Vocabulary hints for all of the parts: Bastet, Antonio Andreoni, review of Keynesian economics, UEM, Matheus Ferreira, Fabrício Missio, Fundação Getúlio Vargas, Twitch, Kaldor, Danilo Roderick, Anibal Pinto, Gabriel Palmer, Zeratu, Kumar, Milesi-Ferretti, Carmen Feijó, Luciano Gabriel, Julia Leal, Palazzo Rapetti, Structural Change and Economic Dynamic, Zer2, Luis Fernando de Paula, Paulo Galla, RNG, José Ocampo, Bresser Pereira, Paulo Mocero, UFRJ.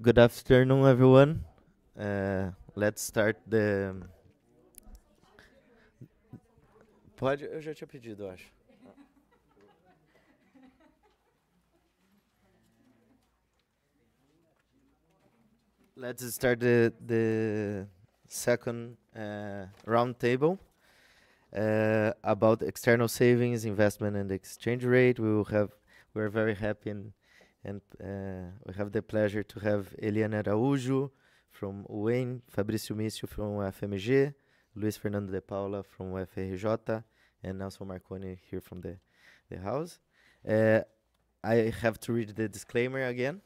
Good afternoon, everyone. Let's start the... Pode? Eu já tinha pedido, eu acho. Let's start the second roundtable about external savings, investment, and exchange rate. We're very happy and we have the pleasure to have Eliane Araujo from UEM, Fabrício Missio from UFMG, Luis Fernando de Paula from UFRJ, and Nelson Marconi here from the house. I have to read the disclaimer again.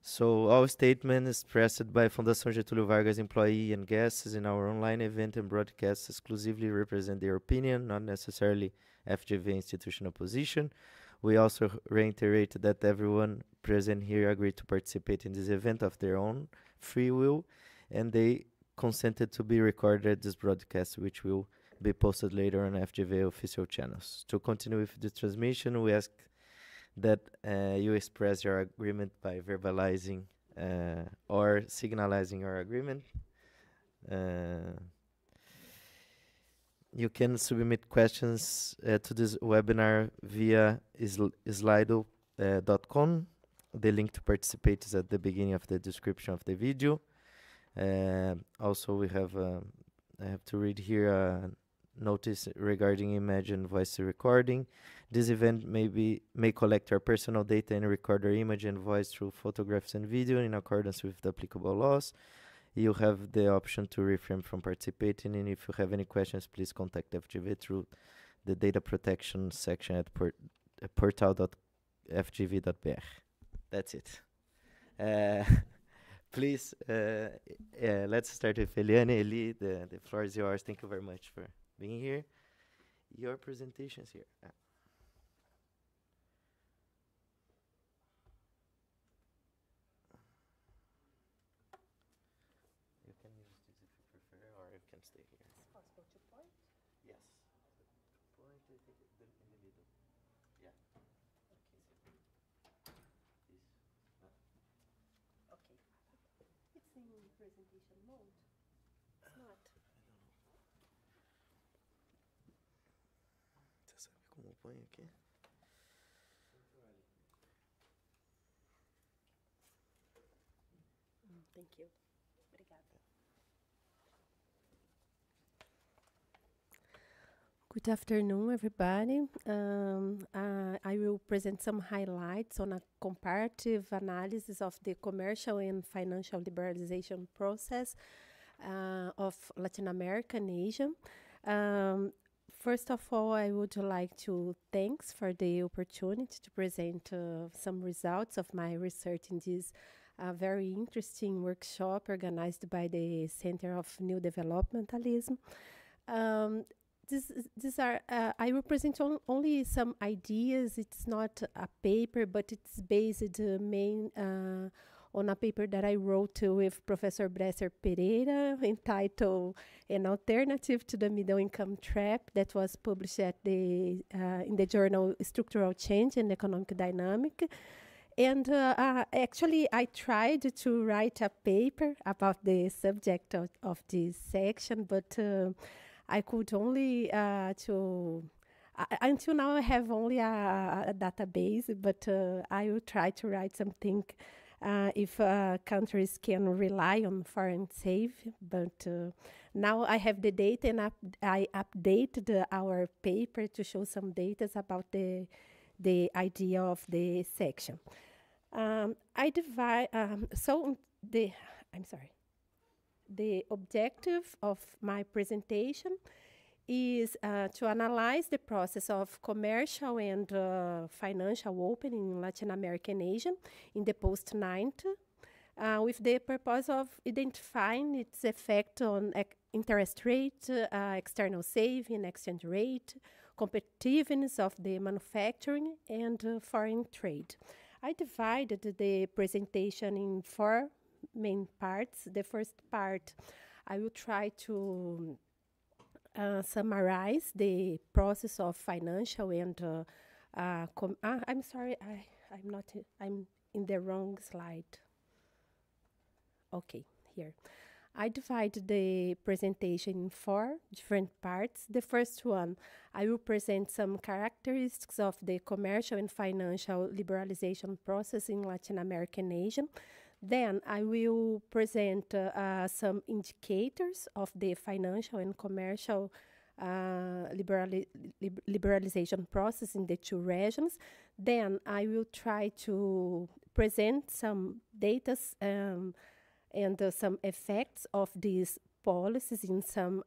So all statements expressed by Fundação Getúlio Vargas employee and guests in our online event and broadcasts exclusively represent their opinion, not necessarily FGV institutional position. We also reiterate that everyone present here agreed to participate in this event of their own free will, and they consented to be recorded this broadcast, which will be posted later on FGV official channels. To continue with the transmission, we ask that you express your agreement by verbalizing or signalizing your agreement. You can submit questions to this webinar via Slido.com. The link to participate is at the beginning of the description of the video. Also, we have, I have to read here a notice regarding image and voice recording. This event may collect our personal data and record our image and voice through photographs and video in accordance with the applicable laws. You have the option to refrain from participating, and if you have any questions, please contact FGV through the data protection section at portal.fgv.br. That's it. Please, let's start with Eliane. Eli, the floor is yours. Thank you very much for being here. Your presentation is here. Aqui. Thank you. Obrigada. Good afternoon, everybody. I will present some highlights on a comparative analysis of the commercial and financial liberalization process of Latin America and Asia. First of all, I would like to thank for the opportunity to present some results of my research in this very interesting workshop organized by the Center of New Developmentalism. These are I will present only some ideas. It's not a paper, but it's based on a paper that I wrote with Professor Bresser Pereira entitled "An Alternative to the Middle Income Trap," that was published at the in the journal Structural Change and Economic Dynamic. And actually, I tried to write a paper about the subject of this section, but I could only until now I have only a database, but I will try to write something. If countries can rely on foreign save, but now I have the data and I updated our paper to show some data about the idea of the section. I divide, so the, I'm sorry, the objective of my presentation is to analyze the process of commercial and financial opening in Latin America and Asia in the post-90s, with the purpose of identifying its effect on interest rate, external saving, exchange rate, competitiveness of the manufacturing, and foreign trade. I divided the presentation in four main parts. The first part, I will try to summarize the process of financial and I'm sorry, I'm not. I'm in the wrong slide. Okay, here. I divided the presentation in 4 different parts. The first one, I will present some characteristics of the commercial and financial liberalization process in Latin America and Asia. Then I will present some indicators of the financial and commercial liberalization process in the 2 regions. Then I will try to present some data and some effects of these policies in some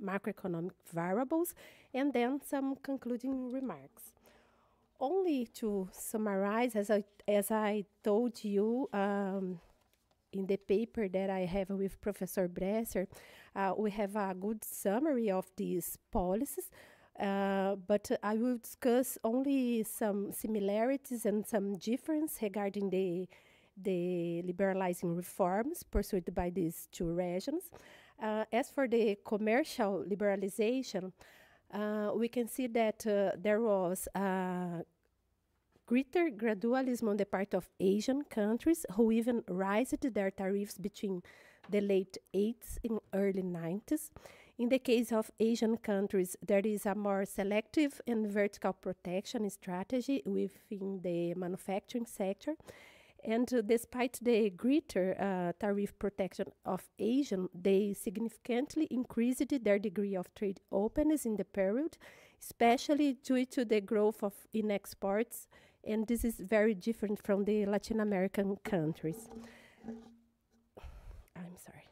macroeconomic variables, and then some concluding remarks. Only to summarize, as I told you in the paper that I have with Professor Bresser, we have a good summary of these policies, but I will discuss only some similarities and some differences regarding the liberalizing reforms pursued by these 2 regions. As for the commercial liberalization, we can see that there was greater gradualism on the part of Asian countries, who even raised their tariffs between the late 80s and early 90s. In the case of Asian countries, there is a more selective and vertical protection strategy within the manufacturing sector. And despite the greater tariff protection of Asian, they significantly increased their degree of trade openness in the period, especially due to the growth in exports, and this is very different from the Latin American countries. I'm sorry.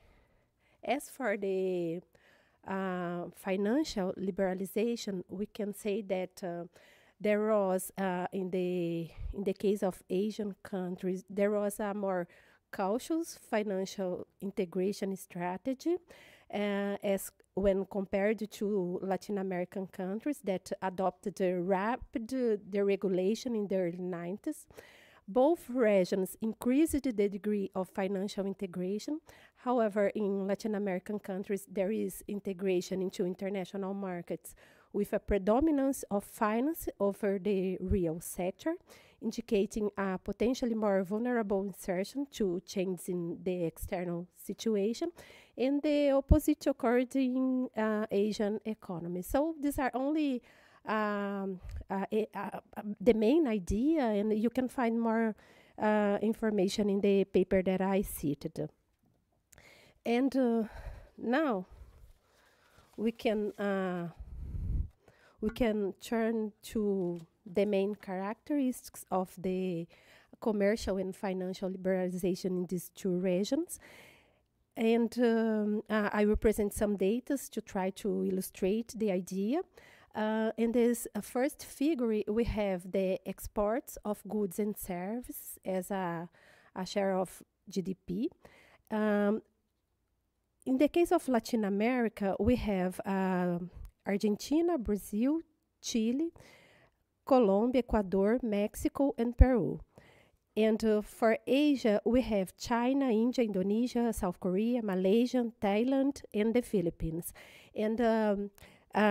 As for the financial liberalization, we can say that there was, in the case of Asian countries, there was a more cautious financial integration strategy as when compared to Latin American countries that adopted a rapid deregulation in the early 90s. Both regions increased the degree of financial integration. However, in Latin American countries, there is integration into international markets with a predominance of finance over the real sector, indicating a potentially more vulnerable insertion to changes in the external situation, and the opposite occurred in Asian economies. So these are only the main idea, and you can find more information in the paper that I cited. And now we can turn to the main characteristics of the commercial and financial liberalization in these 2 regions. And I will present some data to try to illustrate the idea. In this first figure, we have the exports of goods and services as a share of GDP. In the case of Latin America, we have Argentina, Brazil, Chile, Colombia, Ecuador, Mexico, and Peru. And for Asia, we have China, India, Indonesia, South Korea, Malaysia, Thailand, and the Philippines. And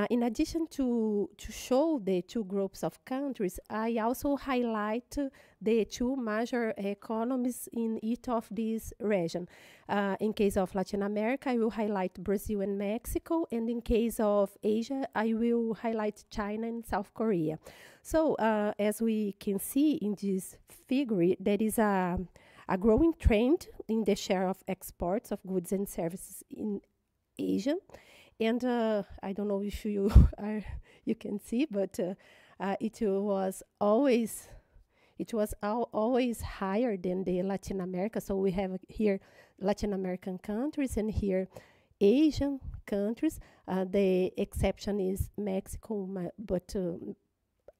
in addition to show the 2 groups of countries, I also highlight the 2 major economies in each of these regions. In case of Latin America, I will highlight Brazil and Mexico, and in case of Asia, I will highlight China and South Korea. So, as we can see in this figure, there is a growing trend in the share of exports of goods and services in Asia. And I don't know if you you can see, but it was always higher than the Latin America. So we have here Latin American countries and here Asian countries. The exception is Mexico, but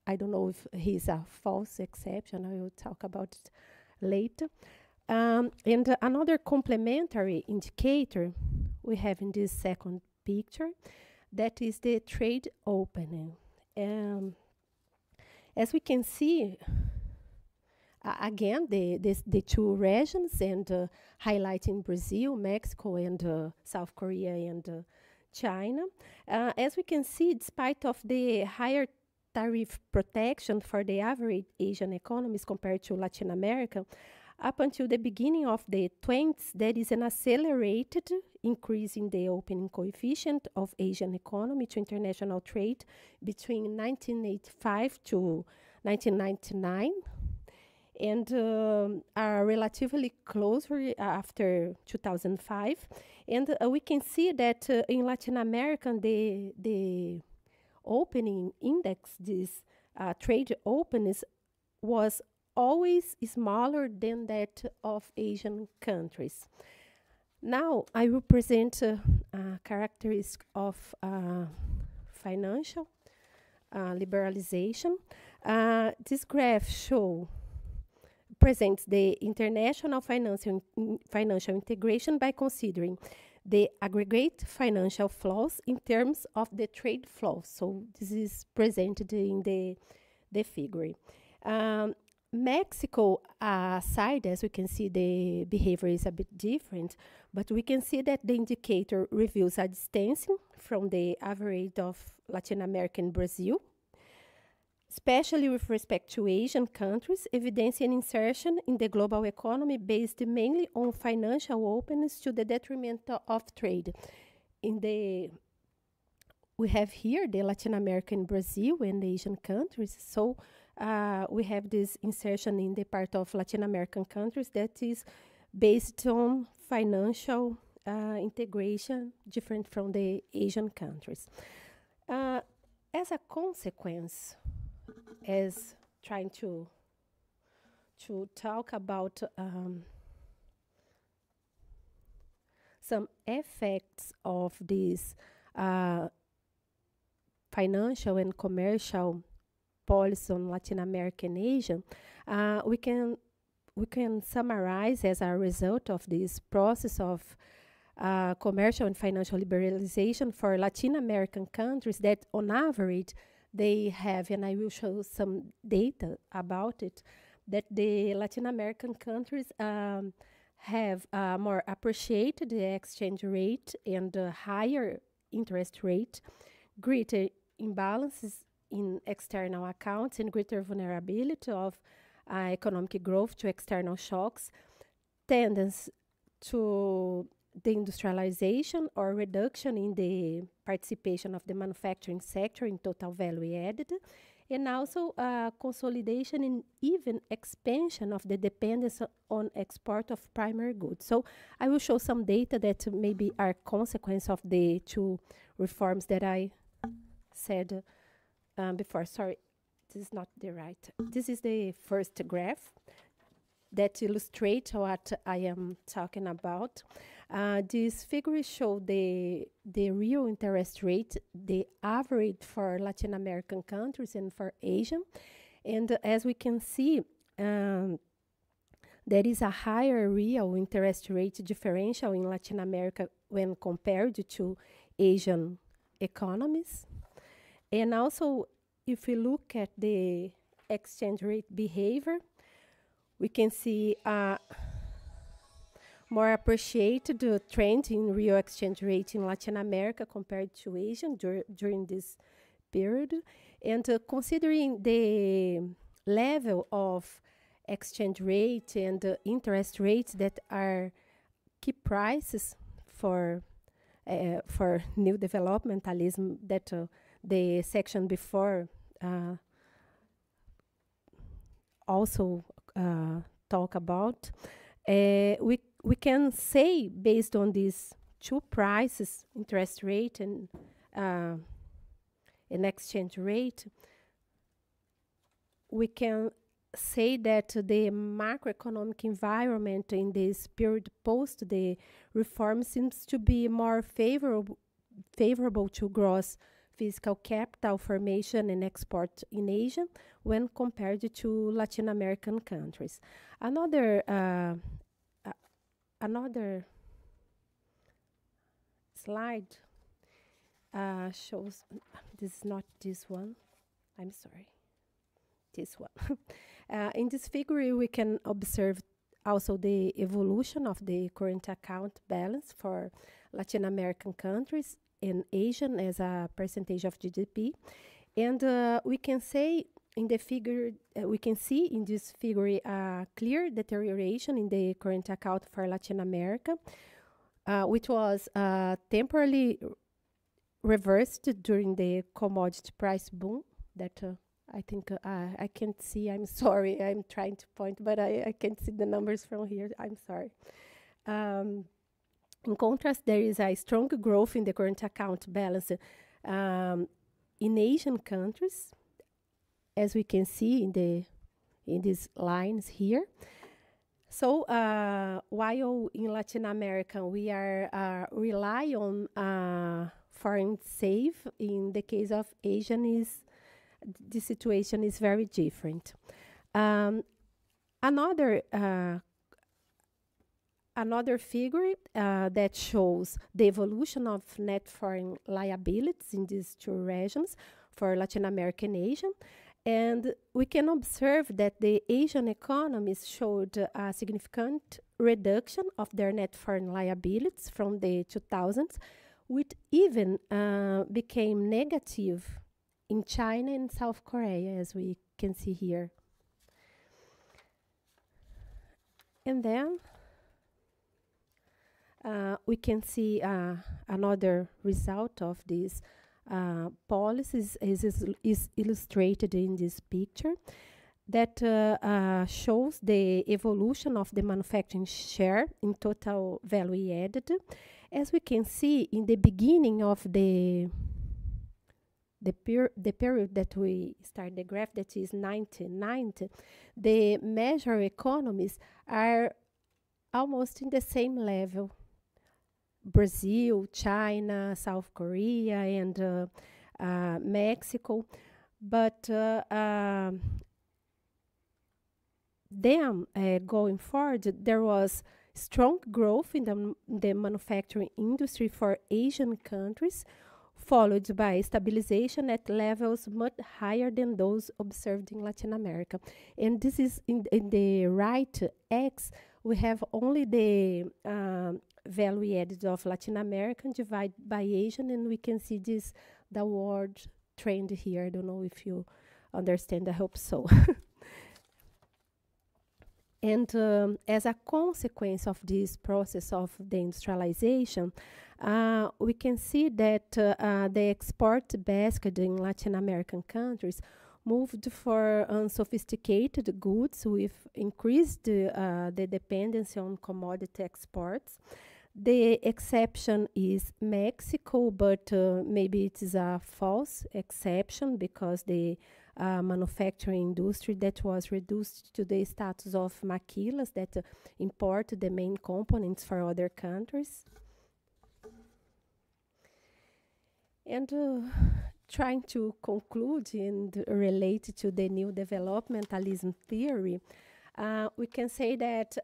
I don't know if he's a false exception. I will talk about it later. And another complementary indicator we have in this second picture, that is the trade opening. As we can see, again, the 2 regions, and highlighting Brazil, Mexico, and South Korea, and China. As we can see, despite of the higher tariff protection for the average Asian economies compared to Latin American, up until the beginning of the 20s, there is an accelerated increase in the opening coefficient of Asian economy to international trade between 1985 to 1999, and are relatively closer after 2005. And we can see that in Latin America, the opening index, this trade openness, was always smaller than that of Asian countries. Now I will present a characteristic of financial liberalization. This graph presents the international financial integration by considering the aggregate financial flows in terms of the trade flow. So this is presented in the figure. Mexico aside, as we can see, the behavior is a bit different, but we can see that the indicator reveals a distancing from the average of Latin America and Brazil, especially with respect to Asian countries, evidencing insertion in the global economy based mainly on financial openness to the detriment of trade. We have here the Latin American, Brazil, and the Asian countries, so we have this insertion in the part of Latin American countries that is based on financial integration different from the Asian countries. As a consequence, as trying to talk about some effects of these financial and commercial policies on Latin America and Asia, we can summarize as a result of this process of commercial and financial liberalization for Latin American countries that on average they have, and I will show some data about it, that the Latin American countries have more appreciated the exchange rate and higher interest rate, greater imbalances in external accounts, and greater vulnerability of economic growth to external shocks, tendency to the industrialization or reduction in the participation of the manufacturing sector in total value added, and also consolidation and even expansion of the dependence on export of primary goods. So I will show some data that maybe are consequence of the two reforms that I said before. Sorry, this is not the right. This is the first graph that illustrates what I am talking about. These figures show the real interest rate, the average for Latin American countries and for Asia. And as we can see, there is a higher real interest rate differential in Latin America when compared to Asian economies. And also, if we look at the exchange rate behavior, we can see more appreciated trend in real exchange rate in Latin America compared to Asia during this period. And considering the level of exchange rate and interest rates that are key prices for new developmentalism that the section before also talk about, we can say, based on these two prices, interest rate and an exchange rate, we can say that the macroeconomic environment in this period post the reform seems to be more favorable to gross fiscal capital formation and export in Asia when compared to Latin American countries. Another slide shows, this is not this one, I'm sorry, this one. In this figure we can observe also the evolution of the current account balance for Latin American countries in Asian as a percentage of GDP, And we can say in the figure, we can see in this figure a clear deterioration in the current account for Latin America, which was temporarily reversed during the commodity price boom that I think I can't see, I'm sorry, I'm trying to point, but I can't see the numbers from here, I'm sorry. In contrast, there is a strong growth in the current account balance in Asian countries, as we can see in the these lines here. So while in Latin America we are rely on foreign save, in the case of Asian is the situation is very different. Another figure that shows the evolution of net foreign liabilities in these two regions for Latin America and Asia. And we can observe that the Asian economies showed a significant reduction of their net foreign liabilities from the 2000s, which even became negative in China and South Korea, as we can see here. And then we can see another result of these policies is illustrated in this picture that shows the evolution of the manufacturing share in total value added. As we can see in the beginning of the period that we start the graph, that is 1990, the major economies are almost in the same level. Brazil, China, South Korea, and Mexico, but then going forward, there was strong growth in the manufacturing industry for Asian countries, followed by stabilization at levels much higher than those observed in Latin America. And this is in the right X, we have only the value added of Latin American divided by Asian, and we can see this downward trend here. I don't know if you understand, I hope so. And as a consequence of this process of the industrialization, we can see that the export basket in Latin American countries moved for unsophisticated goods with increased the dependency on commodity exports. The exception is Mexico, but maybe it is a false exception because the manufacturing industry that was reduced to the status of maquilas that import the main components for other countries. And trying to conclude and relate to the new developmentalism theory, we can say that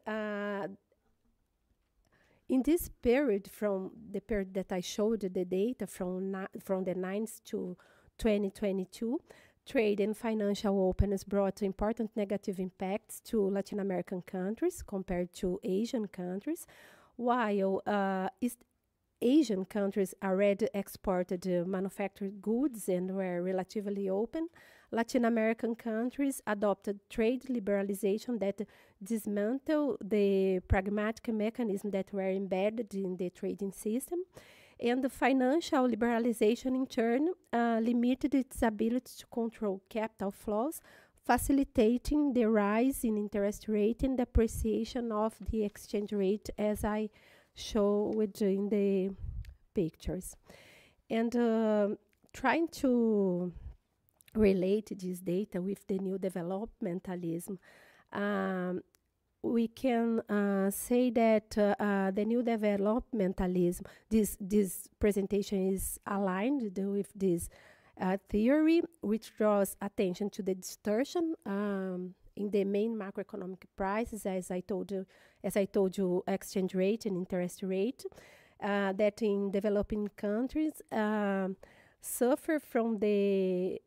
in this period, from the period that I showed the data from the 9th to 2022, trade and financial openness brought important negative impacts to Latin American countries compared to Asian countries, while East Asian countries already exported manufactured goods and were relatively open. Latin American countries adopted trade liberalization that dismantled the pragmatic mechanisms that were embedded in the trading system. And the financial liberalization, in turn, limited its ability to control capital flows, facilitating the rise in interest rate and depreciation of the exchange rate, as I showed in the pictures. And trying to relate this data with the new developmentalism, we can say that the new developmentalism, this presentation is aligned with this theory, which draws attention to the distortion in the main macroeconomic prices, as I told you, exchange rate and interest rate, that in developing countries suffer from the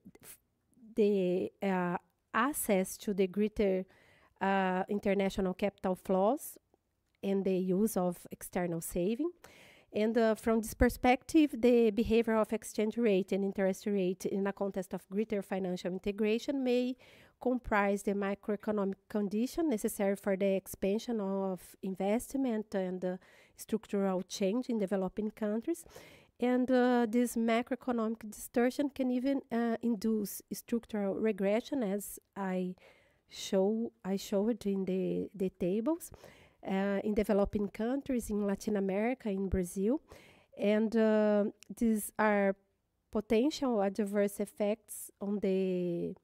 access to the greater international capital flows and the use of external saving. And from this perspective, the behavior of exchange rate and interest rate in a context of greater financial integration may comprise the microeconomic condition necessary for the expansion of investment and structural change in developing countries. And this macroeconomic distortion can even induce structural regression, as I showed in the tables, in developing countries, in Latin America, in Brazil. And these are potential adverse effects on the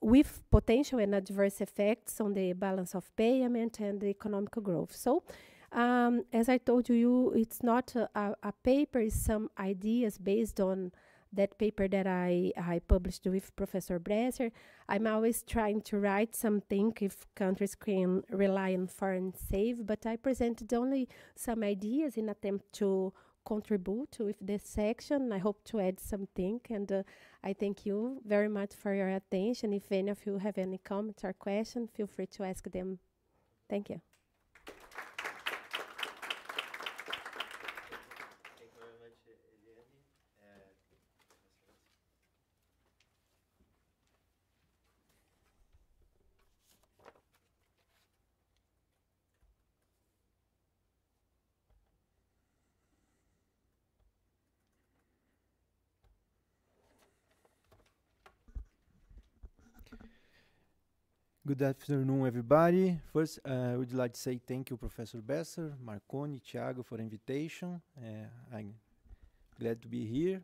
with potential and adverse effects on the balance of payment and the economic growth. So, as I told you, it's not a paper, it's some ideas based on that paper that I published with Professor Bresser. I'm always trying to write something if countries can rely on foreign save, but I presented only some ideas in attempt to contribute with this section. I hope to add something, and I thank you very much for your attention. If any of you have any comments or questions, feel free to ask them. Thank you. Good afternoon, everybody. First, I would like to say thank you, Professor Bresser, Marconi, Thiago, for invitation. I'm glad to be here.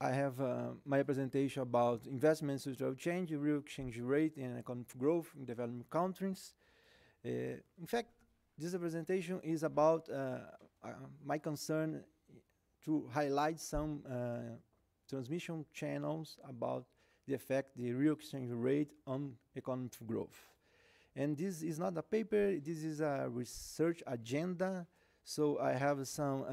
I have my presentation about investment, structural change, real exchange rate, and economic growth in developing countries. In fact, this presentation is about my concern to highlight some transmission channels about the effect the real exchange rate on economic growth. And this is not a paper, this is a research agenda. So I have some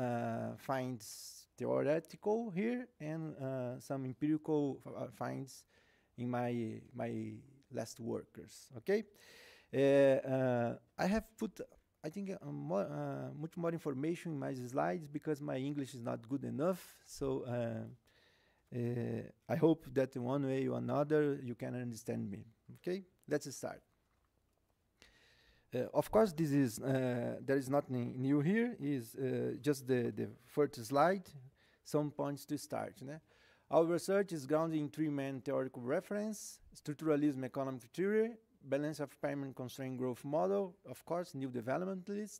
finds theoretical here and some empirical finds in my last workers, okay? I have put, I think, much more information in my slides because my English is not good enough. So I hope that in one way or another you can understand me. Okay, let's start. Of course, this is there is nothing new here. Is just the first slide. Some points to start. Né? Our research is grounded in three main theoretical references: structuralism, economic theory, balance of payment constraint growth model. Of course, new developmentalist,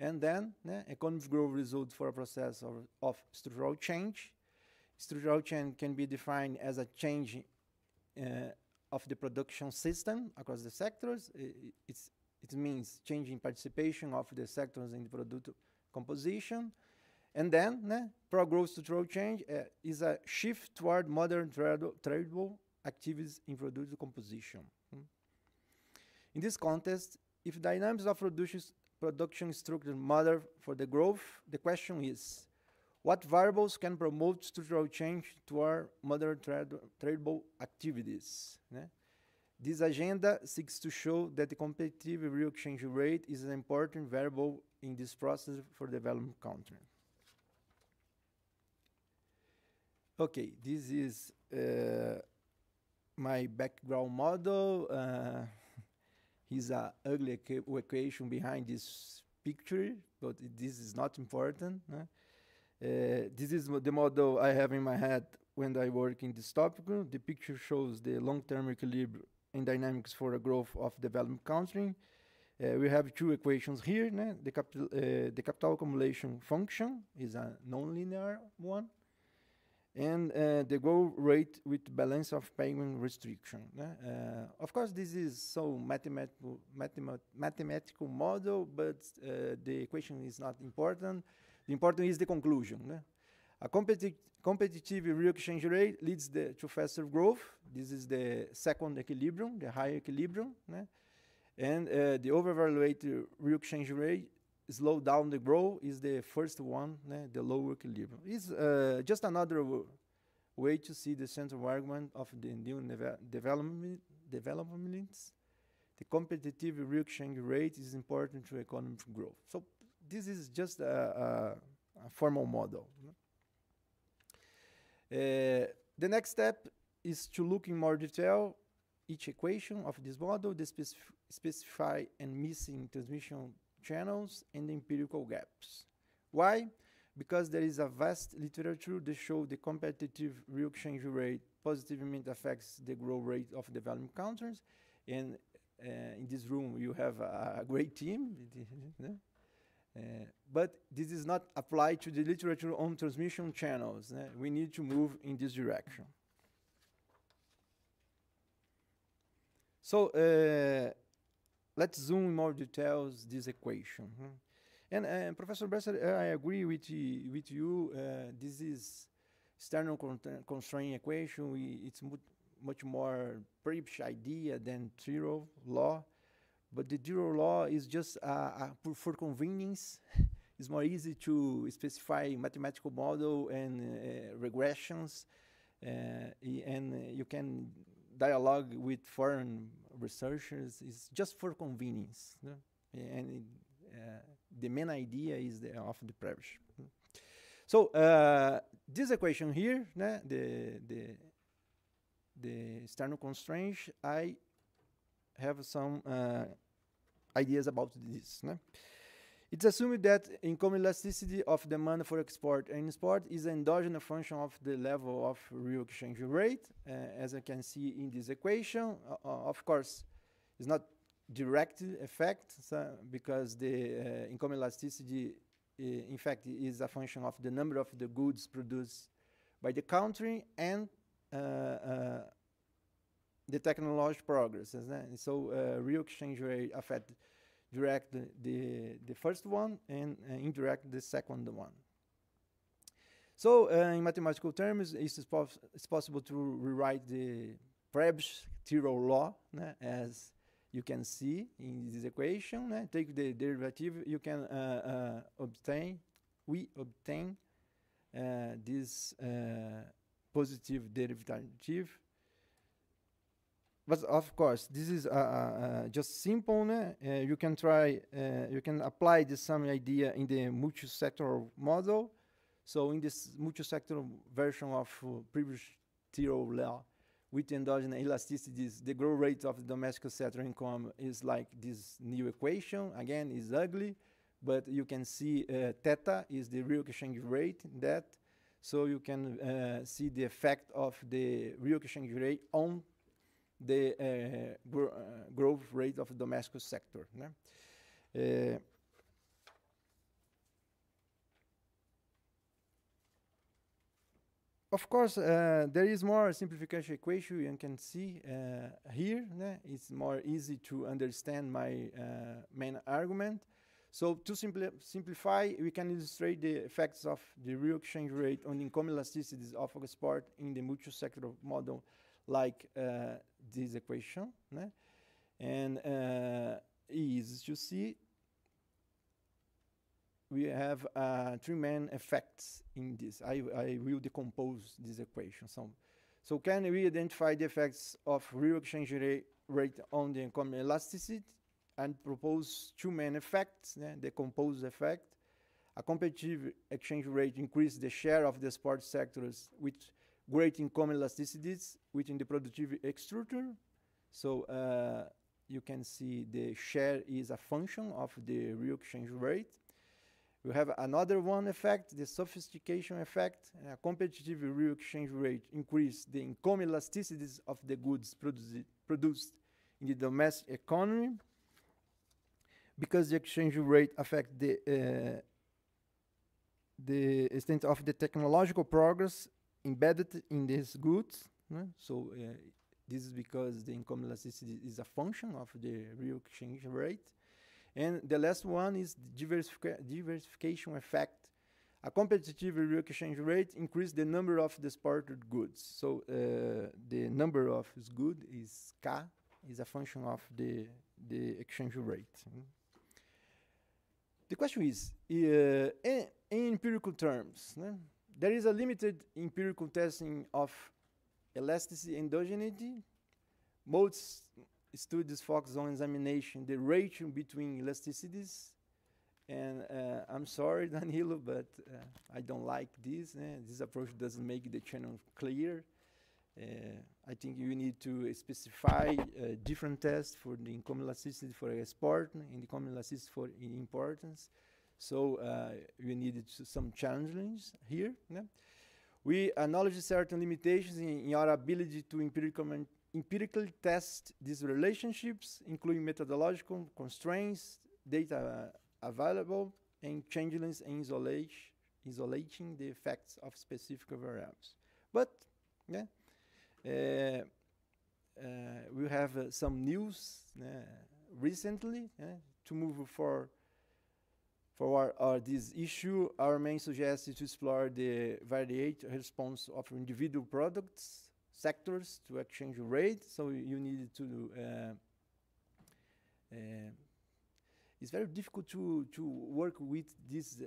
and then economic growth result for a process of structural change. Structural change can be defined as a change of the production system across the sectors. It means changing participation of the sectors in the product composition. And then pro-growth structural change is a shift toward modern tradable activities in product composition. In this context, if dynamics of production structure matter for the growth, the question is, what variables can promote structural change toward modern tradable activities? Né? This agenda seeks to show that the competitive real exchange rate is an important variable in this process for developing countries. Okay, this is my background model. He's an ugly equation behind this picture, but this is not important. Né? This is the model I have in my head when I work in this topic. The picture shows the long-term equilibrium and dynamics for the growth of developed country. We have two equations here. Né? The capital accumulation function is a nonlinear one, and the growth rate with balance of payment restriction. Né? Of course, this is so mathematical model, but the equation is not important. The important is the conclusion. Né? A competitive real exchange rate leads to faster growth. This is the second equilibrium, the higher equilibrium. Né? And the overvaluated real exchange rate slow down the growth is the first one, né? The lower equilibrium. It's just another way to see the central argument of the new developments The competitive real exchange rate is important to economic growth. So this is just a formal model. The next step is to look in more detail each equation of this model, the specify and missing transmission channels, and the empirical gaps. Why? Because there is a vast literature that shows the competitive real exchange rate positively affects the growth rate of developing countries. And in this room, you have a great team. But this is not applied to the literature on transmission channels. We need to move in this direction. So let's zoom more details this equation. And Professor Bresser, I agree with you. This is external constraint equation. It's much more Prebisch idea than Dürer's law. But the Dürer law is just for convenience. It's more easy to specify mathematical model and regressions. And you can dialogue with foreign researchers. It's just for convenience. Yeah. And the main idea is of the Prebisch. So this equation here, the external constraint, I have some ideas about this. It's assumed that income elasticity of demand for export and import is an endogenous function of the level of real exchange rate, as I can see in this equation. Of course, it's not direct effect, because the income elasticity, in fact, is a function of the number of the goods produced by the country and the technological progress. So real exchange rate affect direct the first one and indirect the second one. So in mathematical terms, it's possible to rewrite the Prebisch-Dürer's law as you can see in this equation. Take the derivative, you can obtain this positive derivative. But of course, this is just simple. You can try, you can apply the same idea in the multi-sectoral model. So in this multi-sectoral version of Prebisch-Dürer's law, with endogenous elasticities, the growth rate of the domestic sector income is like this new equation. Again, is ugly, but you can see theta is the real exchange rate that. So you can see the effect of the real exchange rate on the growth rate of the domestic sector. Of course, there is more simplification equation you can see here. It's more easy to understand my main argument. So to simplify, we can illustrate the effects of the real exchange rate on income elasticities of export in the multi-sector model, like this equation. And easy to see, we have three main effects in this. I will decompose this equation. So can we identify the effects of real exchange rate on the income elasticity and propose two main effects, the decompose effect. A competitive exchange rate increases the share of the export sectors with great income elasticities within the productive structure. So you can see the share is a function of the real exchange rate. We have another one effect, the sophistication effect. A competitive real exchange rate increases the income elasticities of the goods produced in the domestic economy. Because the exchange rate affects the extent of the technological progress embedded in these goods. So this is because the income elasticity is a function of the real exchange rate. And the last one is diversification effect. A competitive real exchange rate increases the number of the exported goods. So the number of goods is K, is a function of the exchange rate. The question is, in empirical terms, there is a limited empirical testing of elasticity endogeneity. Most studies focus on examination, the ratio between elasticities, and I'm sorry, Danilo, but I don't like this. This approach doesn't make the channel clear. I think you need to specify different tests for the income elasticity for export and income elasticity for importance. So we needed some challenges here. Yeah. We acknowledge certain limitations in our ability to empirically test these relationships, including methodological constraints, data available, and changeless and isolating the effects of specific variables. But yeah, we have some news recently to move forward. For this issue, our main suggestion is to explore the varied response of individual products, sectors to exchange rate. So you need to, it's very difficult to work with these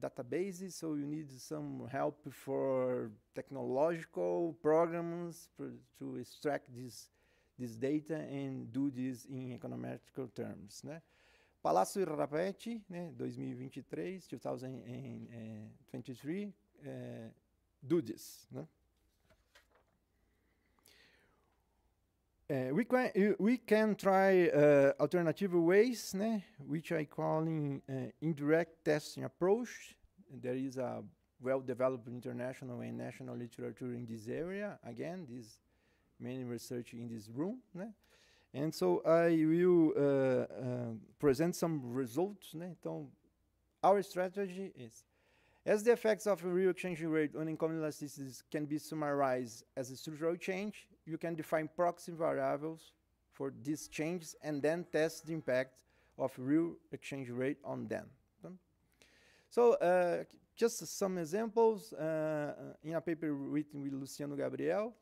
databases. So you need some help for technological programs to extract this data and do this in econometrical terms. Né? Palazzo Rapetti, 2023, do this. Né? We can try alternative ways, né? Which I call indirect testing approach. There is a well-developed international and national literature in this area. Again, there's many research in this room. Né? And so I will present some results. Né? Então, our strategy is, as the effects of real exchange rate on income elasticities can be summarized as a structural change, you can define proxy variables for these changes and then test the impact of real exchange rate on them. So just some examples in a paper written with Luciano Gabriel.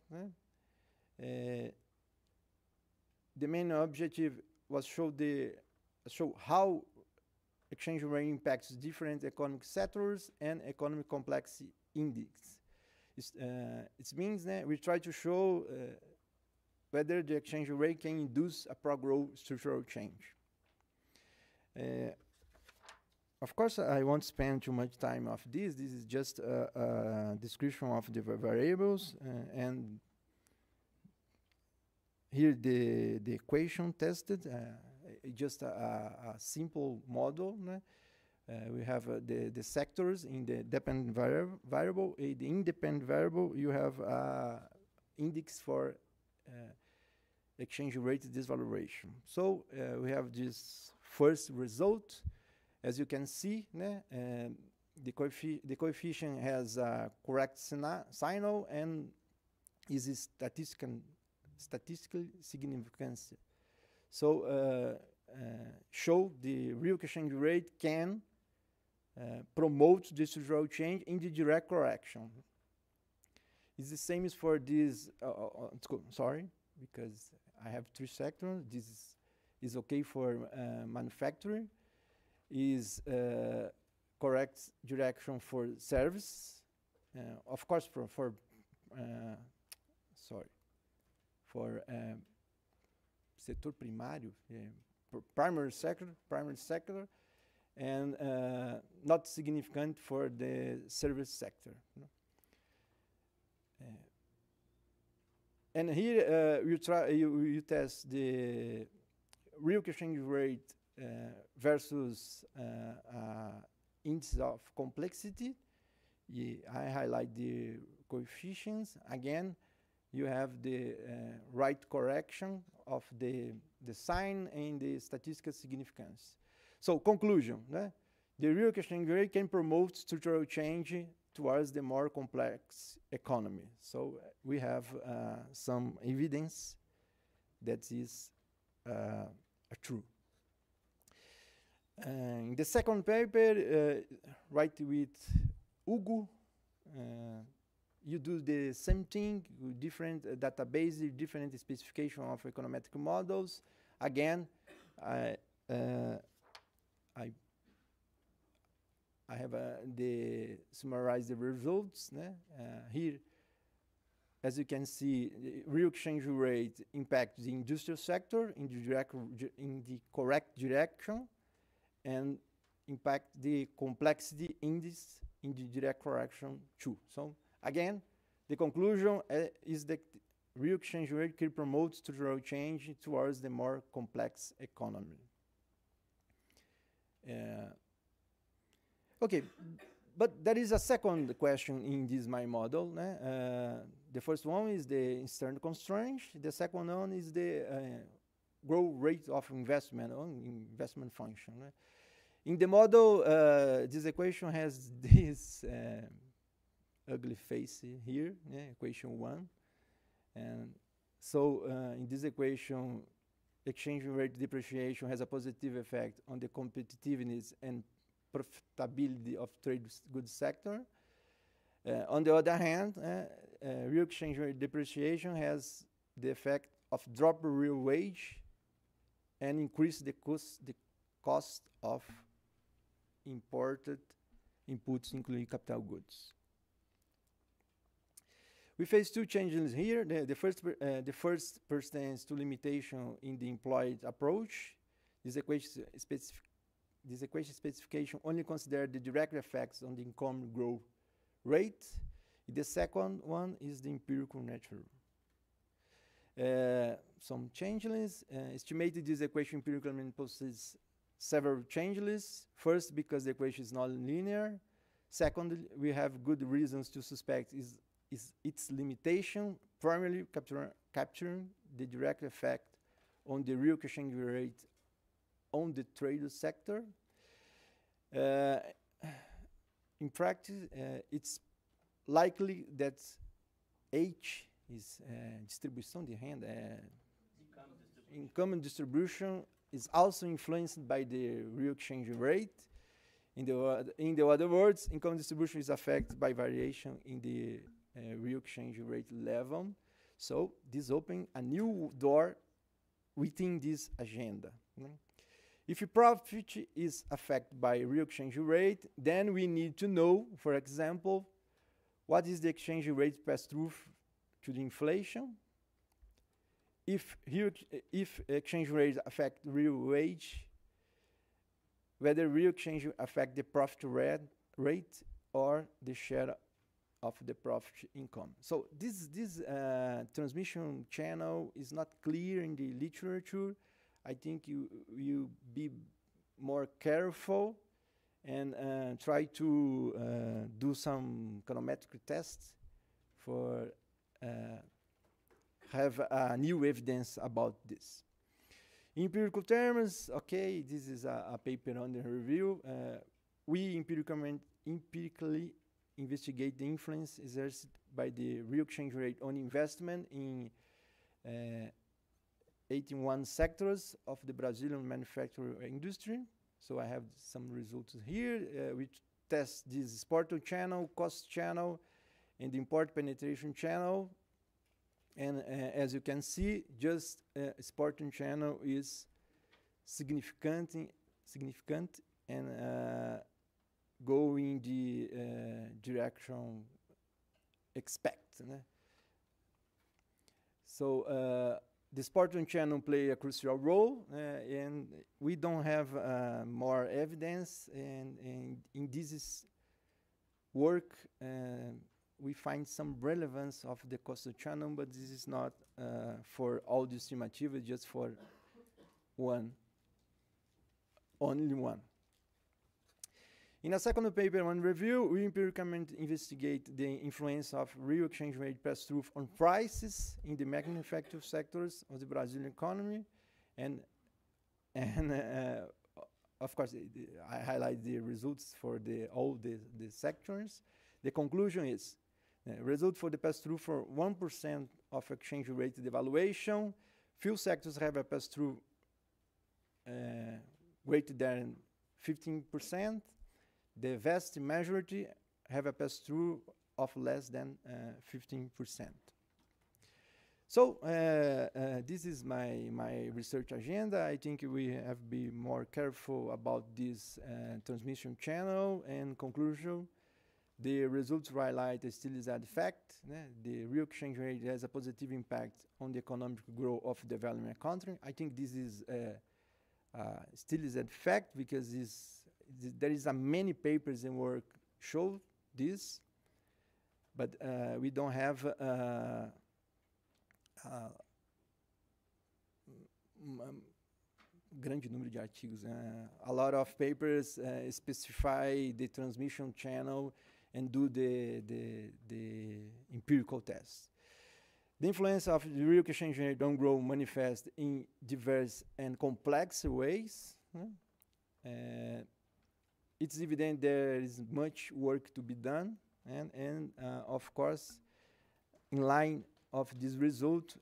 The main objective was show how exchange rate impacts different economic sectors and economic complexity index. It means that we try to show whether the exchange rate can induce a pro-growth structural change. Of course, I won't spend too much time on this. This is just a description of the variables and here the equation tested, just a simple model. Né? We have the sectors in the dependent variable. In the independent variable, you have index for exchange rate desvaloration. So we have this first result. As you can see, né? The coefficient has a correct signal and is statistical significance. So show the real exchange rate can promote the structural change in the direct correction. It's the same as for this, sorry, because I have three sectors. This is okay for manufacturing, is correct direction for service. Of course, for setor primário, primary sector, and not significant for the service sector. No? And here you test the real exchange rate versus index of complexity. I highlight the coefficients again. You have the right correction of the sign and the statistical significance. So conclusion, né? The real exchange rate can promote structural change towards the more complex economy. So we have some evidence that is true. In the second paper, right with Hugo, you do the same thing with different databases, different specification of econometric models. Again, I have the summarize the results. Here, As you can see, real exchange rate impacts the industrial sector in the correct direction and impact the complexity index in the direct correction too. So again, the conclusion is that real exchange rate can promote structural change towards the more complex economy. Okay, but there is a second question in this my model. The first one is the external constraints. The second one is the growth rate of investment on investment function. In the model, this equation has this ugly face here, equation 1. And so in this equation, exchange rate depreciation has a positive effect on the competitiveness and profitability of trade goods sector. On the other hand, real exchange rate depreciation has the effect of drop real wage and increase the cost of imported inputs, including capital goods. We face two changes here. The first pertains to limitation in the employed approach. This equation specification only considers the direct effects on the income growth rate. The second one is the empirical nature. Some changes. Estimated this equation empirical poses several changes. First, because the equation is non-linear. Second, we have good reasons to suspect its limitation, primarily capturing the direct effect on the real exchange rate on the trade sector. In practice, it's likely that H is distribution de renda, income distribution is also influenced by the real exchange rate. In the other words, income distribution is affected by variation in the real exchange rate level. So this opens a new door within this agenda. If profit is affected by real exchange rate, then we need to know, for example, what is the exchange rate pass-through to the inflation? If exchange rates affect real wage, whether real exchange affect the profit rate or the share of the profit income. So this transmission channel is not clear in the literature. I think you be more careful and try to do some econometric tests for have new evidence about this. In empirical terms, okay, this is a paper under review. We empirically investigate the influence exerted by the real exchange rate on investment in 81 sectors of the Brazilian manufacturing industry. So I have some results here. We test this export channel, cost channel, and import penetration channel. And as you can see, just export channel is significant and go in the direction expected. So the Spartan channel play a crucial role, and we don't have more evidence. And in this work, we find some relevance of the coastal channel, but this is not for all the estimative, just for one, only one. In a second paper on review, we empirically investigate the influence of real exchange rate pass-through on prices in the manufacturing sectors of the Brazilian economy. And of course, I highlight the results for all the sectors. The conclusion is result for the pass-through for 1% of exchange rate devaluation. Few sectors have a pass-through greater than 15%. The vast majority have a pass-through of less than 15%. So this is my research agenda. I think we have to be more careful about this transmission channel and conclusion The results highlighted still is that fact. The real exchange rate has a positive impact on the economic growth of developing country. I think this is still is a fact because there is many papers and work show this, but we don't have grande número de artigos. A lot of papers specify the transmission channel and do the empirical tests. The influence of the real exchange rate on growth manifests in diverse and complex ways. It's evident there is much work to be done, and of course, in line of this result,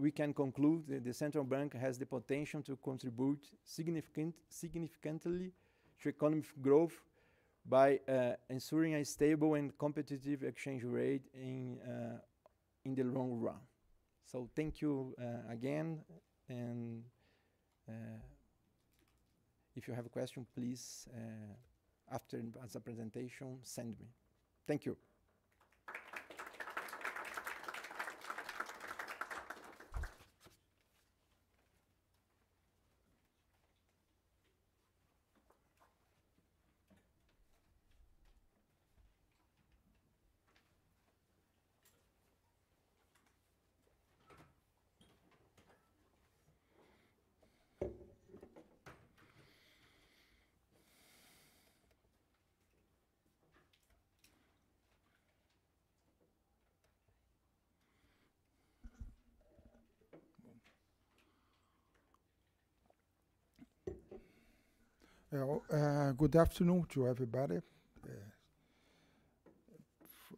we can conclude that the central bank has the potential to contribute significantly to economic growth by ensuring a stable and competitive exchange rate in the long run. So thank you again, and if you have a question, please, after the presentation, send me. Thank you. Good afternoon to everybody.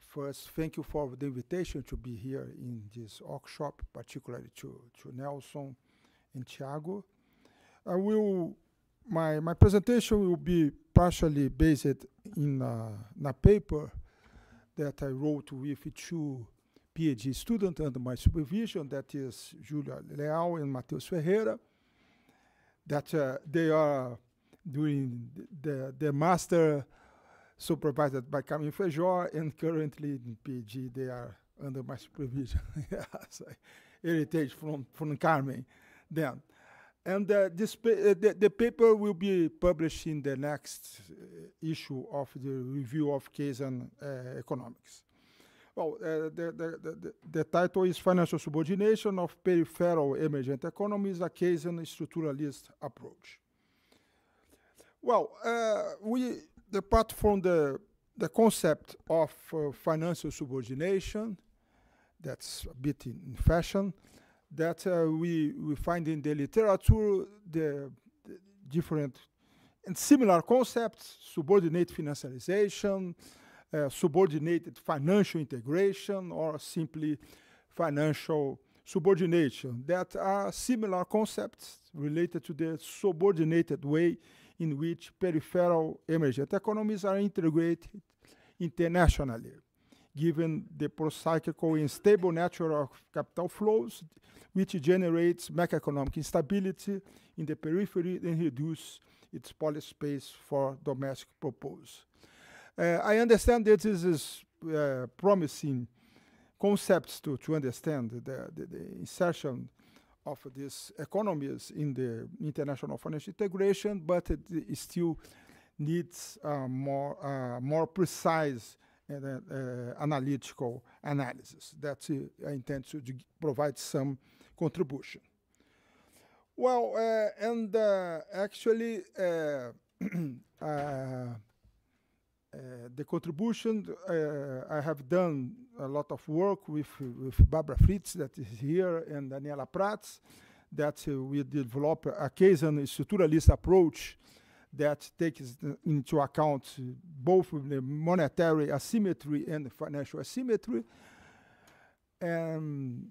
First, thank you for the invitation to be here in this workshop, particularly to Nelson and Thiago. My presentation will be partially based in a paper that I wrote with two PhD students under my supervision, that is Julia Leal and Matheus Ferreira, that they are doing the master supervised by Carmen Feijó, and currently in PhD they are under my supervision. Yes, heritage from Carmen then. And the paper will be published in the next issue of the Review of Keynesian Economics. Well, the title is Financial Subordination of Peripheral Emergent Economies, a Keynesian Structuralist Approach. Well, apart from the concept of financial subordination, that's a bit in fashion, that we find in the literature the different and similar concepts: subordinate financialization, subordinated financial integration, or simply financial subordination, that are similar concepts related to the subordinated way in which peripheral emergent economies are integrated internationally. Given the procyclical and stable nature of capital flows, which generates macroeconomic instability in the periphery and reduces its policy space for domestic purposes. I understand that this is promising concepts to understand the insertion of these economies in the international financial integration, but it still needs more precise and analytical analysis that I intend to provide some contribution. Well, and actually the contribution, I have done a lot of work with Barbara Fritz, that is here, and Daniela Prats, that we develop a Keynesian structuralist approach that takes into account both the monetary asymmetry and the financial asymmetry, and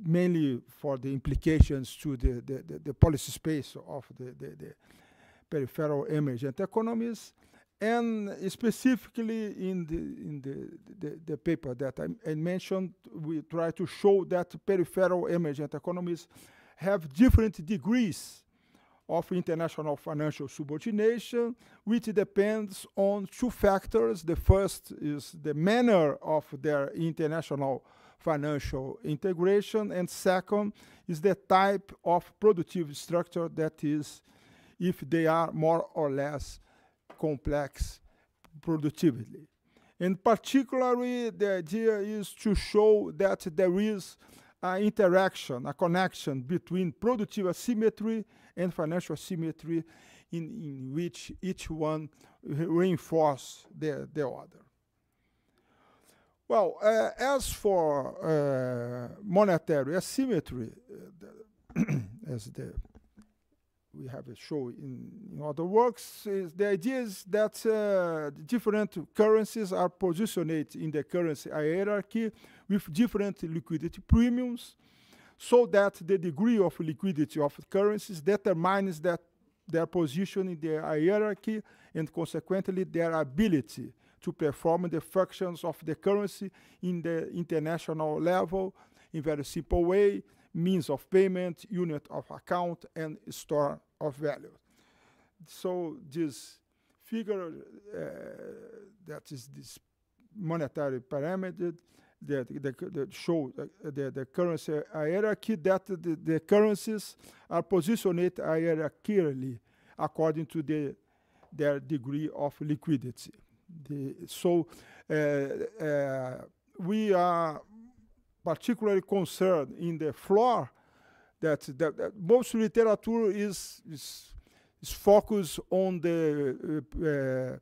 mainly for the implications to the policy space of the peripheral emergent economies. And specifically in the paper that I mentioned, we try to show that peripheral emergent economies have different degrees of international financial subordination, which depends on two factors. The first is the manner of their international financial integration, and second is the type of productive structure, that is, if they are more or less complex productively. And particularly, the idea is to show that there is an interaction, a connection between productive asymmetry and financial asymmetry, in which each one reinforces the other. Well, as for monetary asymmetry, as we have a show in other works, is the idea is that different currencies are positioned in the currency hierarchy with different liquidity premiums, so that the degree of liquidity of currencies determines that their position in the hierarchy and consequently their ability to perform the functions of the currency in the international level in very simple way: means of payment, unit of account, and store of value. So this figure, that is this monetary parameter, that show the currency hierarchy, that the currencies are positioned hierarchically according to their degree of liquidity. We are particularly concerned in the floor, that most literature is focused on the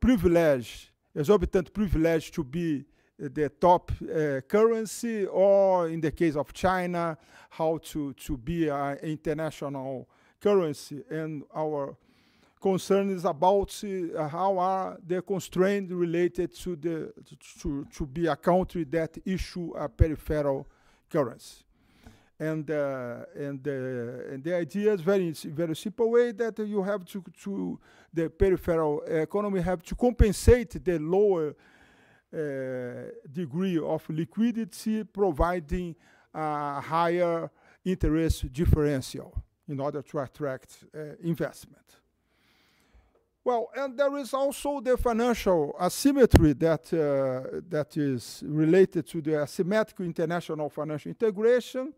privilege, exorbitant privilege, to be the top currency, or in the case of China, how to be an international currency. And our concern is about how are the constraints related to be a country that issue a peripheral currency, and the idea is very simple way that you have to the peripheral economy have to compensate the lower degree of liquidity, providing a higher interest differential in order to attract investment. Well, and there is also the financial asymmetry that is related to the asymmetric international financial integration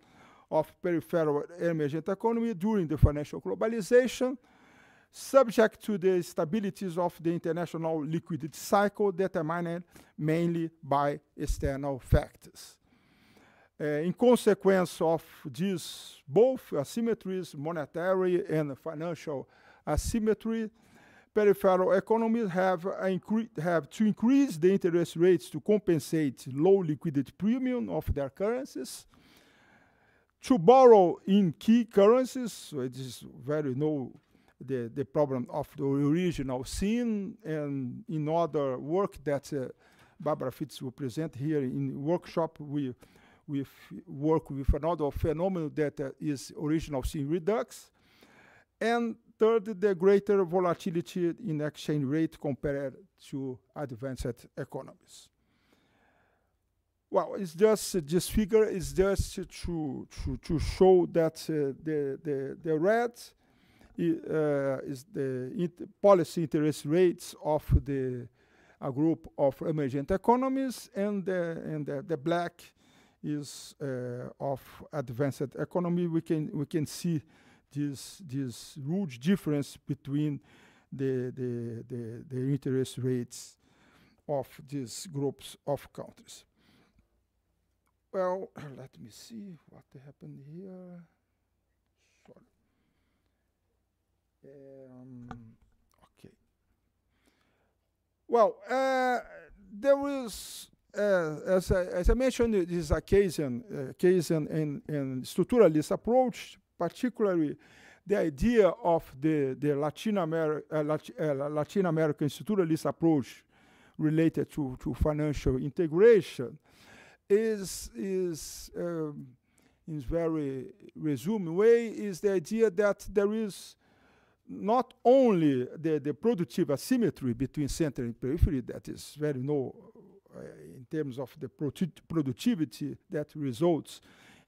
of peripheral emergent economy during the financial globalization, subject to the stabilities of the international liquidity cycle determined mainly by external factors. In consequence of these both asymmetries, monetary and financial asymmetry, peripheral economies have to increase the interest rates to compensate low liquidity premium of their currencies, to borrow in key currencies, so it is very the problem of the original sin. And in other work that Barbara Fritz will present here in workshop, we work with another phenomenon that is original sin redux. And third, the greater volatility in exchange rate compared to advanced economies. Well, it's just this figure is just to show that the red is the policy interest rates of a group of emergent economies, and the black is of advanced economy. We can see this huge difference between the interest rates of these groups of countries. Well, let me see what happened here. Sorry. Okay. Well, there was, as I mentioned, it is a Keynesian and structuralist approach. Particularly, the idea of the Latin American structuralist approach related to financial integration is very resumed way, is the idea that there is not only the productive asymmetry between center and periphery, that is very in terms of the productivity that results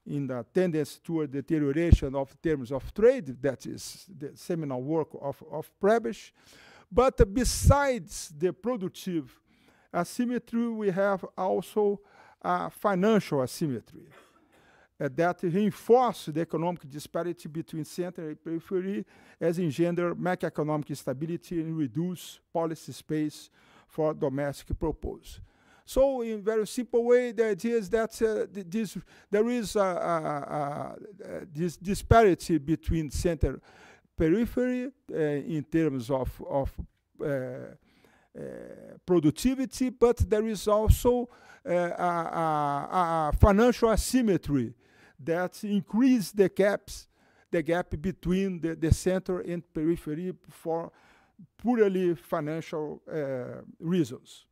in the tendency toward deterioration of terms of trade. That is the seminal work of Prebisch. But besides the productive asymmetry, we have also a financial asymmetry that reinforces the economic disparity between center and periphery as engender macroeconomic instability and reduce policy space for domestic purpose. So in very simple way, the idea is that there is this disparity between center periphery in terms of productivity, but there is also a financial asymmetry that increases the gap between the center and periphery for purely financial reasons.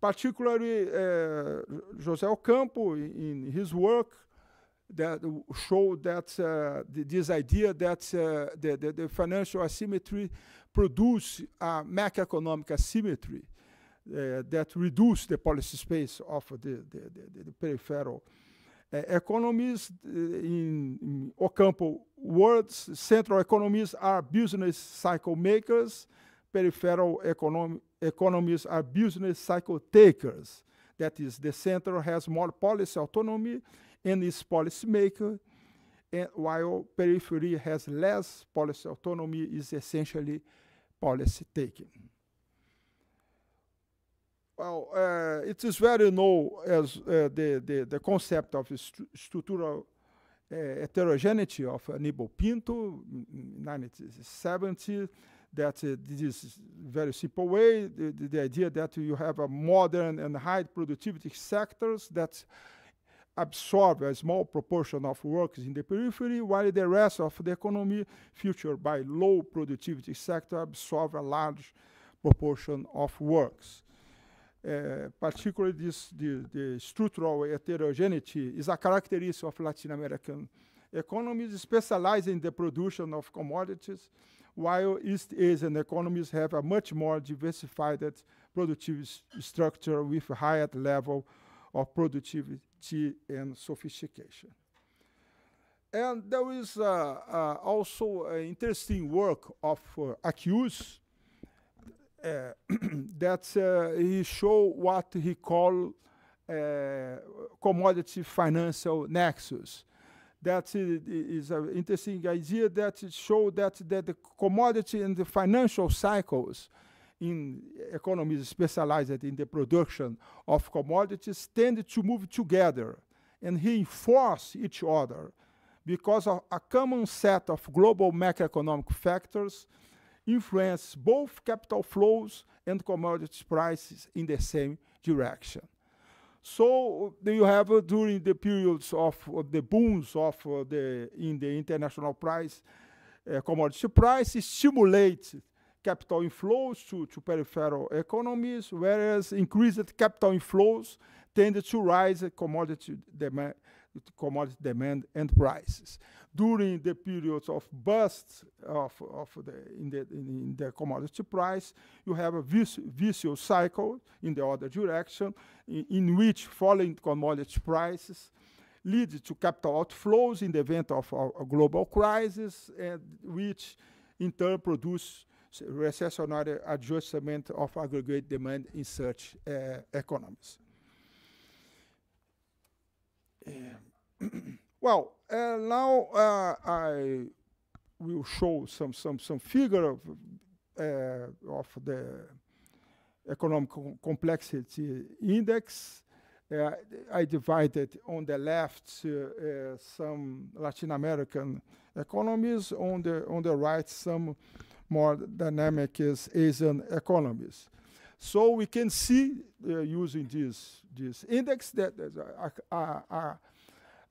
Particularly, José Ocampo, in his work, that showed that this idea that the financial asymmetry produces a macroeconomic asymmetry that reduces the policy space of the peripheral economies. In Ocampo words, central economies are business cycle makers, peripheral economies are business cycle takers. That is, the center has more policy autonomy and is policymaker, while periphery has less policy autonomy, is essentially policy taking. Well, it is very known as the concept of structural heterogeneity of Anibal Pinto in 1970. That this is very simple way, the idea that you have a modern and high productivity sectors that absorb a small proportion of workers in the periphery, while the rest of the economy, featured by low productivity sector, absorb a large proportion of works. Particularly, the structural heterogeneity is a characteristic of Latin American economies, specialized in the production of commodities, while East Asian economies have a much more diversified productivity structure with a higher level of productivity and sophistication. And there is also an interesting work of Akyüz that he showed what he called commodity financial nexus. That is an interesting idea that it showed that the commodity and the financial cycles in economies specialized in the production of commodities tend to move together and reinforce each other because of a common set of global macroeconomic factors influence both capital flows and commodity prices in the same direction. So you have during the periods of the booms of in the international price, commodity prices stimulate capital inflows to peripheral economies, whereas increased capital inflows tended to rise commodity demand and prices. During the periods of bust in the commodity price, you have a vicious cycle in the other direction, in which falling commodity prices lead to capital outflows in the event of a global crisis, and which in turn produce recessionary adjustment of aggregate demand in such economies. Well, now I will show some figure of the economic complexity index. I divided on the left some Latin American economies, on the right some more dynamic Asian economies. So we can see using this index that there's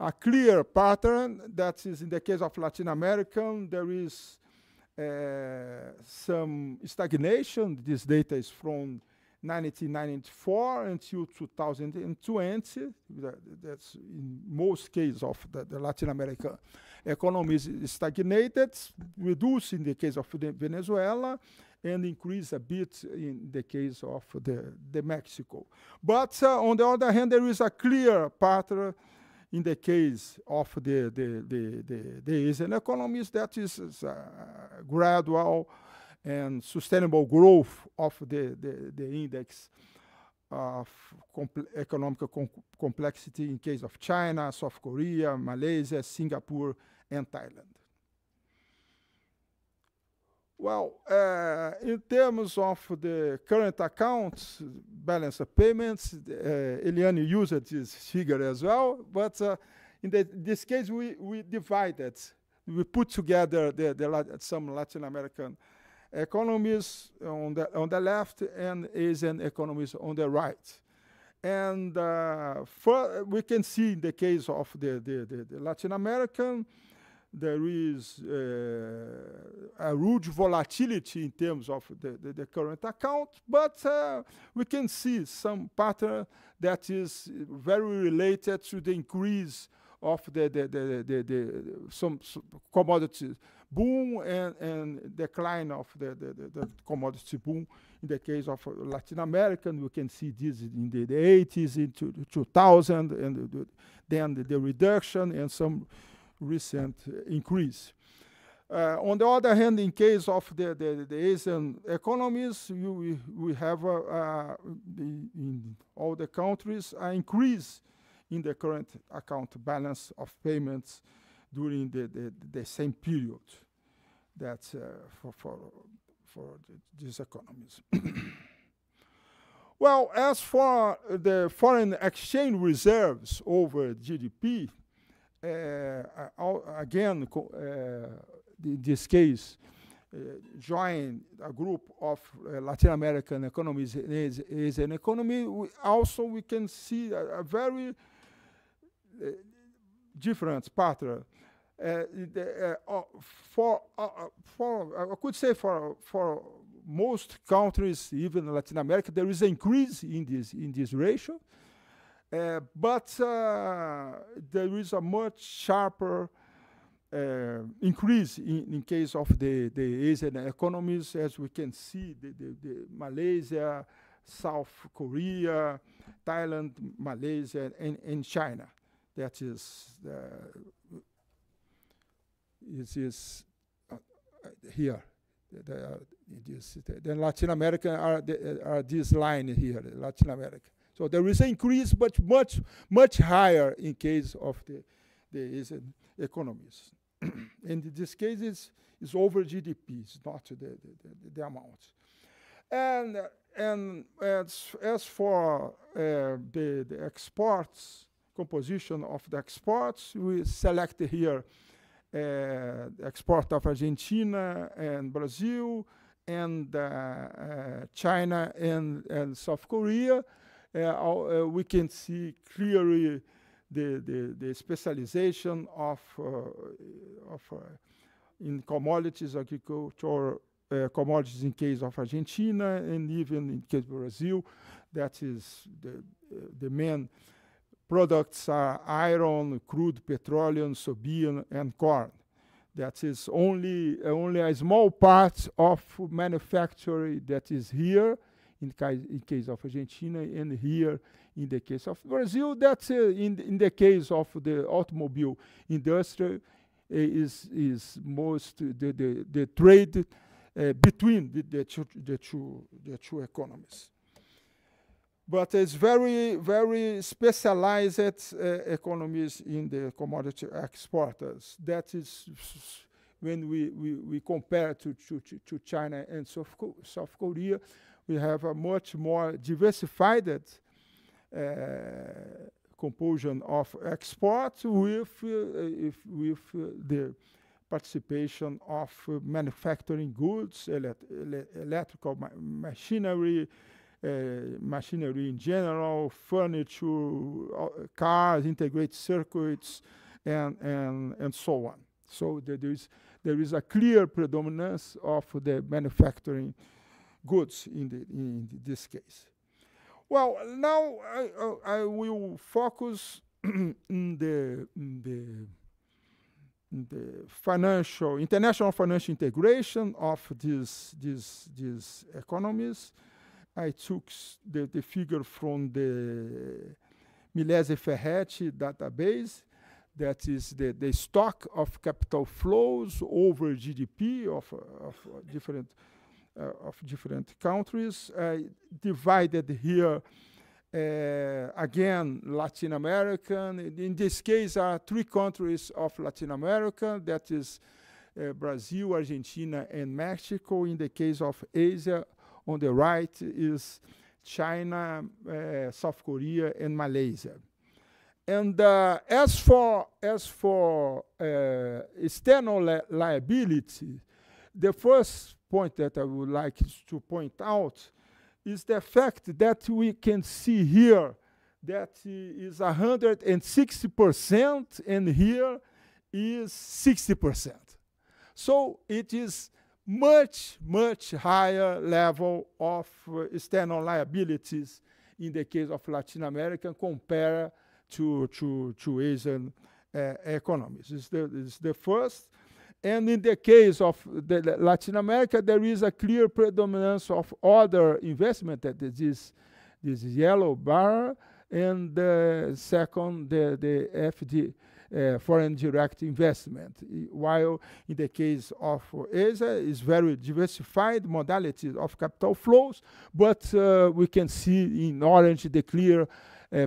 a clear pattern. That is, in the case of Latin American, there is some stagnation. This data is from 1994 until 2020. That's in most cases of the Latin American economies stagnated, reduced in the case of Venezuela, and increased a bit in the case of the Mexico. But on the other hand, there is a clear pattern in the case of the Asian economies, that is gradual and sustainable growth of the index of economic complexity in case of China, South Korea, Malaysia, Singapore, and Thailand. Well, in terms of the current accounts, balance of payments, Eliane used this figure as well, but in this case, we divided, we put together some Latin American economies on the left and Asian economies on the right. And we can see in the case of the Latin American, there is a huge volatility in terms of the current account, but we can see some pattern that is very related to the increase of some commodity boom and decline of the commodity boom. In the case of Latin American, we can see this in the 80s into 2000, and then the reduction and some recent increase. On the other hand, in case of the Asian economies, we have in all the countries an increase in the current account balance of payments during the same period. That's for these economies. Well, as for the foreign exchange reserves over GDP, again, in this case, join a group of Latin American economies and Asian economy. We can see a very different pattern. I could say for most countries, even Latin America, there is an increase in this ratio. But there is a much sharper increase in case of the Asian economies, as we can see, the Malaysia, South Korea, Thailand, Malaysia, and China. That is here. The Latin America are this line here, Latin America. So there is an increase, but much higher in case of the Asian economies. And in this case, it's over GDP, it's not the amount. And as for the exports, composition of the exports, we select here export of Argentina and Brazil and China and South Korea. We can see clearly the specialization of in commodities, agriculture commodities in case of Argentina, and even in case of Brazil, that is the main products are iron, crude petroleum, soybean, and corn. That is only a small part of manufacturing that is here. In case of Argentina, and here in the case of Brazil. That's in the case of the automobile industry is most the trade between the two economies. But it's very, very specialized economies in the commodity exporters. That is when we compare to China and South Korea. We have a much more diversified composition of exports with the participation of manufacturing goods, electrical machinery, machinery in general, furniture, cars, integrated circuits, and so on. So there is a clear predominance of the manufacturing goods in this case. Well, now I will focus in the international financial integration of these economies. I took the figure from the Milesi-Ferretti database, that is the stock of capital flows over GDP of different countries, divided here again Latin American. In this case are three countries of Latin America, that is Brazil, Argentina, and Mexico. In the case of Asia, on the right is China, South Korea, and Malaysia. And as for external liability, the first point that I would like to point out is the fact that we can see here that is 160% and here is 60%. So it is much, much higher level of external liabilities in the case of Latin America compared to Asian economies. It's the first. And in the case of the Latin America, there is a clear predominance of other investment, that is this yellow bar, and second, the FD, foreign direct investment. While in the case of Asia, it's very diversified modalities of capital flows, but we can see in orange the clear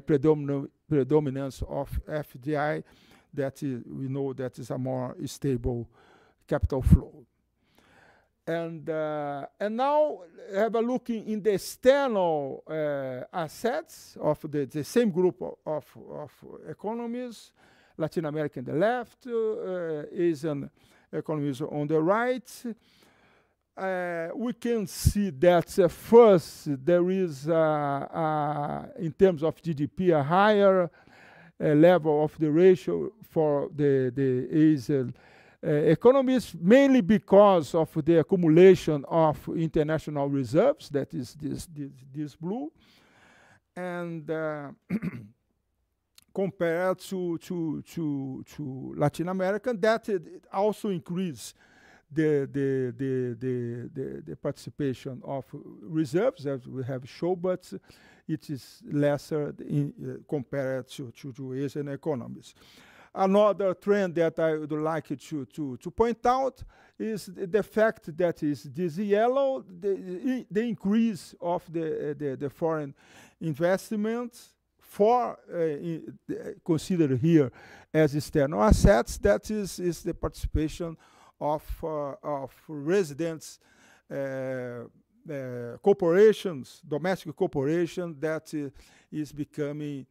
predominance of FDI, that is, we know that is a more stable capital flow. And now have a look in the external assets of the same group of economies, Latin America on the left, Asian economies on the right. We can see that first there is, in terms of GDP, a higher level of the ratio for the Asian economies, mainly because of the accumulation of international reserves, that is this blue, and compared to Latin America, that it also increased the participation of reserves, as we have shown, but it is lesser compared to Asian economies. Another trend that I would like to point out is the fact that is this yellow, the increase of the foreign investments for considered here as external assets, that is the participation of residents, corporations, domestic corporations, that is becoming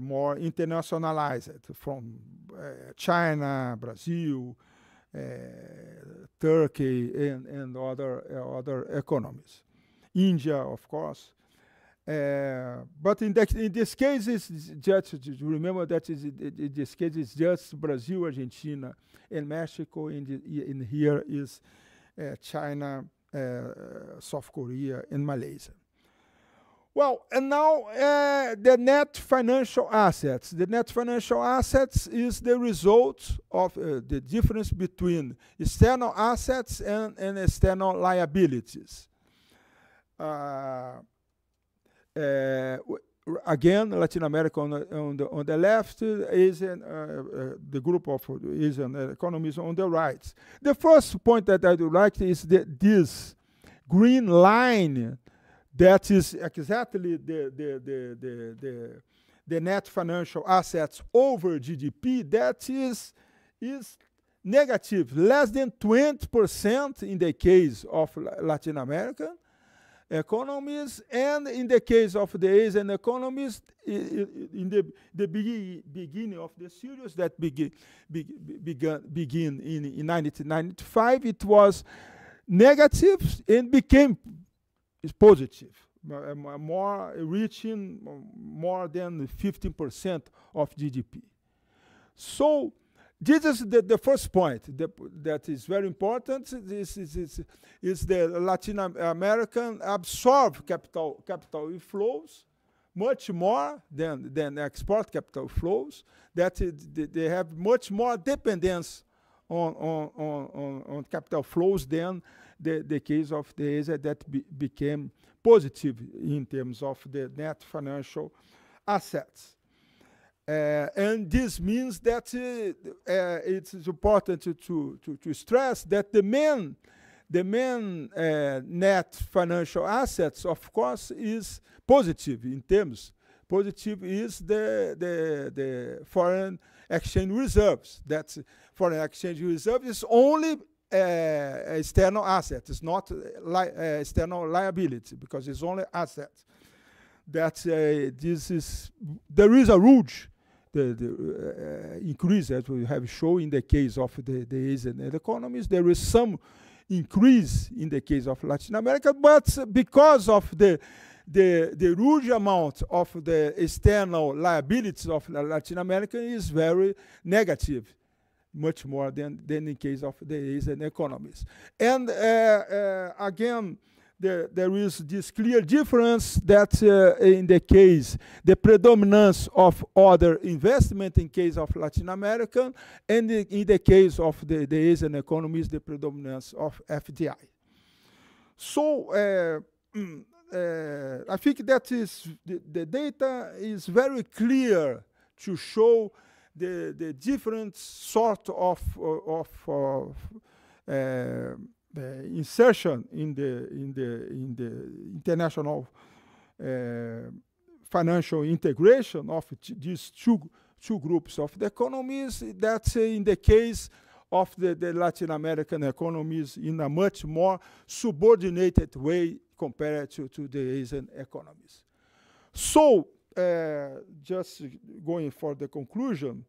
more internationalized from China, Brazil, Turkey, and other economies, India, of course. But in this case, it's just, remember that in this case it's just Brazil, Argentina, and Mexico. In here is China, South Korea, and Malaysia. Well, and now the net financial assets. The net financial assets is the result of the difference between external assets and external liabilities. Again, Latin America on the left, Asian, the group of Asian economies on the right. The first point that I do like is this green line, that is exactly the net financial assets over GDP, that is negative, less than 20% in the case of Latin America economies, and in the case of the Asian economies, in the beginning of the series that began in 1995, it was negative and became positive, more reaching more than 15% of GDP. So this is the first point that is very important. This is the Latin American absorb capital flows much more than export capital flows. That they have much more dependence on capital flows than the case of the Asia, that became positive in terms of the net financial assets. And this means that it is important to stress that the main net financial assets, of course, is positive in terms. Positive is the foreign exchange reserves. That foreign exchange reserve is only external assets. It's not external liability, because it's only assets. That there is a huge increase, as we have shown in the case of the Asian economies. There is some increase in the case of Latin America, but because of the huge amount of the external liabilities of Latin America is very negative, much more than in case of the Asian economies. And again, there is this clear difference that in the case, the predominance of other investment in case of Latin America, and in the case of the Asian economies, the predominance of FDI. So I think that is the data is very clear to show the different sort of insertion in the international financial integration of these two groups of the economies. That's in the case of the Latin American economies in a much more subordinated way compared to the Asian economies. So, just going for the conclusion,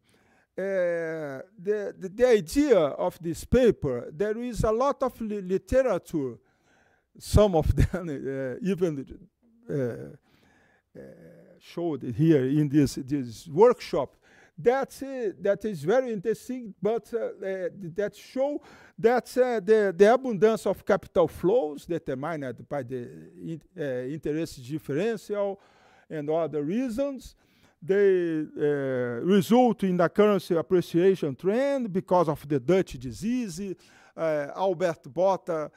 the idea of this paper, there is a lot of literature, some of them even showed here in this workshop, that is very interesting, but that show that the abundance of capital flows determined by the interest differential and other reasons, they result in a currency appreciation trend because of the Dutch disease. Albert Botta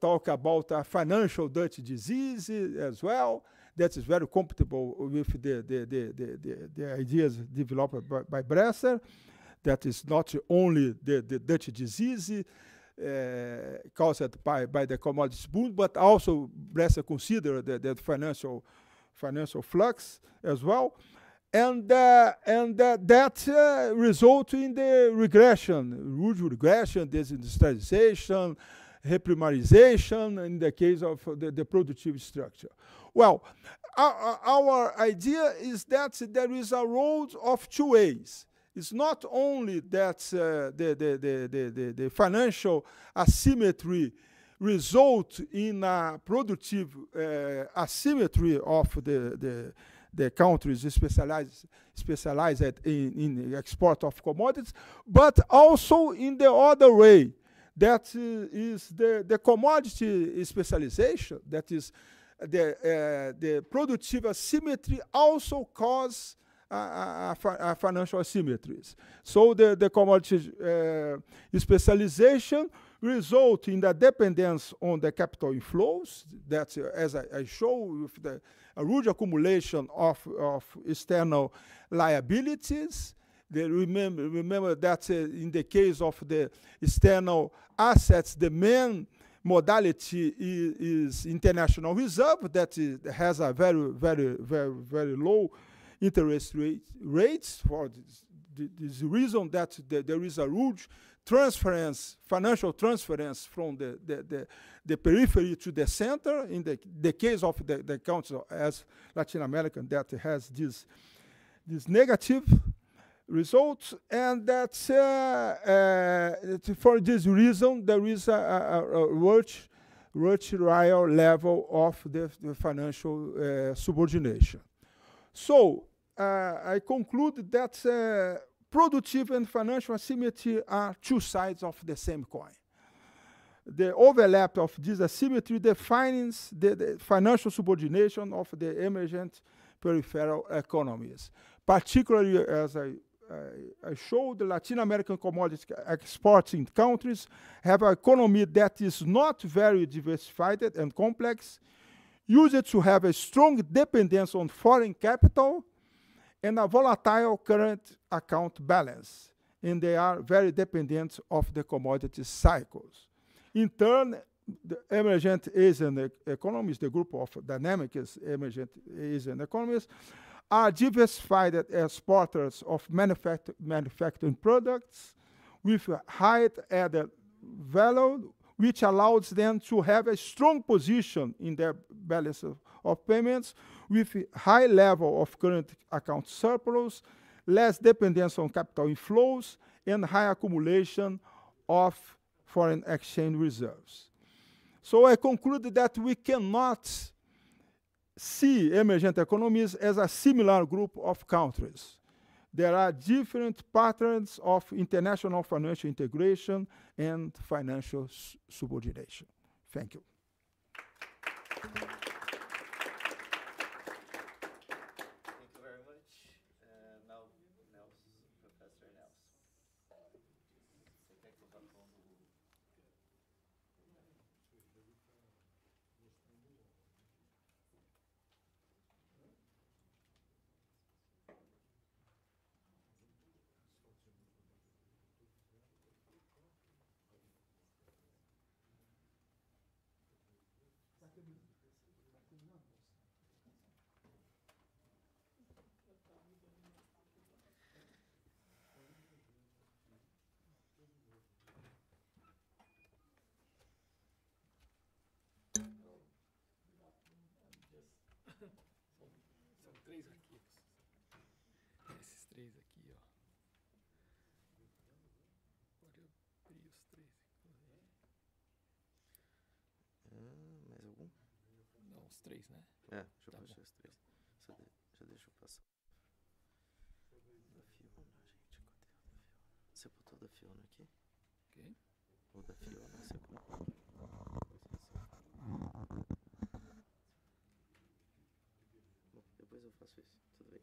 talked about a financial Dutch disease as well. That is very compatible with the ideas developed by Bresser. That is not only the Dutch disease caused by the commodities boom, but also Bresser considered the financial flux as well. And that result in the regression, huge regression, desindustrialization, reprimarization in the case of the productive structure. Well, our idea is that there is a road of two ways. It's not only that the financial asymmetry result in a productive asymmetry of the countries specialized in the export of commodities, but also in the other way, that is the commodity specialization, that is the productive asymmetry also causes financial asymmetries. So the commodity specialization result in the dependence on the capital inflows, that as I show with the huge accumulation of external liabilities. Remember that in the case of the external assets, the main modality is international reserve that has a very low interest rates for this reason that there is a huge transference, financial transference from the periphery to the center. In the case of the countries as Latin American, that has this negative results, and that for this reason there is a rich level of the financial subordination. So I conclude that productive and financial asymmetry are two sides of the same coin. The overlap of this asymmetry defines the financial subordination of the emergent peripheral economies, particularly as I showed, the Latin American commodity exporting countries have an economy that is not very diversified and complex, used to have a strong dependence on foreign capital, and a volatile current account balance, and they are very dependent of the commodity cycles. In turn, the emergent Asian economies, the group of dynamic emergent Asian economies, are diversified exporters of manufacturing products with a high added value, which allows them to have a strong position in their balance of payments with a high level of current account surplus, less dependence on capital inflows, and high accumulation of foreign exchange reserves. So I concluded that we cannot see emergent economies as a similar group of countries. There are different patterns of international financial integration and financial subordination. Thank you. Thank you very much. Now, Nelson, Professor Nelson. Os três, né? É, deixa eu puxar os três. Só deixa eu passar. Da Fiona, gente. Você botou da Fiona aqui? Ok. Ou da Fiona, você botou. Bom, depois eu faço isso. Tudo bem? Depois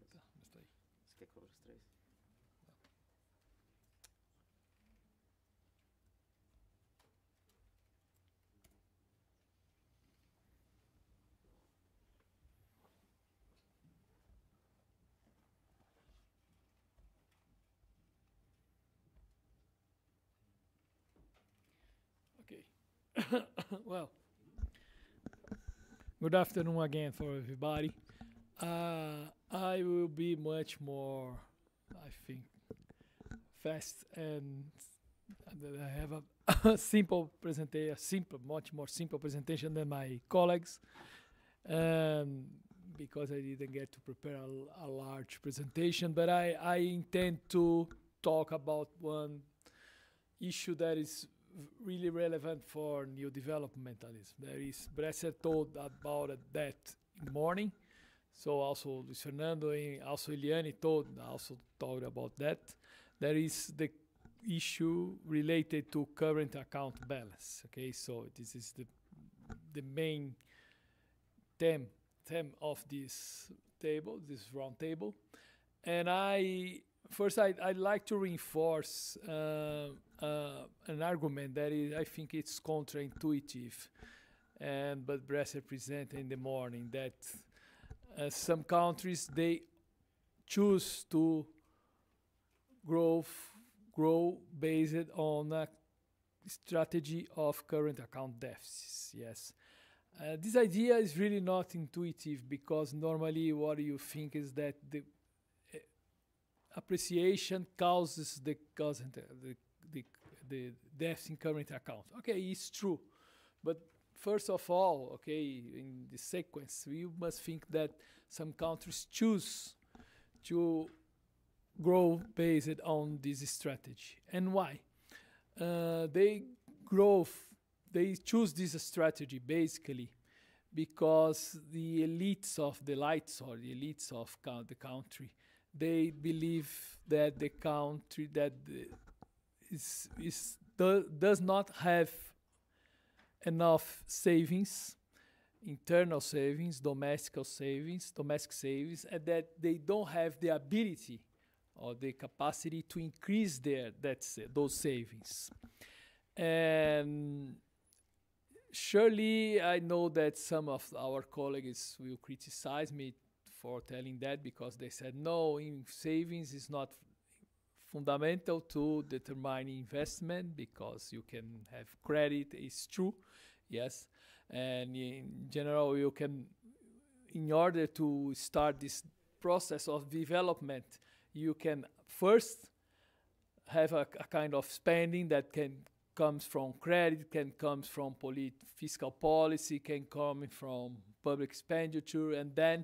eu faço. Tá, mas tá aí. Você quer que eu abra os três? Well, good afternoon again for everybody. I will be much more, I think, fast, and I have a simple presentation, much more simple presentation than my colleagues, because I didn't get to prepare a large presentation. But I intend to talk about one issue that is really relevant for new developmentalism. There is Bresser told about that morning, so also Luis Fernando and also Eliane talked about that. There is the issue related to current account balance. Okay, so this is the main theme of this table, this round table, and First, I'd like to reinforce an argument that is, I think it's counterintuitive, but Bresser presented in the morning, that some countries, they choose to grow based on a strategy of current account deficits, yes. This idea is really not intuitive, because normally what you think is that the appreciation causes the deficit in current account. Okay, it's true, but first of all, okay, in the sequence, we must think that some countries choose to grow based on this strategy. And why? They choose this strategy basically because the elites of the lights, or the elites of the country, they believe that the country that does not have enough savings, internal savings, domestic savings, and that they don't have the ability or the capacity to increase those savings. And surely I know that some of our colleagues will criticize me for telling that, because they said, no, in savings is not fundamental to determine investment, because you can have credit, it's true, yes. And in general, you can, in order to start this process of development, you can first have a kind of spending that can comes from credit, can comes from fiscal policy, can come from public expenditure, and then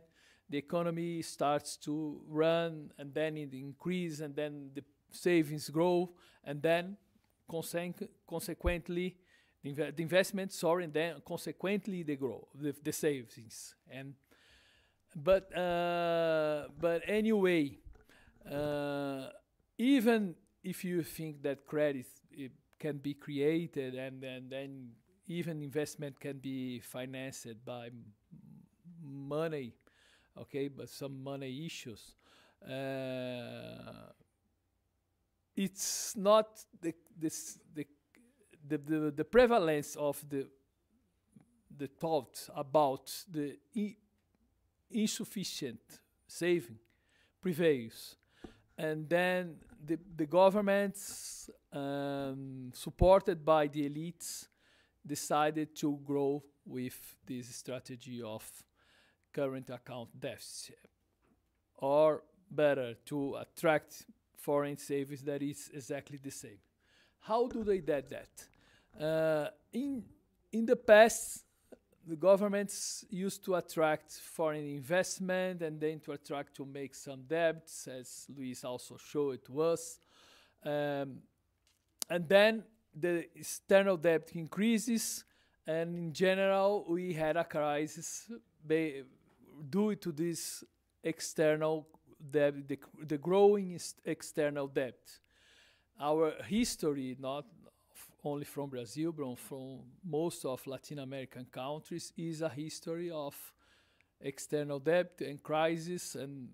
the economy starts to run, and then it increases, and then the savings grow, and then consequently the investment, sorry, and then consequently they grow, the savings. And but anyway, even if you think that credit it can be created, and then even investment can be financed by money, okay, but some money issues, it's not the prevalence of the thought about the insufficient saving prevails, and then the governments, supported by the elites, decided to grow with this strategy of current account deficit, or better, to attract foreign savings. That is exactly the same. How do they do that? In the past, the governments used to attract foreign investment, and then to attract to make some debts, as Luis also showed to us. And then the external debt increases, and in general, we had a crisis due to this external debt, the growing external debt. Our history, not only from Brazil, but from most of Latin American countries, is a history of external debt and crisis and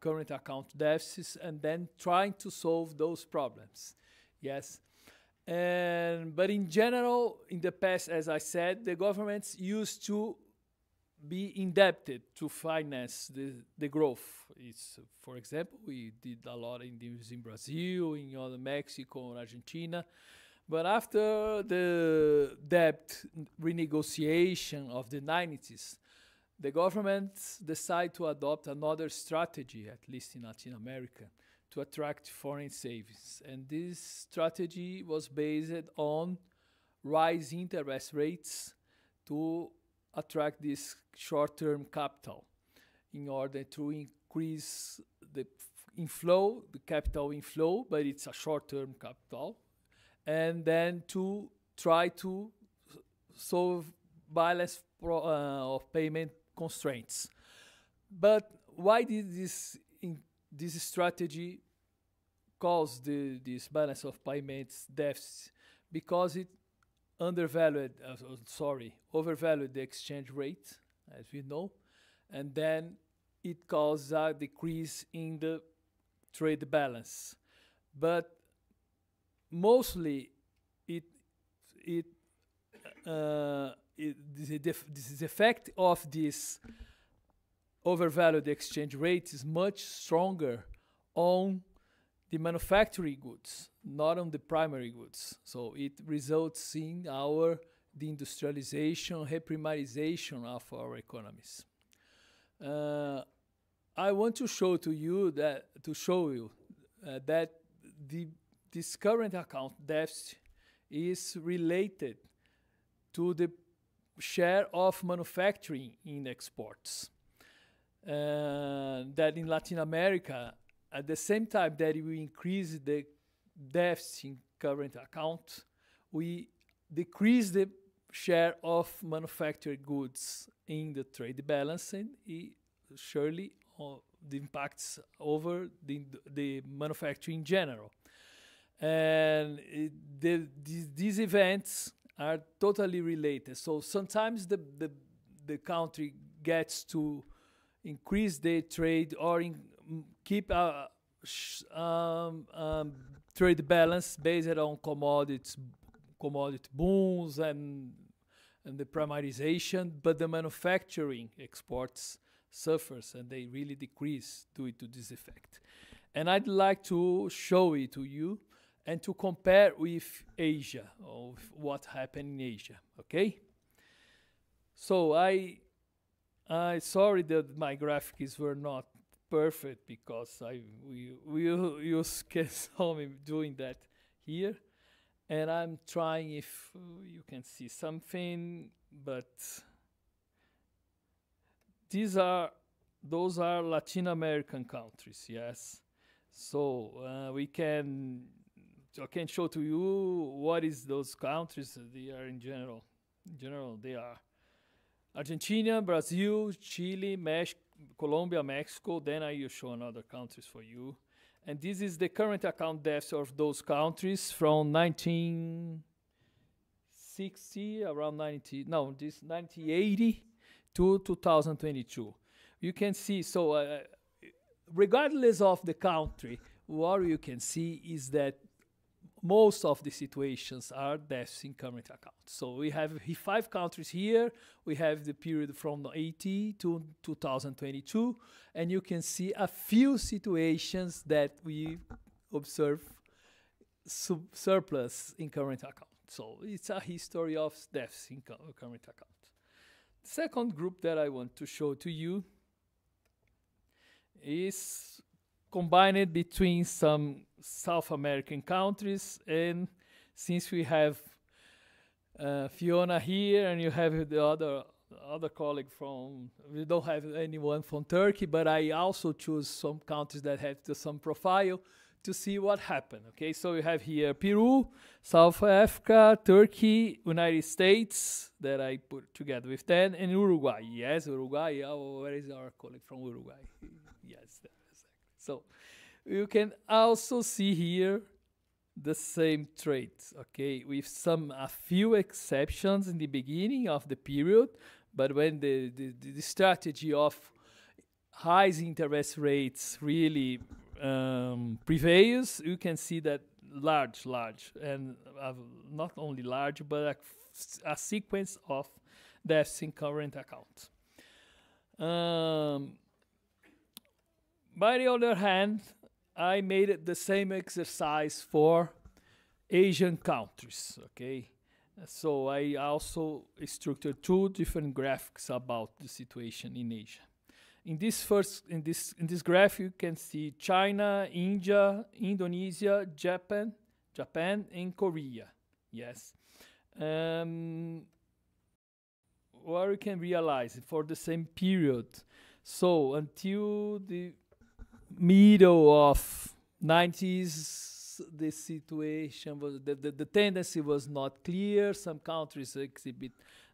current account deficits, and then trying to solve those problems. Yes. But in general, in the past, as I said, the governments used to be indebted to finance the growth. It's, for example, we did a lot in Brazil, in other Mexico, Argentina. But after the debt renegotiation of the 90s, the governments decide to adopt another strategy, at least in Latin America, to attract foreign savings. And this strategy was based on rising interest rates to attract this short-term capital in order to increase the inflow, the capital inflow, but it's a short-term capital, and then to try to solve balance of payment constraints. But why did this strategy cause this balance of payments deficit? Because it overvalued the exchange rate, as we know, and then it caused a decrease in the trade balance. But mostly, this effect of this overvalued exchange rate is much stronger on the manufacturing goods, not on the primary goods. So it results in our deindustrialization, reprimarization of our economies. I want to show to you that that this current account deficit is related to the share of manufacturing in exports. That in Latin America, at the same time that we increase the deficit in current account, we decrease the share of manufactured goods in the trade balance, and it surely the impacts over the manufacturing in general. And these events are totally related. So sometimes the country gets to increase their trade or keep a trade balance based on commodity booms and the primarization, but the manufacturing exports suffers, and they really decrease due to this effect. And I'd like to show it to you and to compare with Asia, or with what happened in Asia, okay? So I sorry that my graphics were not perfect, because you can saw me doing that here. And I'm trying if you can see something, but those are Latin American countries, yes. So I can show to you what is those countries. They are in general they are Argentina, Brazil, Chile, Colombia, Mexico. Then I will show another countries for you. And this is the current account deficit of those countries from 1960, around 1980 to 2022. You can see, so regardless of the country, what you can see is that most of the situations are deficit in current accounts. So we have 5 countries here. We have the period from 1980 to 2022. And you can see a few situations that we observe surplus in current account. So it's a history of deficit in current account. The second group that I want to show to you is combined between some South American countries, and since we have Fiona here, and you have the other colleague from, we don't have anyone from Turkey, but I also choose some countries that have some profile to see what happened. Okay, so you have here Peru, South Africa, Turkey, United States, that I put together with them, and Uruguay. Yes, Uruguay. Oh, where is our colleague from Uruguay? Yes. So you can also see here the same traits, okay, with a few exceptions in the beginning of the period, but when the strategy of high interest rates really prevails, you can see that large, and not only large, but a sequence of deficits in current accounts. By the other hand, I made the same exercise for Asian countries, okay? So I also structured 2 different graphics about the situation in Asia. In this graph, you can see China, India, Indonesia, Japan, and Korea. Yes. What we can realize for the same period. So until the middle of 90s, the situation was, the tendency was not clear. Some countries exhibit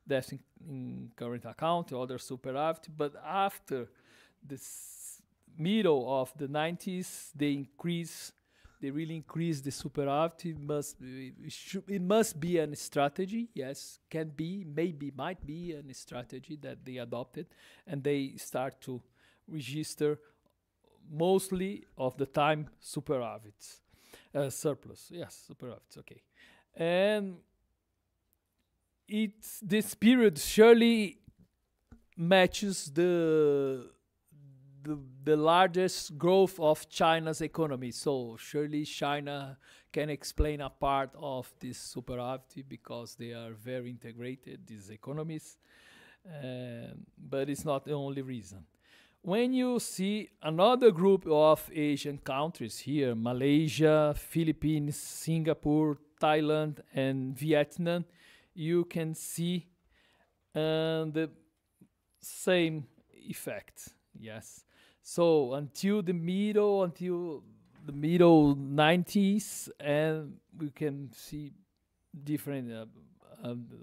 deficit in current account, others superavit, but after this middle of the 90s, they really increase the superavit. It must be a strategy, yes, can be, maybe, might be a strategy that they adopted, and they start to register mostly of the time superavits, surplus, yes, superavits, okay. And this period surely matches the largest growth of China's economy. So surely China can explain a part of this superavit because they are very integrated, these economies. But it's not the only reason. When you see another group of Asian countries here, Malaysia, Philippines, Singapore, Thailand, and Vietnam, you can see the same effect, yes. So until the middle 90s, and we can see different,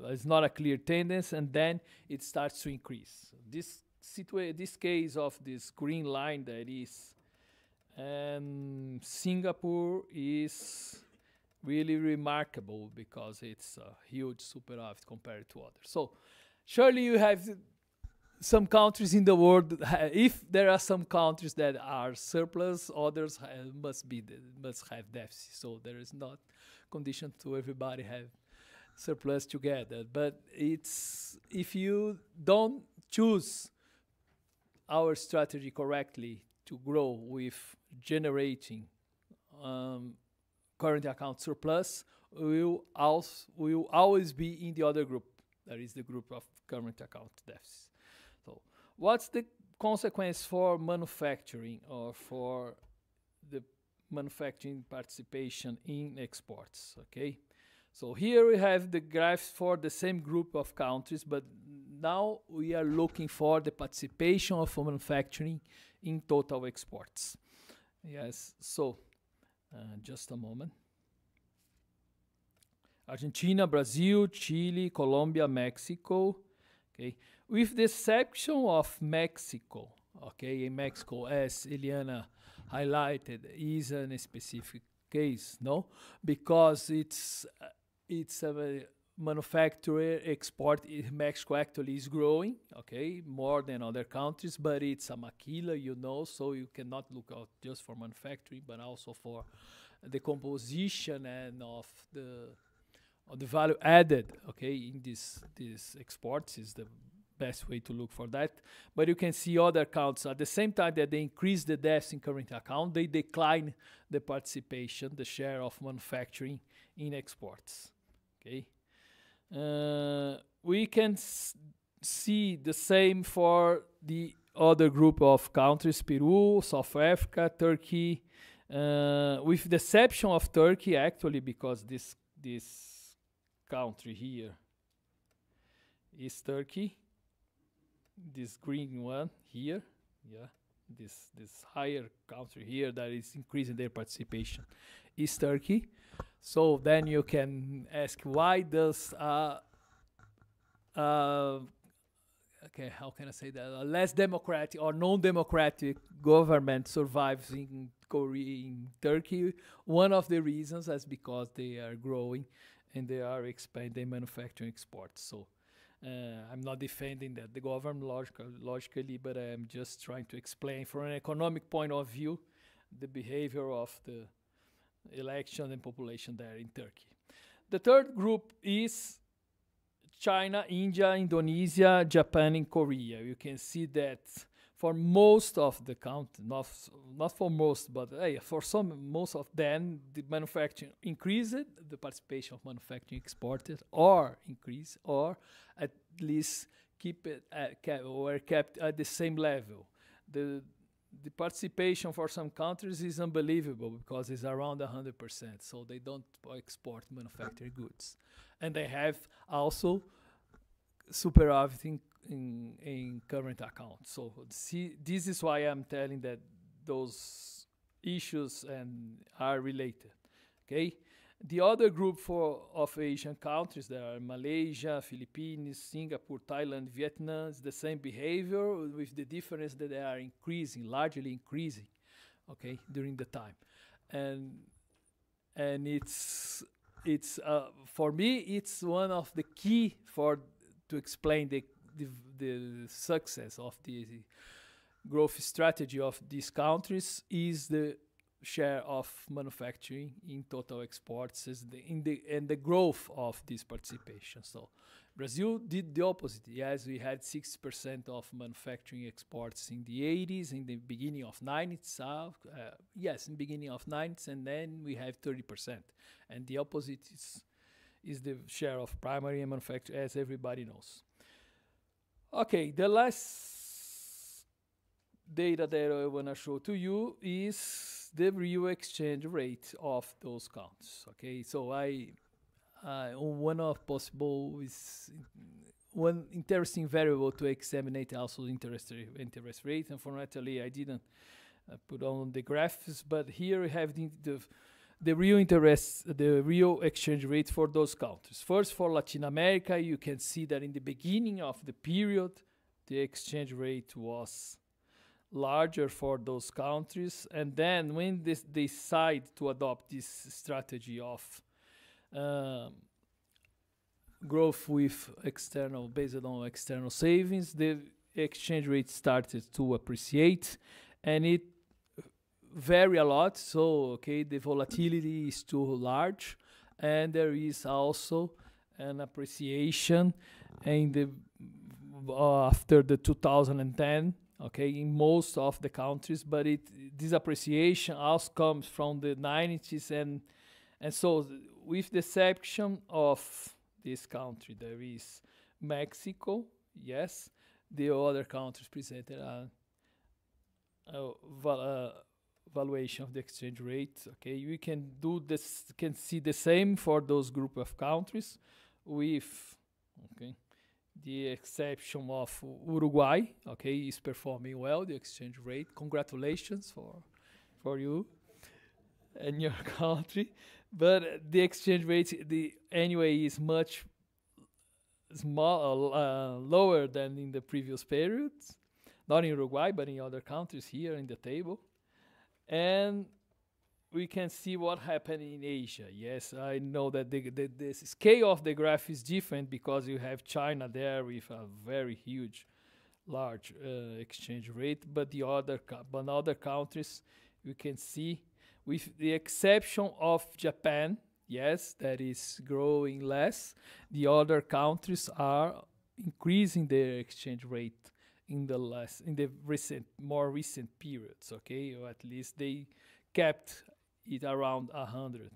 it's not a clear tendency, and then it starts to increase. This case of this green line that is, Singapore is really remarkable because it's a huge superavit compared to others. So surely you have some countries in the world, if there are some countries that are surplus, others must have deficit. So there is not condition to everybody have surplus together. But it's, if you don't choose our strategy correctly to grow with generating current account surplus, will always be in the other group, that is the group of current account deficits. So what's the consequence for manufacturing or for the manufacturing participation in exports? Okay, so here we have the graphs for the same group of countries, but now we are looking for the participation of manufacturing in total exports. Yes, so just a moment. Argentina, Brazil, Chile, Colombia, Mexico. Okay, with the exception of Mexico. Okay, in Mexico, as Eliana highlighted, is a specific case, no, because it's a manufacturer export. Mexico actually is growing, okay, more than other countries, but it's a maquila, you know, so you cannot look out just for manufacturing, but also for the composition and of the value added, okay, in these exports is the best way to look for that. But you can see other accounts at the same time that they increase the deficit in current account, they decline the participation, the share of manufacturing in exports. Okay, we can see the same for the other group of countries, Peru, South Africa, Turkey, with the exception of Turkey, actually, because this country here is Turkey. This green one here, yeah, this higher country here that is increasing their participation is Turkey. So then you can ask, why does okay, how can I say that, a less democratic or non-democratic government survives in Korea, in Turkey? One of the reasons is because they are growing and they are expanding manufacturing exports. So I'm not defending that the government logically, but I'm just trying to explain from an economic point of view the behavior of the election and population there in Turkey. The third group is China, India, Indonesia, Japan, and Korea. You can see that for most of the countries, not for most, but for most of them, the manufacturing increased, the participation of manufacturing exported or increased, or at least keep it kept at the same level. The participation for some countries is unbelievable because it's around 100%, so they don't export manufactured goods. And they have also superavit in current accounts. So see, this is why I'm telling that those issues are related. Okay, the other group of Asian countries, there are Malaysia, Philippines, Singapore, Thailand, Vietnam, is the same behavior with the difference that they are increasing, largely increasing, okay, during the time. And it's for me, it's one of the key to explain the success of the growth strategy of these countries is the share of manufacturing in total exports and the growth of this participation. So Brazil did the opposite. Yes, we had 60% of manufacturing exports in the 80s, in the beginning of 90s. Yes, in the beginning of 90s, and then we have 30%. And the opposite is the share of primary and manufacturing, as everybody knows. Okay, the last data that I want to show to you is the real exchange rate of those counts. Okay, so one interesting variable to examine also interest rate. Unfortunately, I didn't put on the graphs, but here we have the real interest, the real exchange rate for those countries. First, for Latin America, you can see that in the beginning of the period, the exchange rate was larger for those countries. And then when they decide to adopt this strategy of growth with external, based on external savings, the exchange rate started to appreciate, and it vary a lot. So okay, the volatility is too large, and there is also an appreciation in the after the 2010, okay, in most of the countries, but this appreciation also comes from the 90s, and so with the exception of this country, there is Mexico, yes, the other countries presented valuation of the exchange rate. Okay, you can do this, can see the same for those group of countries, with okay, the exception of Uruguay. Okay, is performing well the exchange rate. Congratulations for you and your country. But the exchange rate, anyway, is much small, lower than in the previous periods. Not in Uruguay, but in other countries here in the table. And we can see what happened in Asia. Yes, I know that the scale of the graph is different because you have China there with a very huge, large exchange rate, but other countries you can see, with the exception of Japan, yes, that is growing less, the other countries are increasing their exchange rate in the more recent periods, okay, or at least they kept it around 100.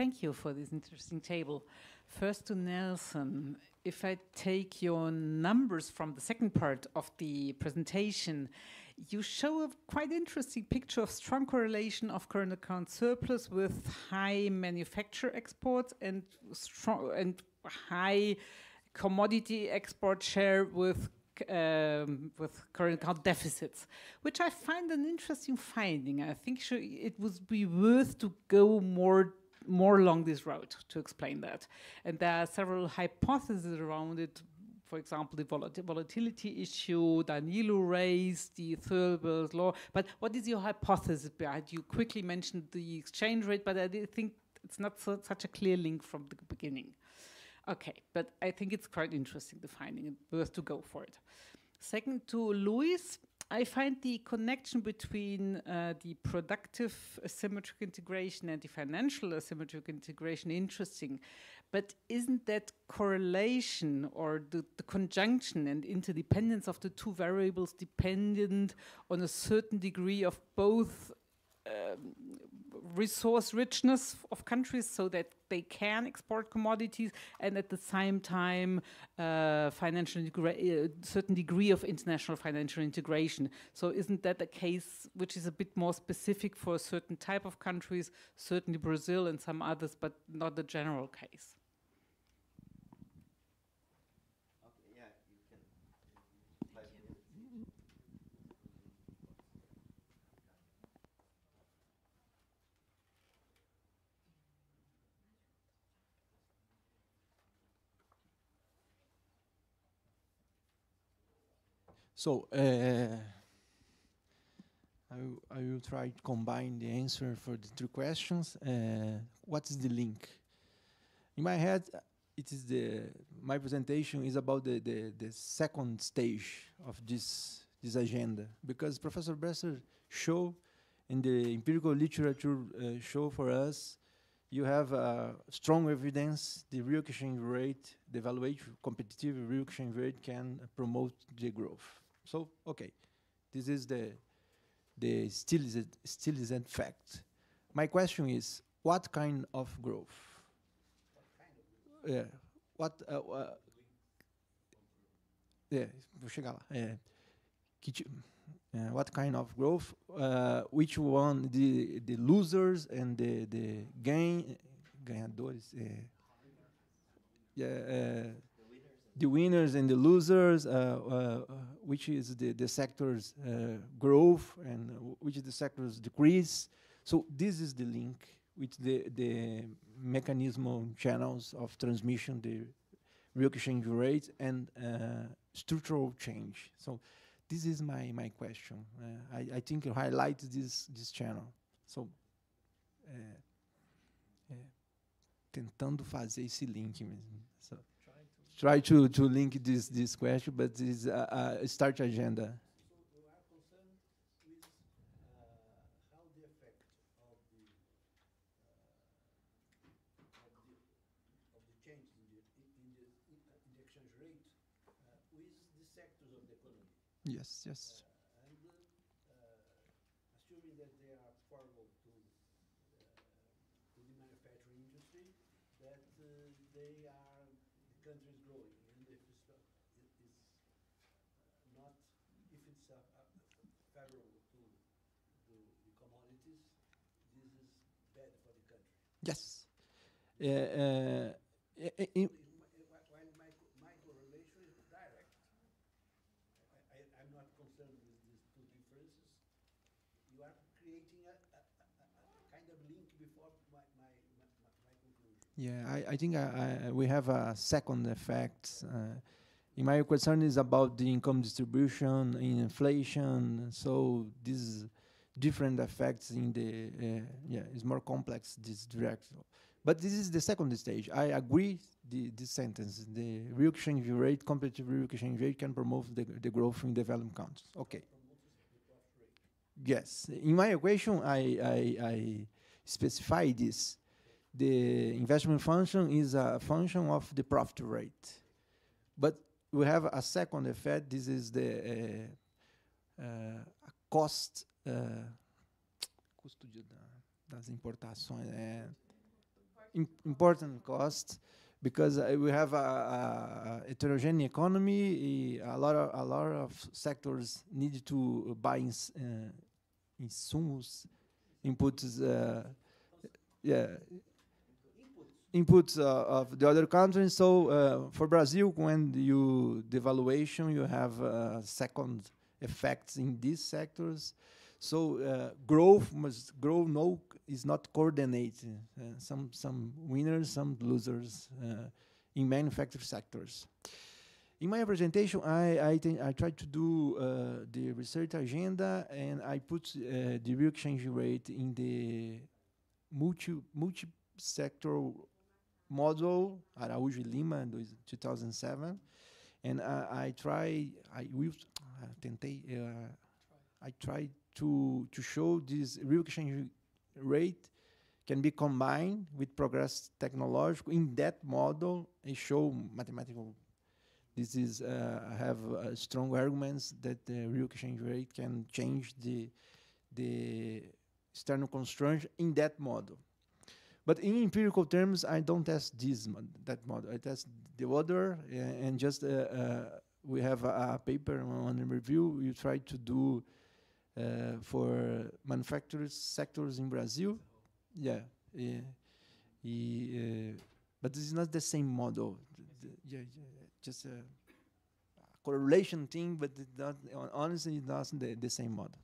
thank you for this interesting table. First to Nelson, if I take your numbers from the second part of the presentation, you show a quite interesting picture of strong correlation of current account surplus with high manufacture exports and strong and high commodity export share with current account deficits, which I find an interesting finding. I think it would be worth to go more along this route to explain that. And there are several hypotheses around it. For example, the volatility issue, Danilo raised, the third world law. But what is your hypothesis behind? You quickly mentioned the exchange rate, but I think it's not such a clear link from the beginning. Okay, but I think it's quite interesting, the finding, and worth to go for it. Second to Luis, I find the connection between the productive asymmetric integration and the financial asymmetric integration interesting. But isn't that correlation or the conjunction and interdependence of the two variables dependent on a certain degree of both resource richness of countries so that they can export commodities and at the same time financial certain degree of international financial integration? So isn't that a case which is a bit more specific for a certain type of countries, certainly Brazil and some others, but not the general case? So I will try to combine the answer for the three questions. What is the link? In my head, it is my presentation is about the second stage of this agenda, because Professor Bresser showed in the empirical literature show for us, you have strong evidence the real exchange rate, the evaluation competitive real exchange rate can promote the growth. So, okay, this is the still isn't fact. My question is, what kind of growth? Yeah, what? Yeah, vou chegar lá. What kind of growth? Which one? The losers and the ganhadores? Yeah. The winners and the losers, which is the sector's growth and which is the sector's decrease. So this is the link with the mechanism of channels of transmission, the real exchange rate, and structural change. So this is my question. I think you highlight this channel. So, tentando fazer esse link mesmo. So, try to link this question, but this start agenda. So you are concerned with how the effect of the change in the exchange rate with the sectors of the economy. Yes, yes. Assuming that they are favorable to the manufacturing industry, that they are. Countries growing, and if it's not, if it's favorable to the commodities, this is bad for the country. Yes. While my correlation is direct, I'm not concerned with these two differences. You are creating a kind of link before my conclusion. Yeah, I think we have a second effect. In my concern is about the income distribution, in inflation. So these different effects in the is more complex. This direct, but this is the second stage. I agree. This sentence: the real exchange rate, competitive real exchange rate, can promote the growth in developed countries. Okay. Yes. In my equation, I specify this. The investment function is a function of the profit rate, but we have a second effect. This is the cost, custo das importações, important costs because we have a heterogeneous economy. A lot of sectors need to buy insumos, inputs, inputs of the other countries. So for Brazil, when you devaluation, you have second effects in these sectors. So growth must grow. No, is not coordinated. Some winners, some losers in manufacturing sectors. In my presentation, I tried to do the research agenda, and I put the real exchange rate in the multi-sector model Araujo Lima 2007, and I tried to show this real exchange rate can be combined with progress technological in that model and show mathematical. This is have strong arguments that the real exchange rate can change the external constraint in that model. But in empirical terms, I don't test this that model. I test the other, and just we have a paper on the review. We try to do for manufacturing sectors in Brazil, but this is not the same model. Just a correlation thing, but not, honestly, it's not the same model.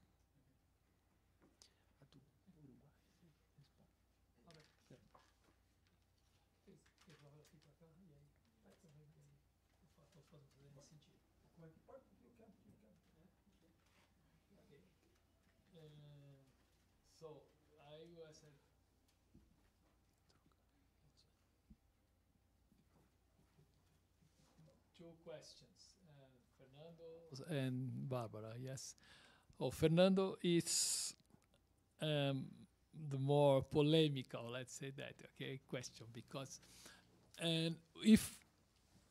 Questions, Fernando and Barbara. Yes. Oh, Fernando is the more polemical, let's say that. Okay, question, because and if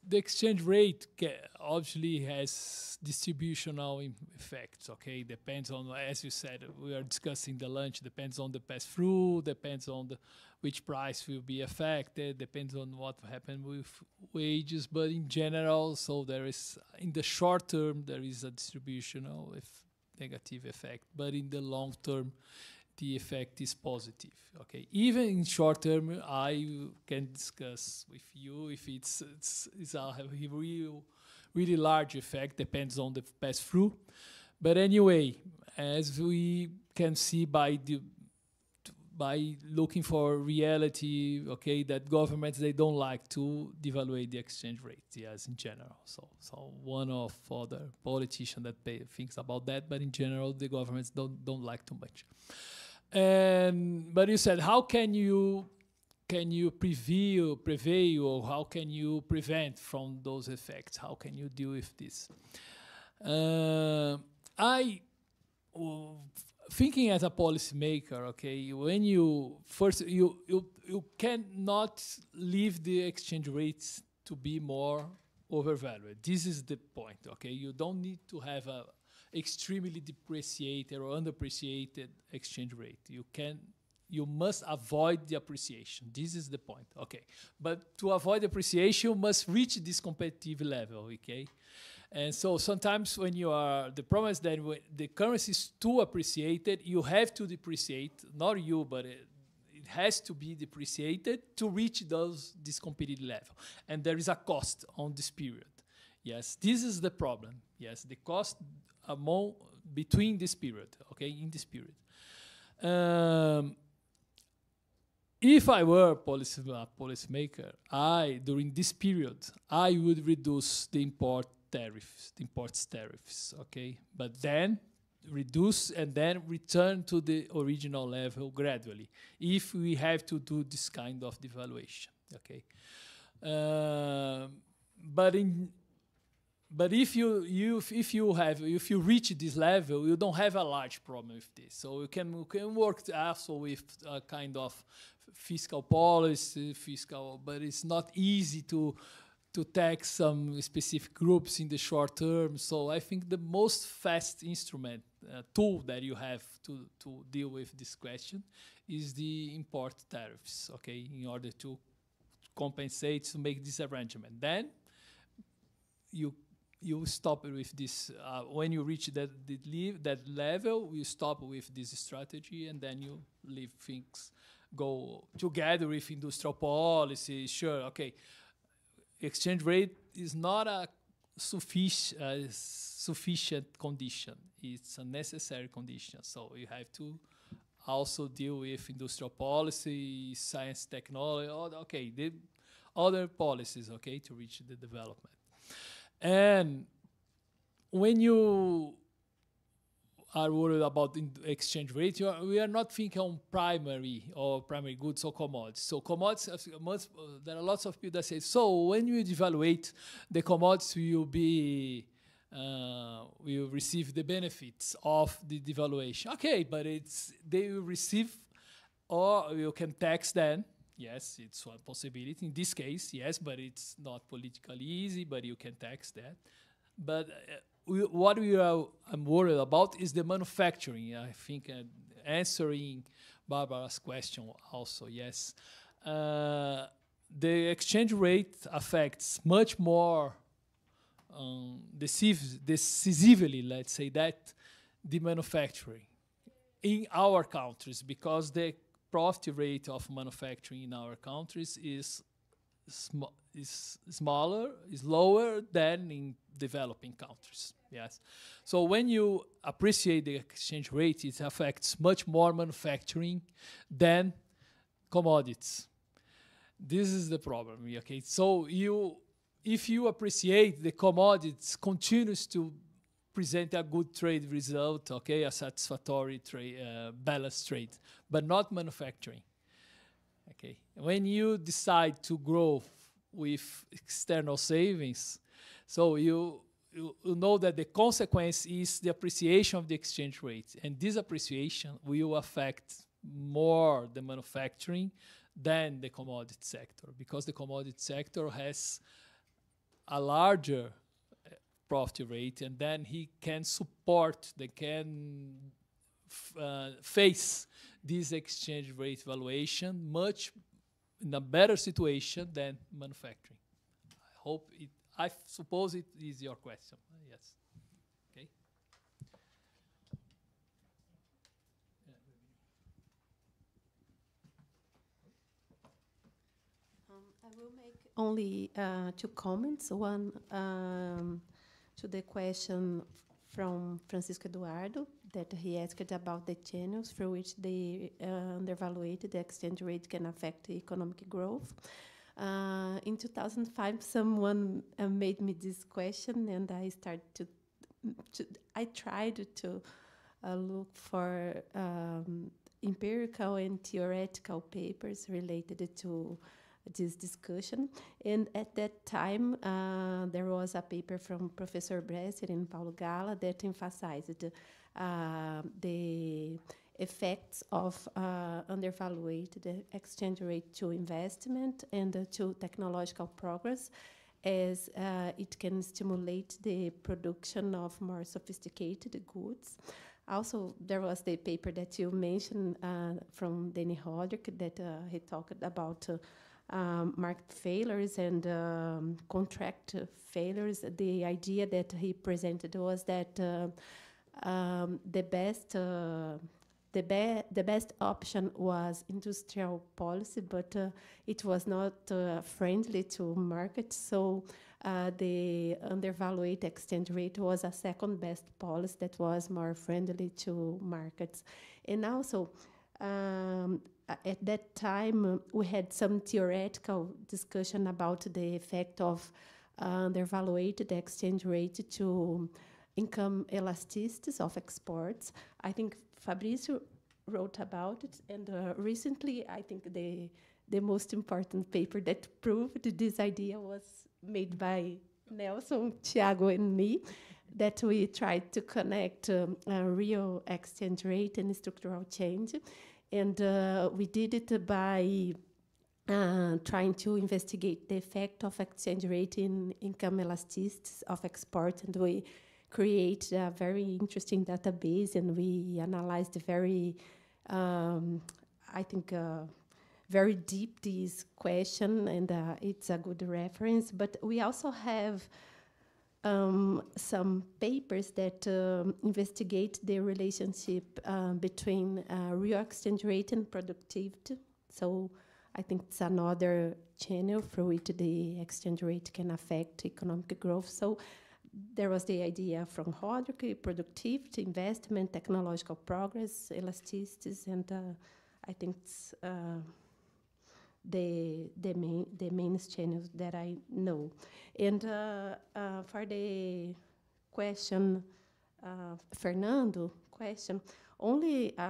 the exchange rate obviously has distributional effects. Okay, depends on, as you said, we are discussing the lunch. Depends on the pass-through. Depends on the which price will be affected. Depends on what happened with wages. But in general, so there is in the short term there is a distributional negative effect. But in the long term, the effect is positive. Okay, even in short term, I can discuss with you if it's a really large effect. Depends on the pass through. But anyway, as we can see by the looking for reality, okay, that governments they don't like to devaluate the exchange rate, yes, in general. So one of other politician that thinks about that, but in general the governments don't like too much. But you said, how can you prevail, or how can you prevent from those effects? How can you deal with this? Thinking as a policymaker, okay, when you first you cannot leave the exchange rates to be more overvalued. This is the point, okay. You don't need to have a extremely depreciated or underappreciated exchange rate. You must avoid the appreciation. This is the point, okay. But to avoid appreciation, you must reach this competitive level, okay. And so sometimes when you are, the problem is that when the currency is too appreciated, you have to depreciate, not you, but it has to be depreciated to reach this competitive level. And there is a cost on this period. Yes, this is the problem. Yes, the cost between this period, okay, in this period. If I were a policymaker, during this period, I would reduce the imports tariffs, okay? But then reduce and then return to the original level gradually, if we have to do this kind of devaluation, okay? But if you reach this level, you don't have a large problem with this. So you can work also with a kind of fiscal policy, but it's not easy to to tax some specific groups in the short term. So I think the most fast instrument, tool that you have to deal with this question is the import tariffs, okay, in order to compensate, to make this arrangement. Then you stop with this, when you reach that level, you stop with this strategy, and then you leave things go together with industrial policy. Sure, okay. Exchange rate is not a sufficient condition. It's a necessary condition. So you have to also deal with industrial policy, science, technology, okay, the other policies, okay, to reach the development. And when you are worried about the exchange rate, we are not thinking on primary goods or commodities. So commodities, there are lots of people that say, so when you devaluate the commodities, will receive the benefits of the devaluation. Okay, but they will receive, or you can tax them. Yes, it's one possibility. In this case, yes, but it's not politically easy, but you can tax that. But I'm worried about is the manufacturing. I think answering Barbara's question also, yes. The exchange rate affects much more decisively, let's say that, the manufacturing in our countries, because the profit rate of manufacturing in our countries is lower than in developing countries. Yes, so when you appreciate the exchange rate, it affects much more manufacturing than commodities. This is the problem. Okay, so if you appreciate the commodities, continues to present a good trade result, okay, a satisfactory trade, balanced trade, but not manufacturing. Okay, when you decide to grow with external savings, so you know that the consequence is the appreciation of the exchange rate, and this appreciation will affect more the manufacturing than the commodity sector, because the commodity sector has a larger profit rate, and then he can support, they can face this exchange rate valuation much in a better situation than manufacturing. I hope it, I suppose it is your question. Yes. Okay. I will make only two comments. One, to the question from Francisco Eduardo that he asked about the channels through which the undervaluated exchange rate can affect economic growth. In 2005, someone made me this question, and I started I tried to look for empirical and theoretical papers related to this discussion, and at that time there was a paper from Professor Bresser and Paulo Galla that emphasized the effects of undervaluated exchange rate to investment and to technological progress, as it can stimulate the production of more sophisticated goods. Also, there was the paper that you mentioned from Danilo Roderick that he talked about market failures and contract failures. The idea that he presented was that the best option was industrial policy, but it was not friendly to markets. So the undervalued exchange rate was a second best policy that was more friendly to markets, and also. At that time, we had some theoretical discussion about the effect of undervaluated exchange rate to income elasticities of exports. I think Fabrício wrote about it, and recently, I think the most important paper that proved this idea was made by Nelson, Thiago, and me, that we tried to connect a real exchange rate and structural change. And we did it by trying to investigate the effect of exchange rate in income elasticities of export, and we create a very interesting database, and we analyzed very, I think, very deep this question, and it's a good reference. But we also have some papers that investigate the relationship between real exchange rate and productivity. So I think it's another channel through which the exchange rate can affect economic growth. So there was the idea from Roderick, productivity, investment, technological progress, elasticities, and I think it's the main channels that I know. And for the question, Fernando question, only a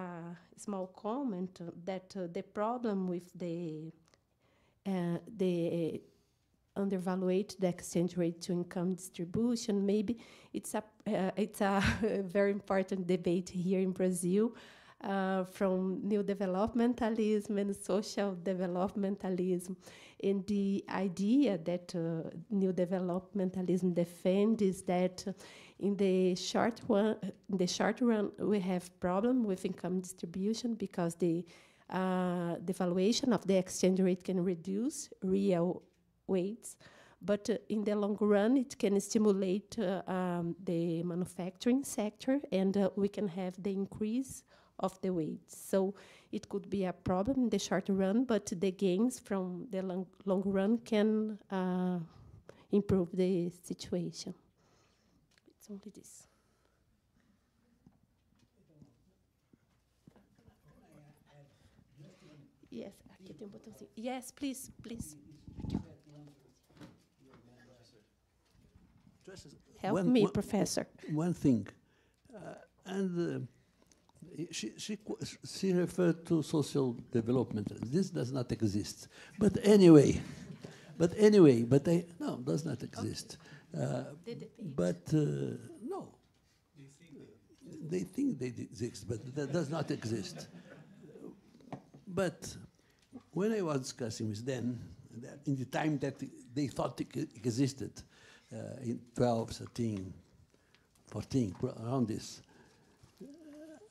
small comment that the problem with the undervaluate the exchange rate to income distribution, maybe it's a very important debate here in Brazil, from new developmentalism and social developmentalism. And the idea that new developmentalism defends is that in the short run, we have problem with income distribution because the devaluation of the exchange rate can reduce real weights, but in the long run, it can stimulate the manufacturing sector, and we can have the increase of the weights. So it could be a problem in the short run, but the gains from the long run can improve the situation. It's only this. Yes, aqui tem botãozinho. Yes, please, please. Help me, Professor. One thing, and she referred to social development. This does not exist. But anyway, no, does not exist. Okay. No, they think they exist, but that does not exist. But when I was discussing with them, in the time that they thought it existed, in 12, 13, 14, around this,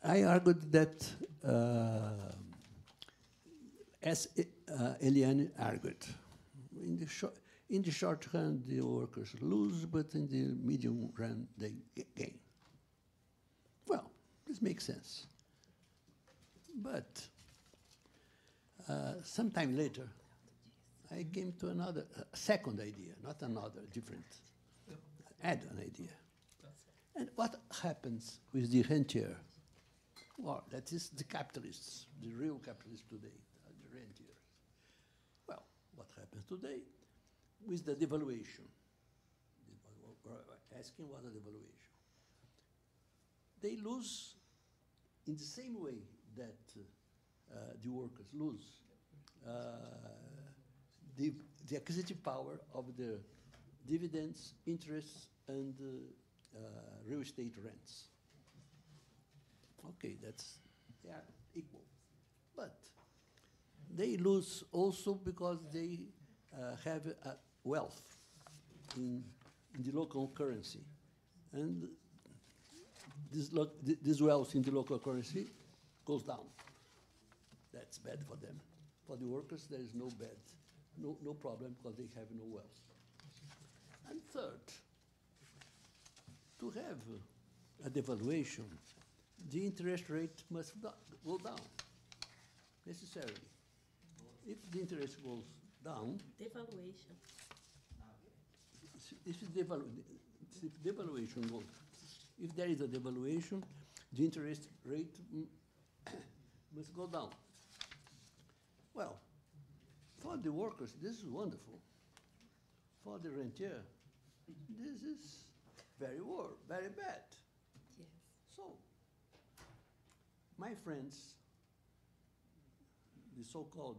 I argued that, as Eliane argued, in the short run the workers lose, but in the medium run they gain. Well, this makes sense. But sometime later, I came to another, second idea, not another, different. Add an idea. And what happens with the rentier? Well, that is the capitalists, the real capitalists today, the rentiers. Well, what happens today with the devaluation? Asking what a devaluation. They lose in the same way that the workers lose. The acquisitive power of the dividends, interests, and real estate rents. Okay, they are equal. But they lose also because they have a wealth in the local currency. And this wealth in the local currency goes down. That's bad for them. For the workers, there is no bad. No problem, because they have no wealth. And third, to have a devaluation, the interest rate must go down, necessarily. If the interest goes down, devaluation. If there is a devaluation, the interest rate must go down. Well, for the workers, this is wonderful. For the rentier, this is very bad. Yes. So, my friends, the so-called,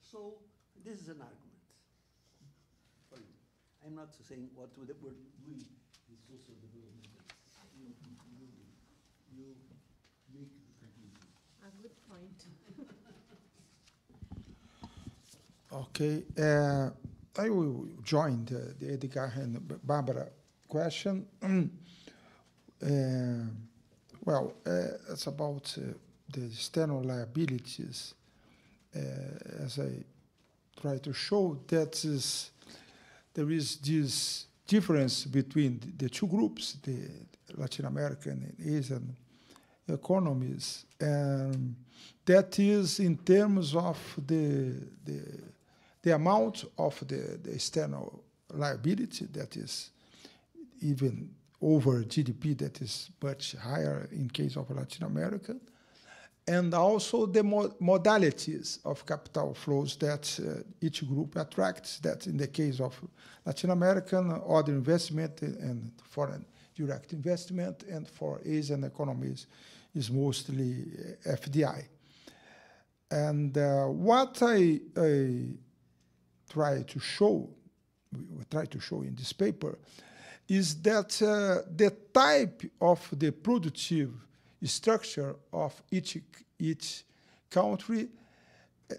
so this is an argument. For you. I'm not saying what the word we, the social development, you make the conclusion. A good point. Okay. I will join the Edgar and Barbara question. It's about the external liabilities. As I try to show, that is, there is this difference between the two groups, the Latin American and Asian economies, and that is in terms of the amount of the external liability that is even over GDP, that is much higher in case of Latin America, and also the modalities of capital flows that each group attracts, that in the case of Latin American, other investment and foreign direct investment, and for Asian economies is mostly FDI. And what I try to show in this paper is that the type of the productive structure of each country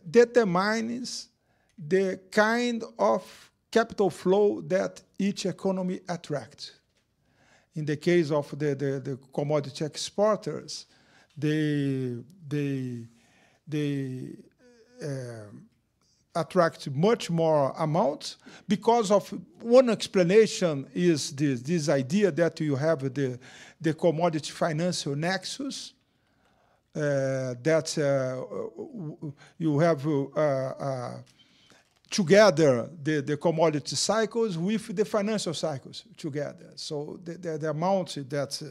determines the kind of capital flow that each economy attracts. In the case of the commodity exporters, they attract much more amounts because of one explanation is this idea that you have the commodity financial nexus, that you have together the commodity cycles with the financial cycles together. So the amount that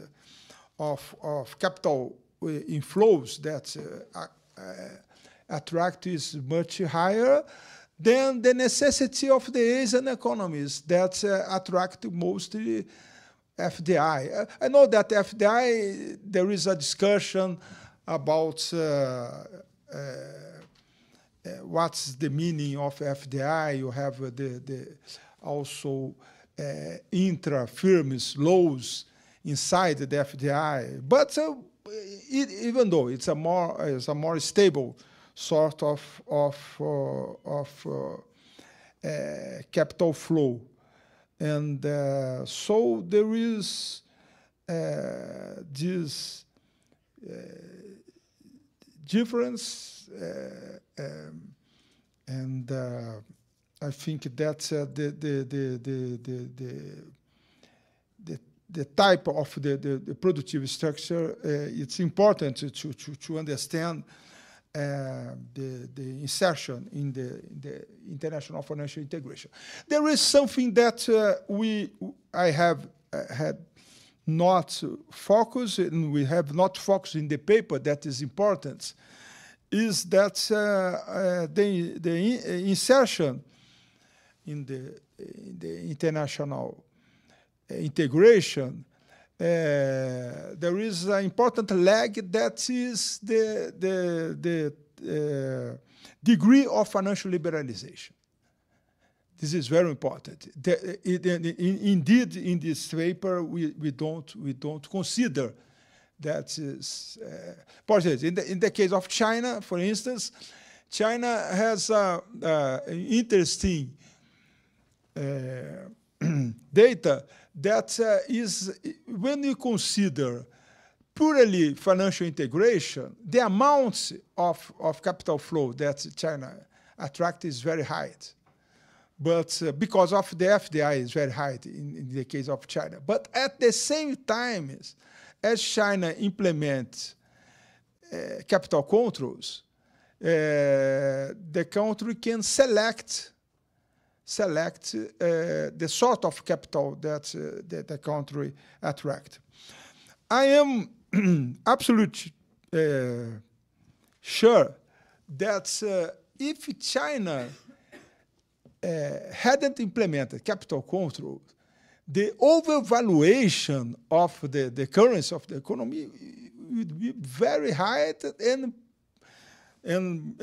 of capital inflows that attract is much higher than the necessity of the Asian economies that attract mostly FDI. I know that FDI, there is a discussion about what's the meaning of FDI. You have also intra-firms laws inside the FDI, but even though it's a more stable sort of capital flow, and so there is this difference, and I think that the type of the productive structure, it's important to understand the insertion in the international financial integration. There is something that I have had not focused, and we have not focused in the paper that is important, is that the insertion in the international integration, there is an important lag that is the degree of financial liberalization. This is very important. Indeed, in this paper, we don't consider that is positive. In the case of China, for instance, China has interesting data that is, when you consider purely financial integration, the amount of capital flow that China attracts is very high. But because of the FDI is very high in the case of China. But at the same time, as China implements capital controls, the country can select the sort of capital that the country attracts. I am absolutely sure that if China hadn't implemented capital control, the overvaluation of the currency of the economy would be very high, and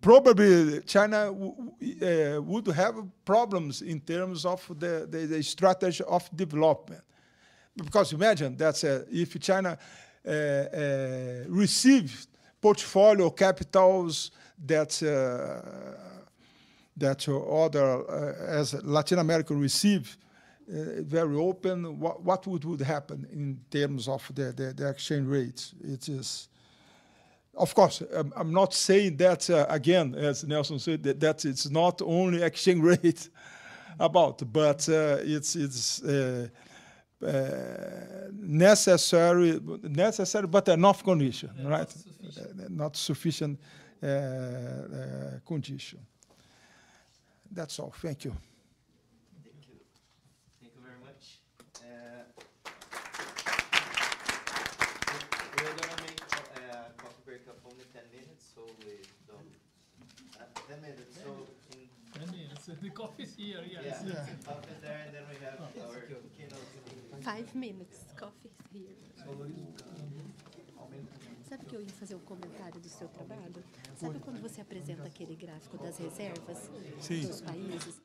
probably China would have problems in terms of the strategy of development. Because imagine that if China received portfolio capitals that that other, as Latin America receive very open, what would happen in terms of the exchange rates? It is, of course, I'm not saying that, again, as Nelson said, that it's not only exchange rate about, but it's necessary, but enough condition, right? Not sufficient, condition. That's all. Thank you. Thank you. Thank you very much. We're going to make a coffee break of only 10 minutes, so we don't. 10 minutes. So in 10 minutes. The coffee is here, yes. Yeah. Yeah. Coffee is there, and then we have our keynote. 5 minutes. Coffee is here. Sabe que eu ia fazer um comentário do seu trabalho? Sabe quando você apresenta aquele gráfico das reservas dos países?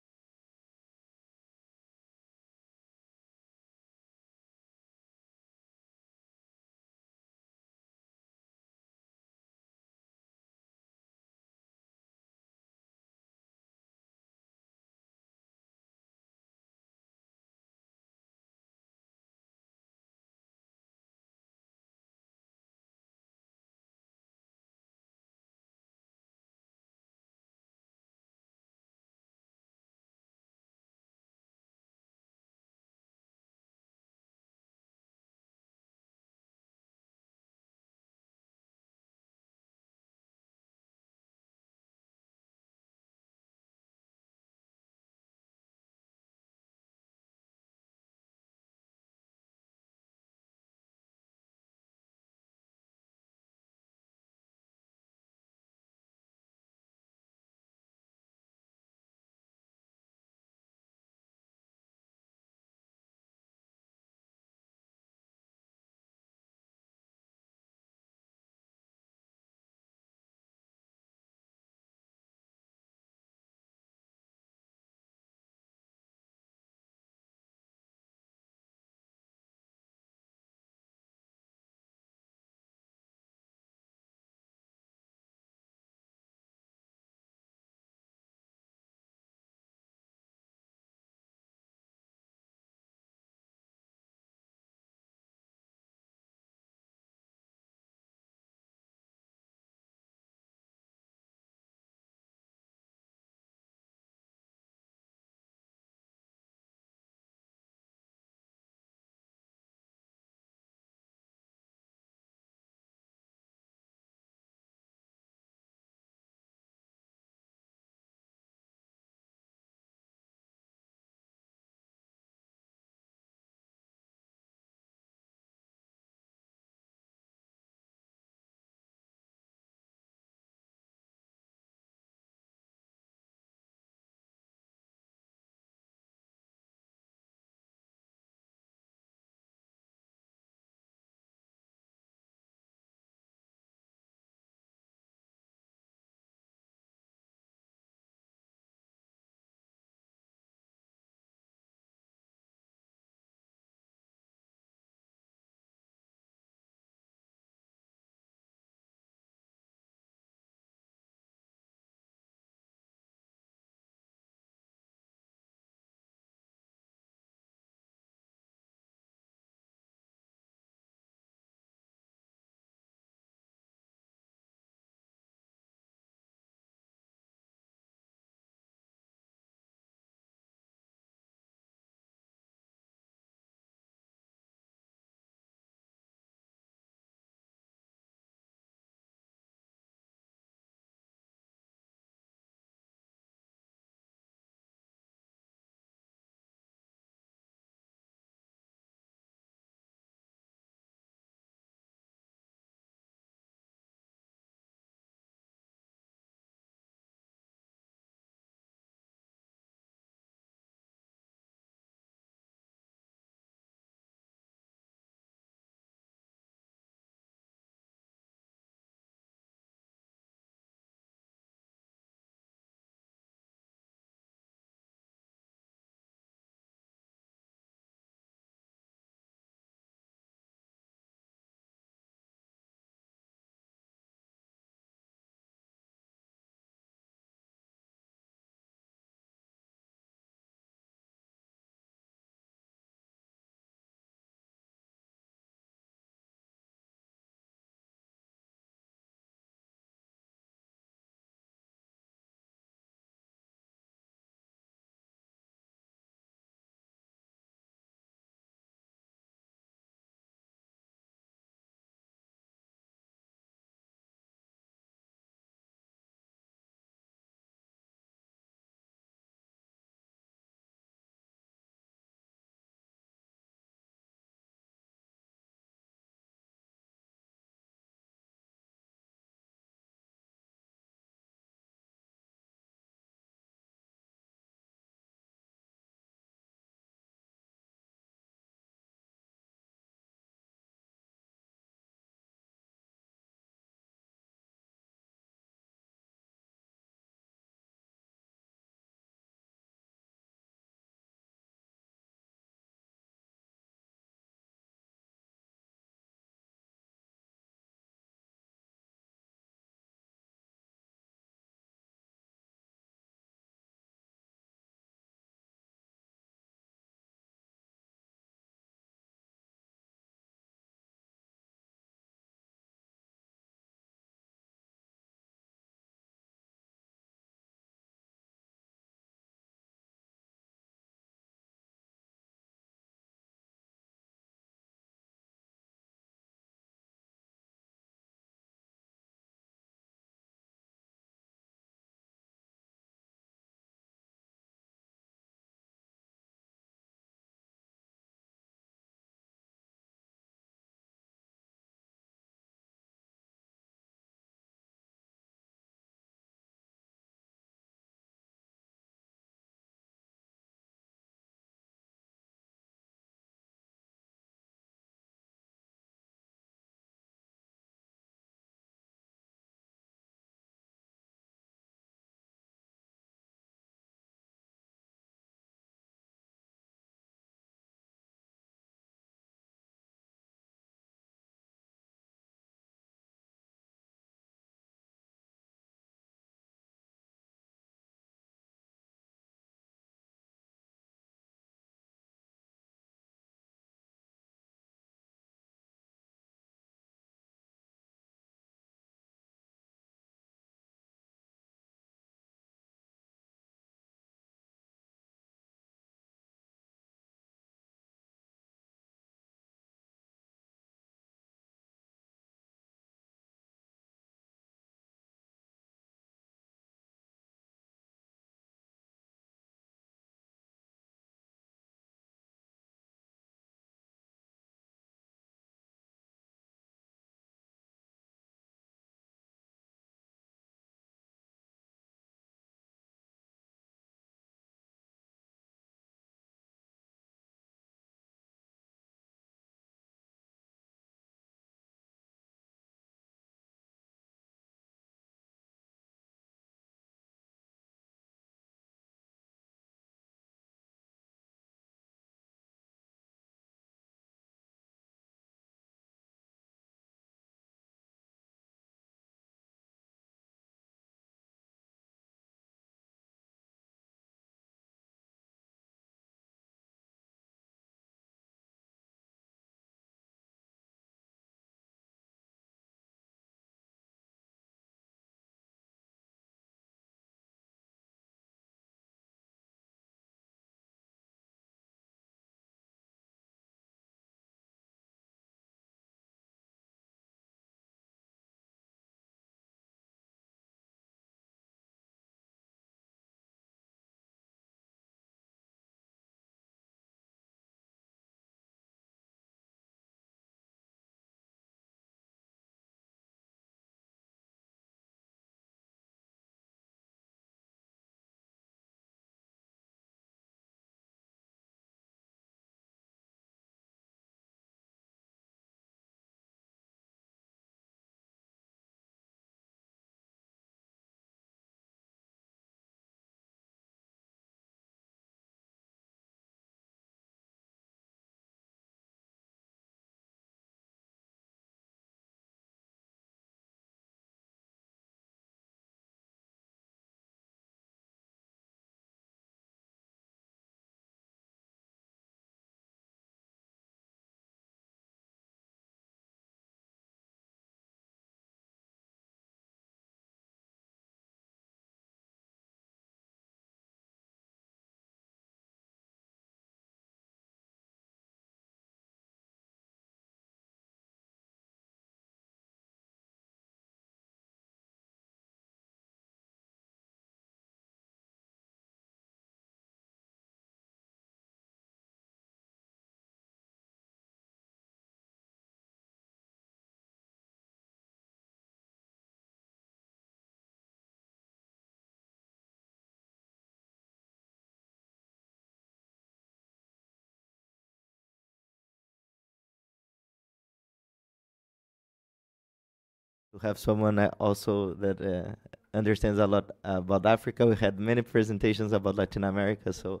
to have someone also that understands a lot about Africa. We had many presentations about Latin America, so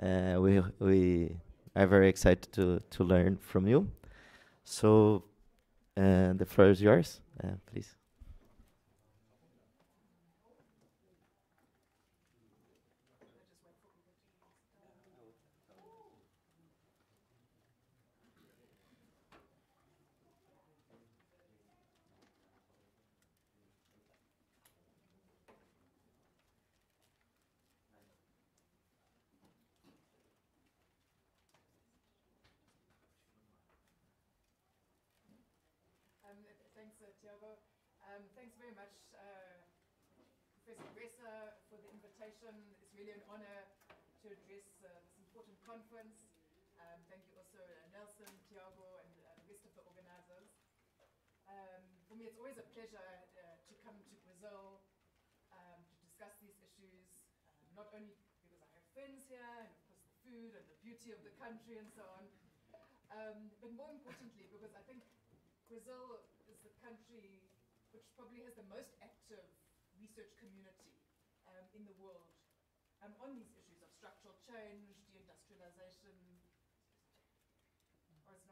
we are very excited to learn from you. So the floor is yours, please. Thanks very much, Professor Bresser, for the invitation. It's really an honor to address this important conference. Thank you also Nelson, Tiago, and the rest of the organizers. For me, it's always a pleasure to come to Brazil to discuss these issues, not only because I have friends here, and of course the food and the beauty of the country and so on, but more importantly because I think Brazil is the country which probably has the most active research community in the world on these issues of structural change, deindustrialization. Or it's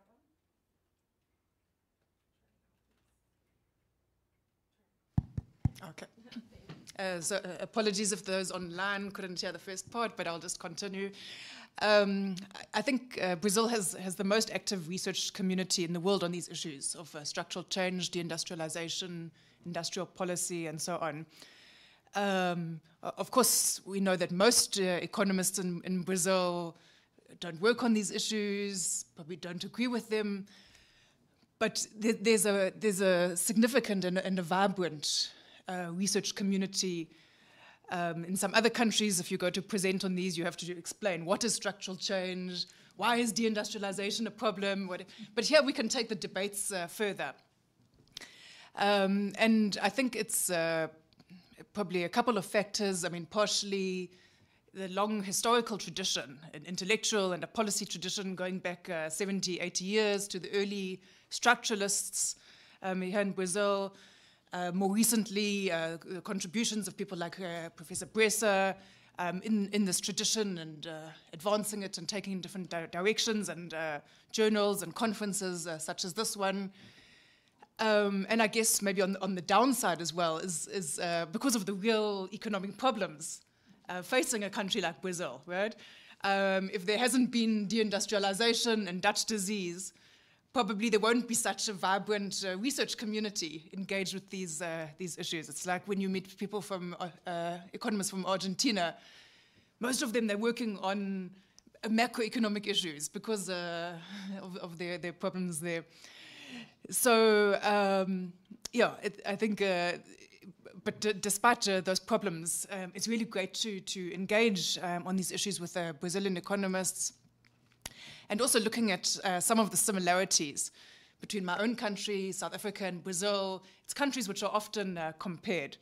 not on? Okay. So apologies if those online couldn't hear the first part, but I'll just continue. I think Brazil has the most active research community in the world on these issues of structural change, deindustrialization, industrial policy, and so on. Of course, we know that most economists in Brazil don't work on these issues, probably don't agree with them, but there's a significant and a vibrant research community. In some other countries, if you go to present on these, you have to explain what is structural change, why is deindustrialization a problem, but here we can take the debates further. And I think it's probably a couple of factors. I mean, partially the long historical tradition, an intellectual and a policy tradition going back 70, 80 years to the early structuralists here in Brazil. More recently, the contributions of people like Professor Bresser in this tradition and advancing it and taking different directions and journals and conferences such as this one. And I guess maybe on the downside as well is because of the real economic problems facing a country like Brazil, right? If there hasn't been deindustrialization and Dutch disease, probably there won't be such a vibrant research community engaged with these issues. It's like when you meet people from economists from Argentina, most of them they're working on macroeconomic issues because of their problems there. So yeah, I think. But despite those problems, it's really great to engage on these issues with Brazilian economists. And also looking at some of the similarities between my own country, South Africa, and Brazil. It's countries which are often compared.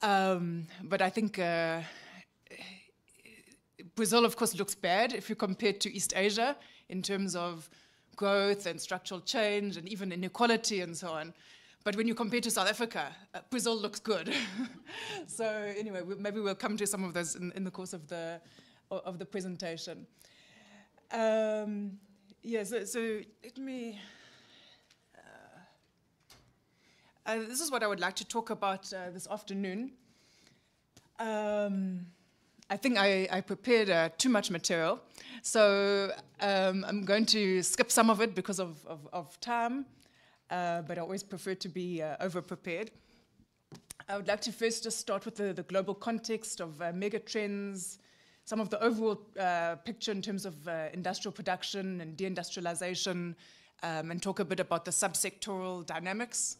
But I think Brazil, of course, looks bad if you compare to East Asia in terms of growth and structural change and even inequality and so on. But when you compare to South Africa, Brazil looks good. So anyway, maybe we'll come to some of those in the course of the presentation. Yeah, so let me, this is what I would like to talk about this afternoon. I think I prepared too much material, so I'm going to skip some of it because of time, but I always prefer to be over-prepared. I would like to first just start with the global context of megatrends, some of the overall picture in terms of industrial production and deindustrialization, and talk a bit about the subsectoral dynamics.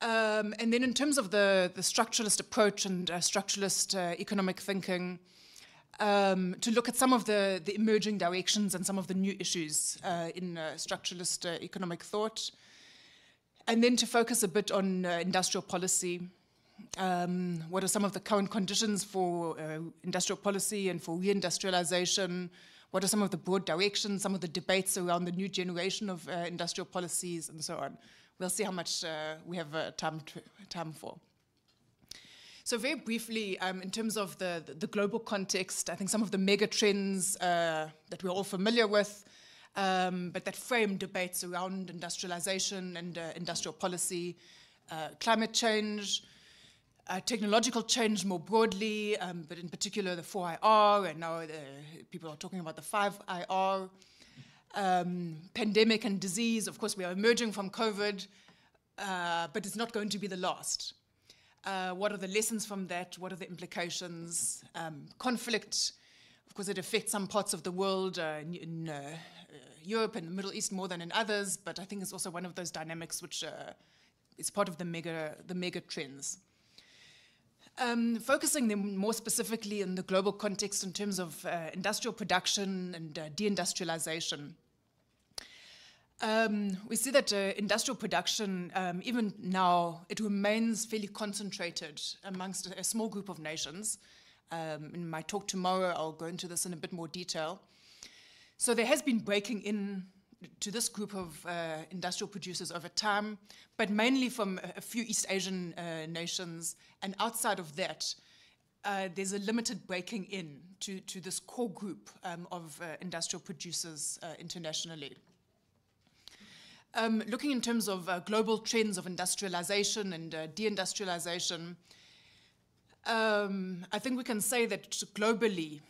And then in terms of the structuralist approach and structuralist economic thinking, to look at some of the emerging directions and some of the new issues in structuralist economic thought. And then to focus a bit on industrial policy. What are some of the current conditions for industrial policy and for reindustrialization? What are some of the broad directions, some of the debates around the new generation of industrial policies and so on, We'll see how much we have time for. So very briefly, in terms of the global context, I think some of the mega trends that we're all familiar with, but that frame debates around industrialization and industrial policy, climate change, technological change more broadly, but in particular the 4IR, and now people are talking about the 5IR, pandemic and disease. Of course, we are emerging from COVID, but it's not going to be the last. What are the lessons from that? What are the implications? Conflict, of course, it affects some parts of the world, in Europe and the Middle East more than in others, but I think it's also one of those dynamics which is part of the mega trends. Focusing them more specifically in the global context in terms of industrial production and deindustrialization. We see that industrial production, even now, it remains fairly concentrated amongst a small group of nations. In my talk tomorrow, I'll go into this in a bit more detail. So there has been breaking in to this group of industrial producers over time, but mainly from a few East Asian nations. And outside of that, there's a limited breaking in to this core group of industrial producers internationally. Looking in terms of global trends of industrialization and deindustrialization, I think we can say that globally,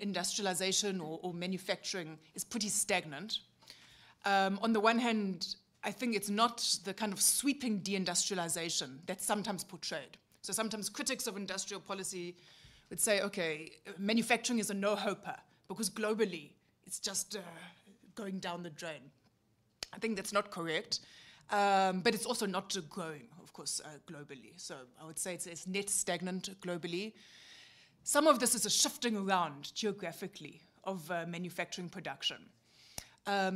industrialization or manufacturing is pretty stagnant. On the one hand, I think it's not the kind of sweeping deindustrialization that's sometimes portrayed. So sometimes critics of industrial policy would say, okay, manufacturing is a no-hoper because globally it's just going down the drain. I think that's not correct, but it's also not growing, of course, globally. So I would say it's net stagnant globally. Some of this is a shifting around geographically of manufacturing production.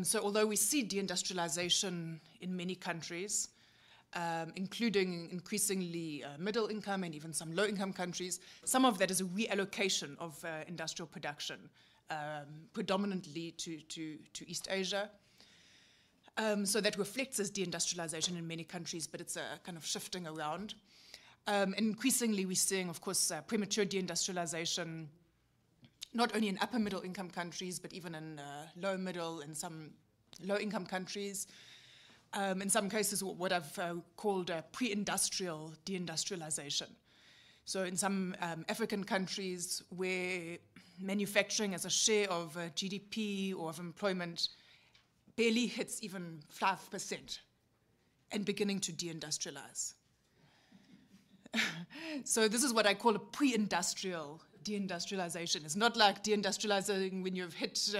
So although we see deindustrialization in many countries, including increasingly middle income and even some low income countries, some of that is a reallocation of industrial production, predominantly to East Asia. So that reflects as deindustrialization in many countries, but it's a kind of shifting around. And increasingly, we're seeing, of course, premature deindustrialization, not only in upper middle income countries, but even in low middle and some low income countries. In some cases, what I've called pre-industrial deindustrialization. So in some African countries where manufacturing as a share of GDP or of employment barely hits even 5% and beginning to deindustrialize. So this is what I call a pre-industrial deindustrialization. It's not like deindustrializing when you've hit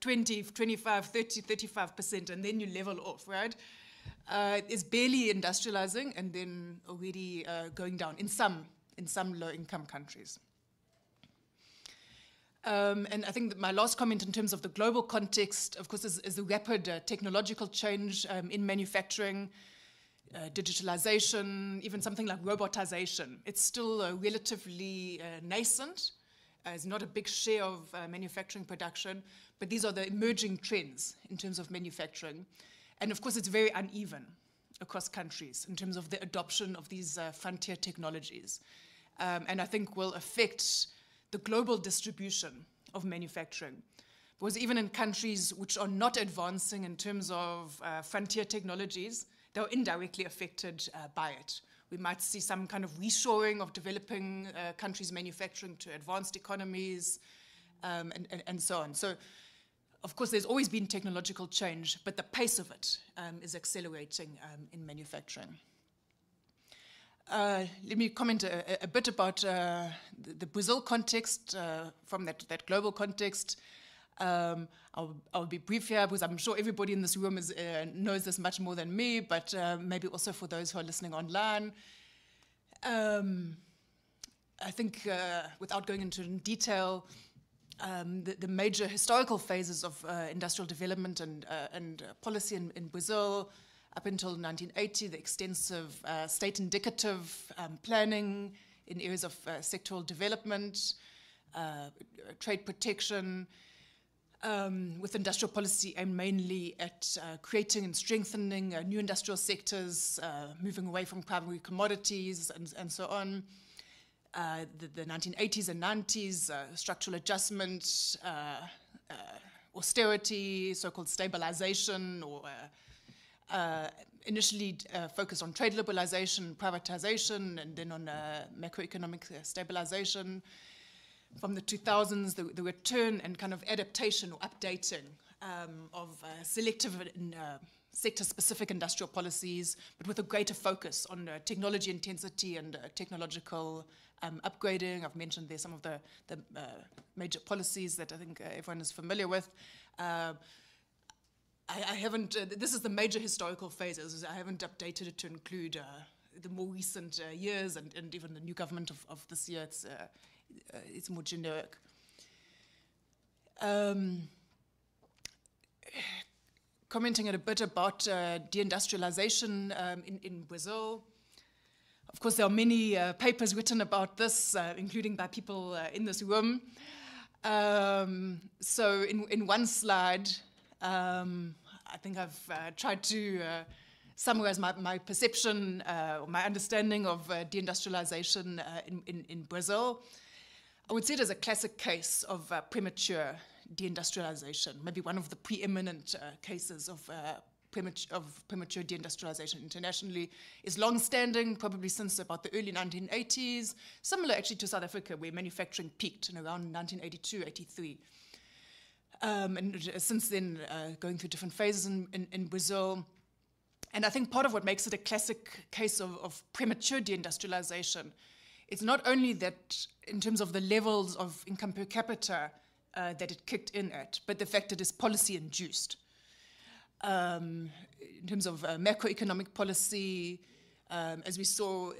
20, 25, 30, 35% and then you level off, right? It's barely industrializing and then already going down in some low-income countries. And I think that my last comment in terms of the global context, of course, is the rapid technological change in manufacturing, digitalization, even something like robotization. It's still relatively nascent. It's not a big share of manufacturing production, but these are the emerging trends in terms of manufacturing. And of course, it's very uneven across countries in terms of the adoption of these frontier technologies. And I think will affect the global distribution of manufacturing. Because even in countries which are not advancing in terms of frontier technologies, they're indirectly affected by it. We might see some kind of reshoring of developing countries' manufacturing to advanced economies and so on. So, of course, there's always been technological change, but the pace of it is accelerating in manufacturing. Let me comment a bit about the Brazil context from that global context. I'll be brief here because I'm sure everybody in this room knows this much more than me, but maybe also for those who are listening online. I think without going into detail, the major historical phases of industrial development and policy in Brazil. Up until 1980, the extensive state indicative planning in areas of sectoral development, trade protection, with industrial policy aimed mainly at creating and strengthening new industrial sectors, moving away from primary commodities and so on. The 1980s and 90s, structural adjustment, austerity, so-called stabilization, or initially focused on trade liberalization, privatization, and then on macroeconomic stabilization. From the 2000s, the return and kind of adaptation or updating of selective and sector-specific industrial policies, but with a greater focus on technology intensity and technological upgrading. I've mentioned there some of the major policies that I think everyone is familiar with. I haven't, this is the major historical phases. I haven't updated it to include the more recent years and even the new government of this year. It's more generic. Commenting a bit about deindustrialization in Brazil. Of course, there are many papers written about this, including by people in this room. So in one slide, I think I've tried to summarize my perception or my understanding of deindustrialization in Brazil. I would see it as a classic case of premature deindustrialization, maybe one of the preeminent cases of premature deindustrialization internationally. Is long-standing, probably since about the early 1980s, similar actually to South Africa, where manufacturing peaked in around 1982, 83. And since then, going through different phases in Brazil. And I think part of what makes it a classic case of premature deindustrialization, it's not only that in terms of the levels of income per capita that it kicked in at, but the fact that it's policy-induced. In terms of macroeconomic policy, as we saw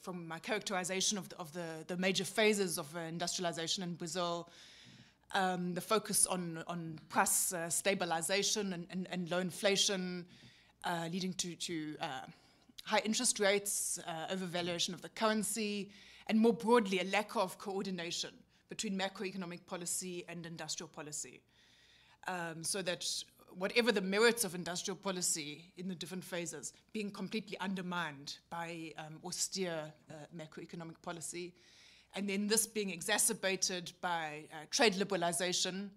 from my characterization of the major phases of industrialization in Brazil, the focus on price stabilization and low inflation, leading to high interest rates, overvaluation of the currency, and more broadly, a lack of coordination between macroeconomic policy and industrial policy. So that whatever the merits of industrial policy in the different phases, being completely undermined by austere macroeconomic policy. And then this being exacerbated by trade liberalization,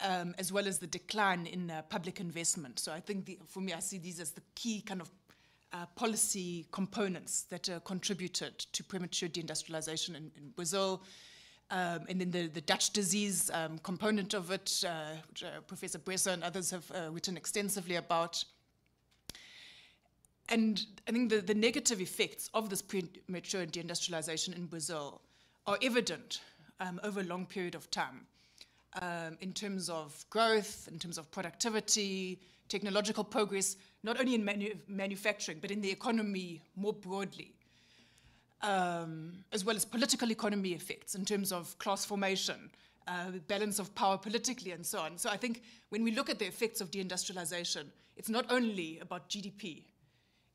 as well as the decline in public investment. So I think, for me, I see these as the key kind of policy components that contributed to premature deindustrialization in Brazil. And then the Dutch disease component of it, which Professor Bresser and others have written extensively about. And I think the negative effects of this premature deindustrialization in Brazil are evident over a long period of time in terms of growth, in terms of productivity, technological progress, not only in manufacturing, but in the economy more broadly, as well as political economy effects in terms of class formation, the balance of power politically, and so on. So I think when we look at the effects of deindustrialization, it's not only about GDP.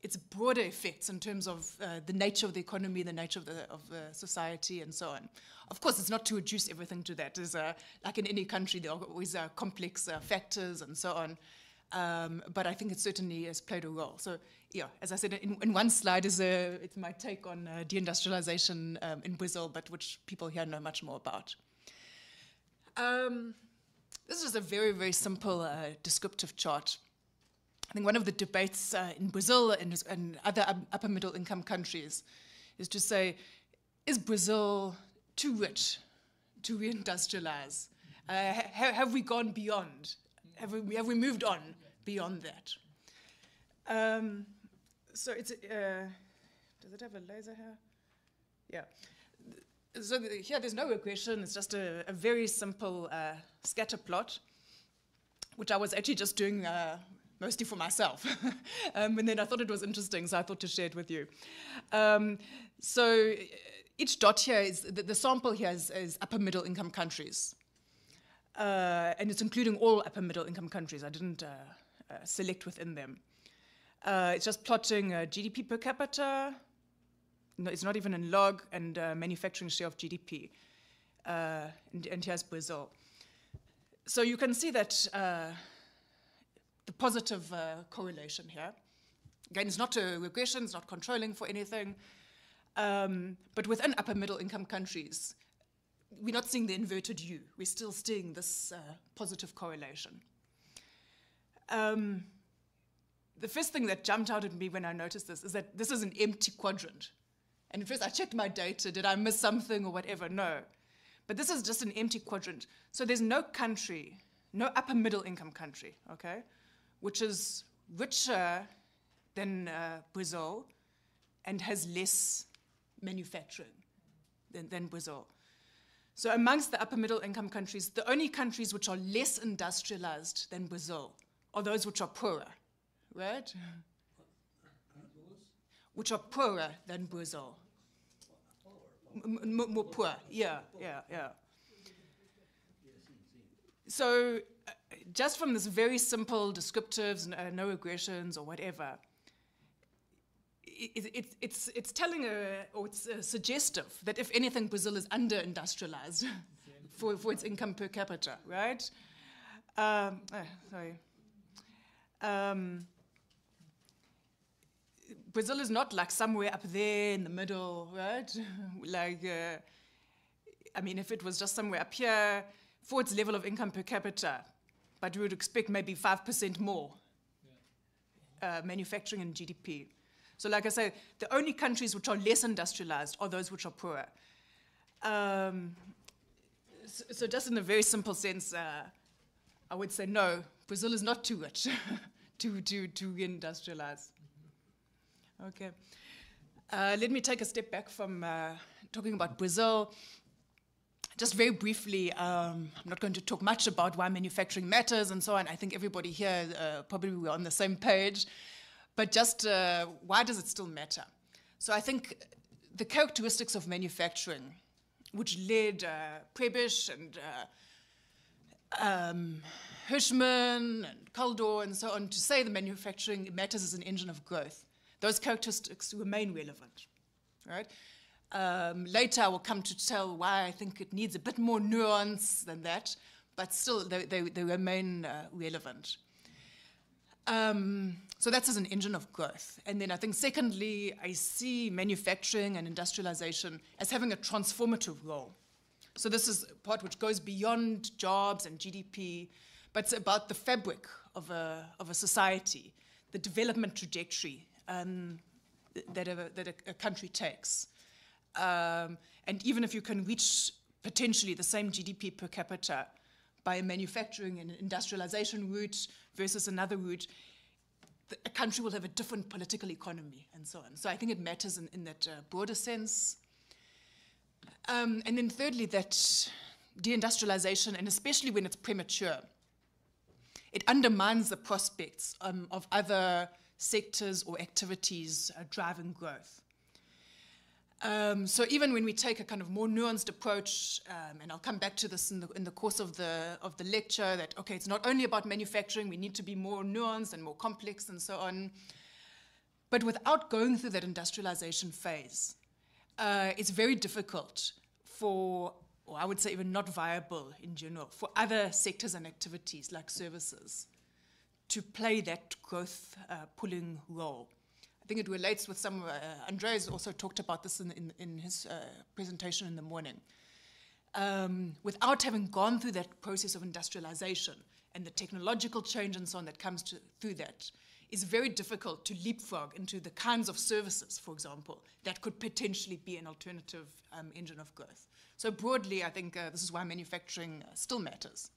It's broader effects in terms of the nature of the economy, the nature of the society, and so on. Of course, it's not to reduce everything to that. There's, like in any country, there are always complex factors and so on. But I think it certainly has played a role. So, yeah, as I said, in one slide is it's my take on deindustrialization in Brazil, but which people here know much more about. This is a very, very simple descriptive chart. I think one of the debates in Brazil and other upper middle income countries is to say, is Brazil too rich to reindustrialize? Have we gone beyond? Have we moved on beyond that? So it's, does it have a laser here? Yeah. So here there's no regression. It's just a very simple scatter plot, which I was actually just doing mostly for myself. And then I thought it was interesting, so I thought to share it with you. So each dot here is, the sample here is upper middle income countries. And it's including all upper middle income countries. I didn't select within them. It's just plotting GDP per capita. No, it's not even in log, and manufacturing share of GDP. And here's Brazil. So you can see that the positive correlation here. Again, it's not a regression, it's not controlling for anything. But within upper middle income countries, we're not seeing the inverted U. We're still seeing this positive correlation. The first thing that jumped out at me when I noticed this is that this is an empty quadrant. And at first I checked my data, did I miss something or whatever? No. But this is just an empty quadrant. So there's no country, no upper middle income country, okay, which is richer than Brazil and has less manufacturing than Brazil. So amongst the upper middle income countries, the only countries which are less industrialized than Brazil are those which are poorer, right? Which are poorer than Brazil. More poor, yeah, yeah, yeah. So just from this very simple descriptives, no regressions or whatever, it's telling, or it's suggestive that if anything, Brazil is under-industrialized for its income per capita, right? Brazil is not like somewhere up there in the middle, right? Like, I mean, if it was just somewhere up here for its level of income per capita, but we would expect maybe 5% more manufacturing and GDP. So like I say, the only countries which are less industrialized are those which are poorer. So just in a very simple sense, I would say no, Brazil is not too rich to reindustrialize. Okay. Let me take a step back from talking about Brazil. Just very briefly, I'm not going to talk much about why manufacturing matters and so on. I think everybody here probably we're on the same page. But just why does it still matter? So I think the characteristics of manufacturing, which led Prebisch and Hirschman and Kaldor and so on to say the manufacturing matters as an engine of growth, those characteristics remain relevant, right? Later I will come to tell why I think it needs a bit more nuance than that, but still they remain relevant. So that's as an engine of growth. And then I think secondly, I see manufacturing and industrialization as having a transformative role. So this is a part which goes beyond jobs and GDP, but it's about the fabric of a society, the development trajectory that a country takes. And even if you can reach potentially the same GDP per capita by a manufacturing and industrialization route versus another route, a country will have a different political economy and so on. So I think it matters in that broader sense. And then thirdly, that deindustrialization, and especially when it's premature, it undermines the prospects of other sectors or activities driving growth. So even when we take a kind of more nuanced approach, and I'll come back to this in the course of the lecture, that okay, it's not only about manufacturing, we need to be more nuanced and more complex and so on. But without going through that industrialization phase, it's very difficult for, or I would say even not viable in general, for other sectors and activities like services to play that growth pulling role. I think it relates with some, Andres also talked about this in his presentation in the morning. Without having gone through that process of industrialization and the technological change and so on that comes through that, it's very difficult to leapfrog into the kinds of services, for example, that could potentially be an alternative engine of growth. So broadly, I think this is why manufacturing still matters.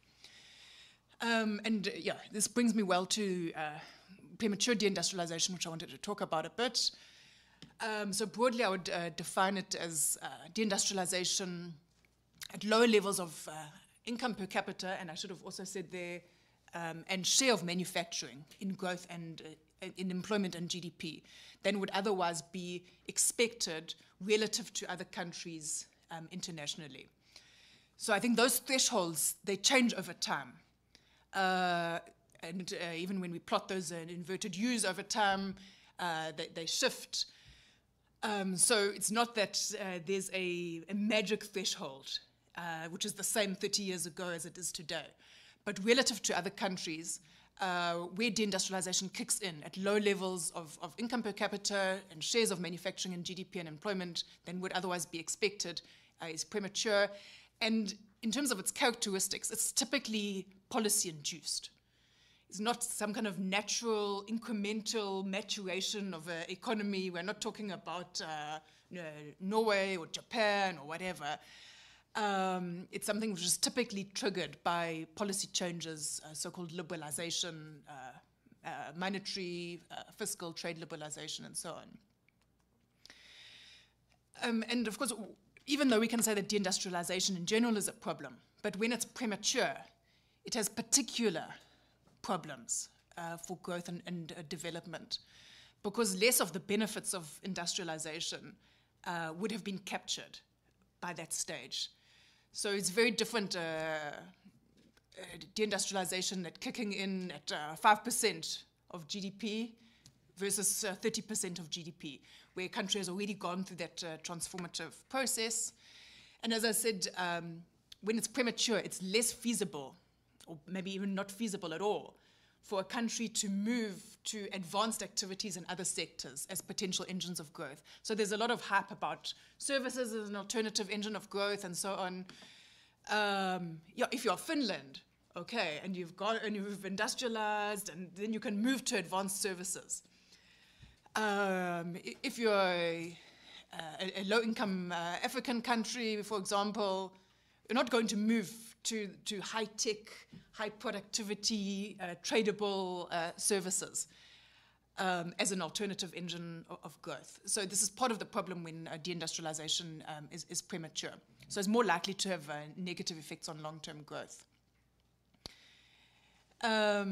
Yeah, this brings me well to premature deindustrialization, which I wanted to talk about a bit. So broadly, I would define it as deindustrialization at lower levels of income per capita, and I should have also said there, and share of manufacturing in growth and in employment and GDP than would otherwise be expected relative to other countries internationally. So I think those thresholds, they change over time. And even when we plot those inverted U's over time, they shift. So it's not that there's a magic threshold, which is the same 30 years ago as it is today. But relative to other countries, where deindustrialization kicks in at low levels of income per capita and shares of manufacturing and GDP and employment than would otherwise be expected, is premature. And in terms of its characteristics, it's typically policy-induced. It's not some kind of natural, incremental maturation of an economy. We're not talking about Norway or Japan or whatever. It's something which is typically triggered by policy changes, so-called liberalization, monetary, fiscal, trade liberalization, and so on. And of course, even though we can say that deindustrialization in general is a problem, but when it's premature, it has particular problems for growth and development, because less of the benefits of industrialization would have been captured by that stage. So it's very different deindustrialization at kicking in at 5% of GDP versus 30% of GDP, where a country has already gone through that transformative process. And as I said, when it's premature, it's less feasible, or maybe even not feasible at all, for a country to move to advanced activities in other sectors as potential engines of growth. So there's a lot of hype about services as an alternative engine of growth and so on. Yeah, if you're Finland, okay, and you've industrialized, and then you can move to advanced services. If you're a low-income African country, for example, you're not going to move to high-tech, high-productivity, tradable services as an alternative engine of growth. So this is part of the problem when deindustrialization is premature. So it's more likely to have negative effects on long-term growth. Yeah,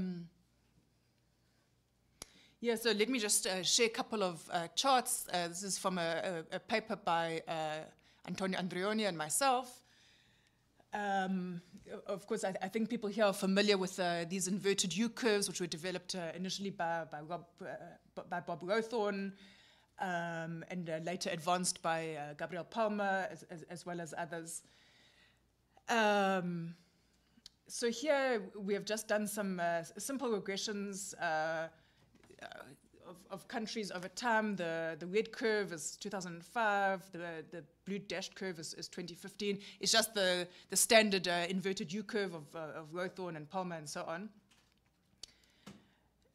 so let me just share a couple of charts. This is from a paper by Antonio Andreoni and myself. Of course, I think people here are familiar with these inverted U-curves, which were developed initially by Bob Rowthorn, and later advanced by Gabriel Palmer, as well as others. So here we have just done some simple regressions of countries over time. The red curve is 2005, the blue dashed curve is 2015. It's just the standard inverted U-curve of Rowthorn and Palmer and so on.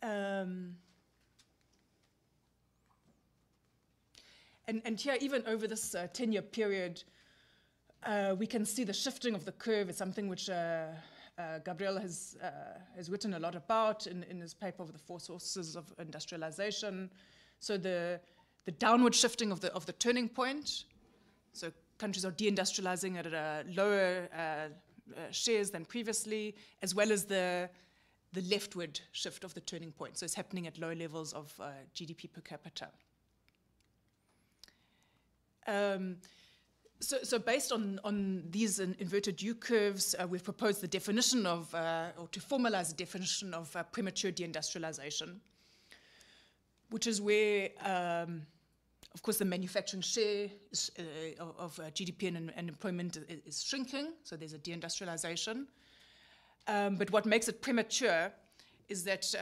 And here, even over this 10-year period, we can see the shifting of the curve. It's something which Gabriel has written a lot about in his paper of the four sources of industrialization. So the downward shifting of the turning point. So countries are deindustrializing at lower shares than previously, as well as the leftward shift of the turning point. So it's happening at low levels of GDP per capita. So based on these inverted U-curves, we've proposed the definition of, or to formalize the definition of premature deindustrialization, which is where, of course, the manufacturing share is, of GDP and employment is shrinking, so there's a deindustrialization. But what makes it premature is that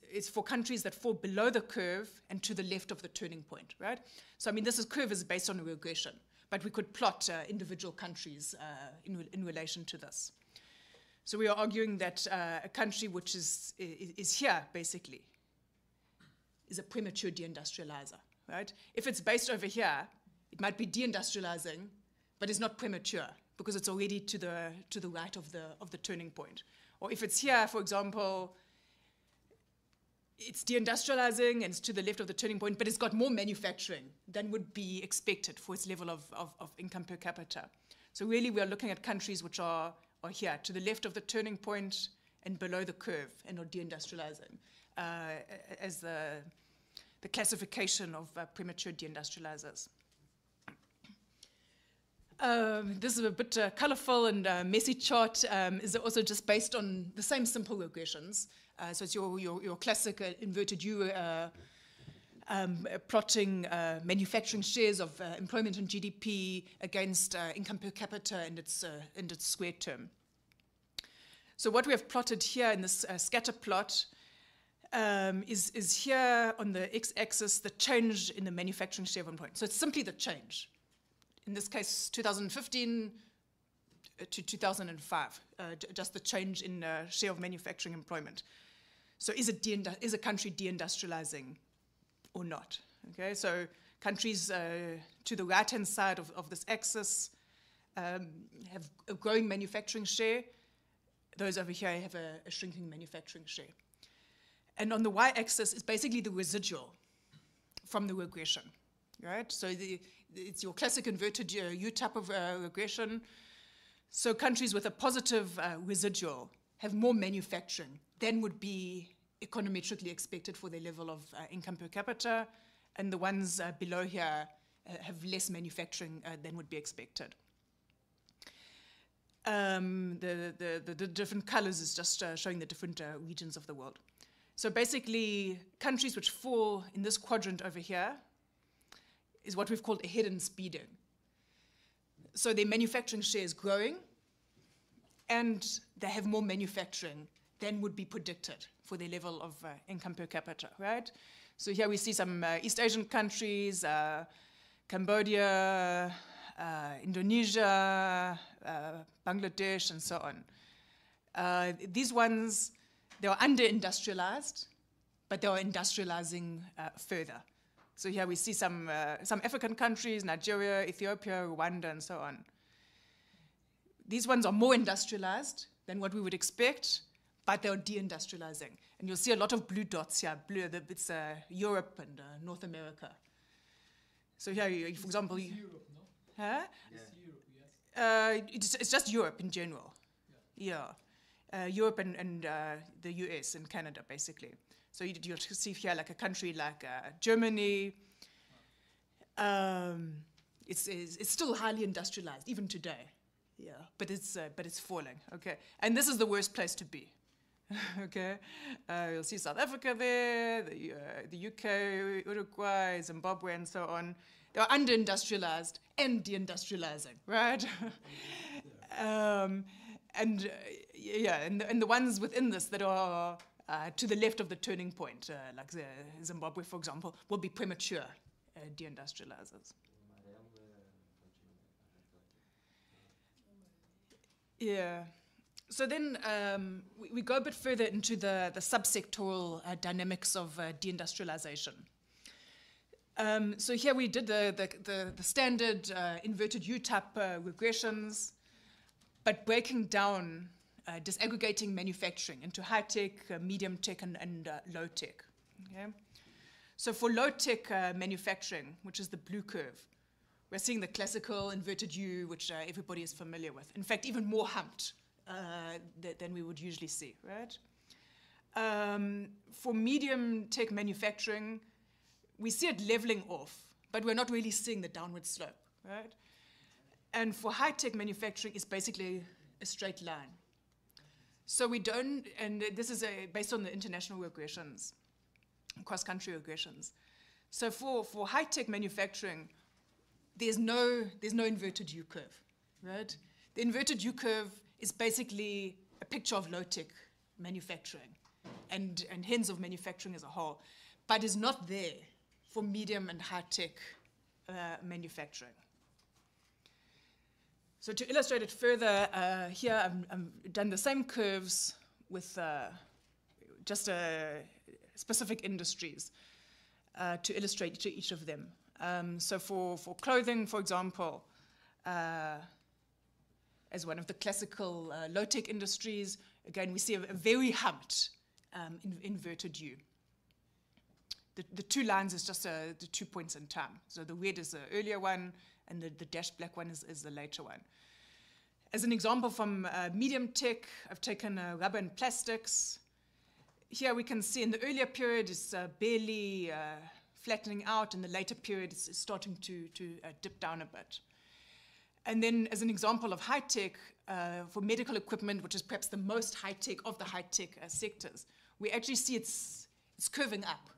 it's for countries that fall below the curve and to the left of the turning point, right? So, I mean, this curve is based on a regression, but we could plot individual countries in relation to this. So we are arguing that a country which is here, basically, is a premature deindustrializer, right? If it's based over here, it might be deindustrializing, but it's not premature because it's already to the right of the turning point. Or if it's here, for example, it's deindustrializing and it's to the left of the turning point, but it's got more manufacturing than would be expected for its level of income per capita. So really we are looking at countries which are here, to the left of the turning point and below the curve, and are deindustrializing as the classification of premature deindustrializers. This is a bit colorful and messy chart. Is also just based on the same simple regressions. So it's your classic inverted U plotting manufacturing shares of employment and GDP against income per capita and its square term. So what we have plotted here in this scatter plot is here on the x-axis, the change in the manufacturing share of 1 point. So it's simply the change. In this case, 2015 to 2005, just the change in share of manufacturing employment. So is a country deindustrializing or not? Okay, so countries to the right-hand side of this axis have a growing manufacturing share. Those over here have a shrinking manufacturing share. And on the y-axis is basically the residual from the regression, right? So it's your classic inverted U type of regression. So countries with a positive residual have more manufacturing than would be econometrically expected for their level of income per capita, and the ones below here have less manufacturing than would be expected. The different colors is just showing the different regions of the world. So basically, countries which fall in this quadrant over here is what we've called ahead and speeding. So their manufacturing share is growing, and they have more manufacturing than would be predicted for their level of income per capita, right? So here we see some East Asian countries, Cambodia, Indonesia, Bangladesh, and so on. These ones, they are under-industrialized, but they are industrializing further. So here we see some African countries, Nigeria, Ethiopia, Rwanda, and so on. These ones are more industrialized than what we would expect, but they are deindustrializing. And you'll see a lot of blue dots here. Blue, it's Europe and North America. So here, for example, it's Europe, no? Huh? Yeah. It's Europe, yes. It's just Europe in general. Yeah. Yeah. Europe and the US and Canada, basically. So you'll see here like a country like Germany. It's still highly industrialized, even today. Yeah, but it's falling, okay? And this is the worst place to be, okay? You'll see South Africa there, the UK, Uruguay, Zimbabwe, and so on. They're under-industrialized and deindustrializing, right? Yeah. And the ones within this that are to the left of the turning point, like Zimbabwe, for example, will be premature deindustrializers. Yeah. So then we go a bit further into the subsectoral dynamics of deindustrialization. So here we did the standard inverted U-type regressions, but breaking down, disaggregating manufacturing into high-tech, medium-tech, and low-tech. Okay? So for low-tech manufacturing, which is the blue curve, we're seeing the classical inverted U, which everybody is familiar with. In fact, even more humped than we would usually see, right? For medium-tech manufacturing, we see it leveling off, but we're not really seeing the downward slope, right? And for high-tech manufacturing, it's basically a straight line. So we don't, and this is based on the international regressions, cross-country regressions. So for high-tech manufacturing, there's no inverted U curve, right? The inverted U curve is basically a picture of low-tech manufacturing, and hence of manufacturing as a whole, but is not there for medium and high-tech manufacturing. So to illustrate it further, here I've done the same curves with just specific industries to illustrate to each of them. So for clothing, for example, as one of the classical low-tech industries, again, we see a very humped inverted U. The two lines is just the 2 points in time. So the red is the earlier one, and the dashed black one is the later one. As an example from medium tech, I've taken rubber and plastics. Here we can see in the earlier period it's barely flattening out, and the later period is starting to dip down a bit. And then as an example of high tech, for medical equipment, which is perhaps the most high tech of the high tech sectors, we actually see it's curving up.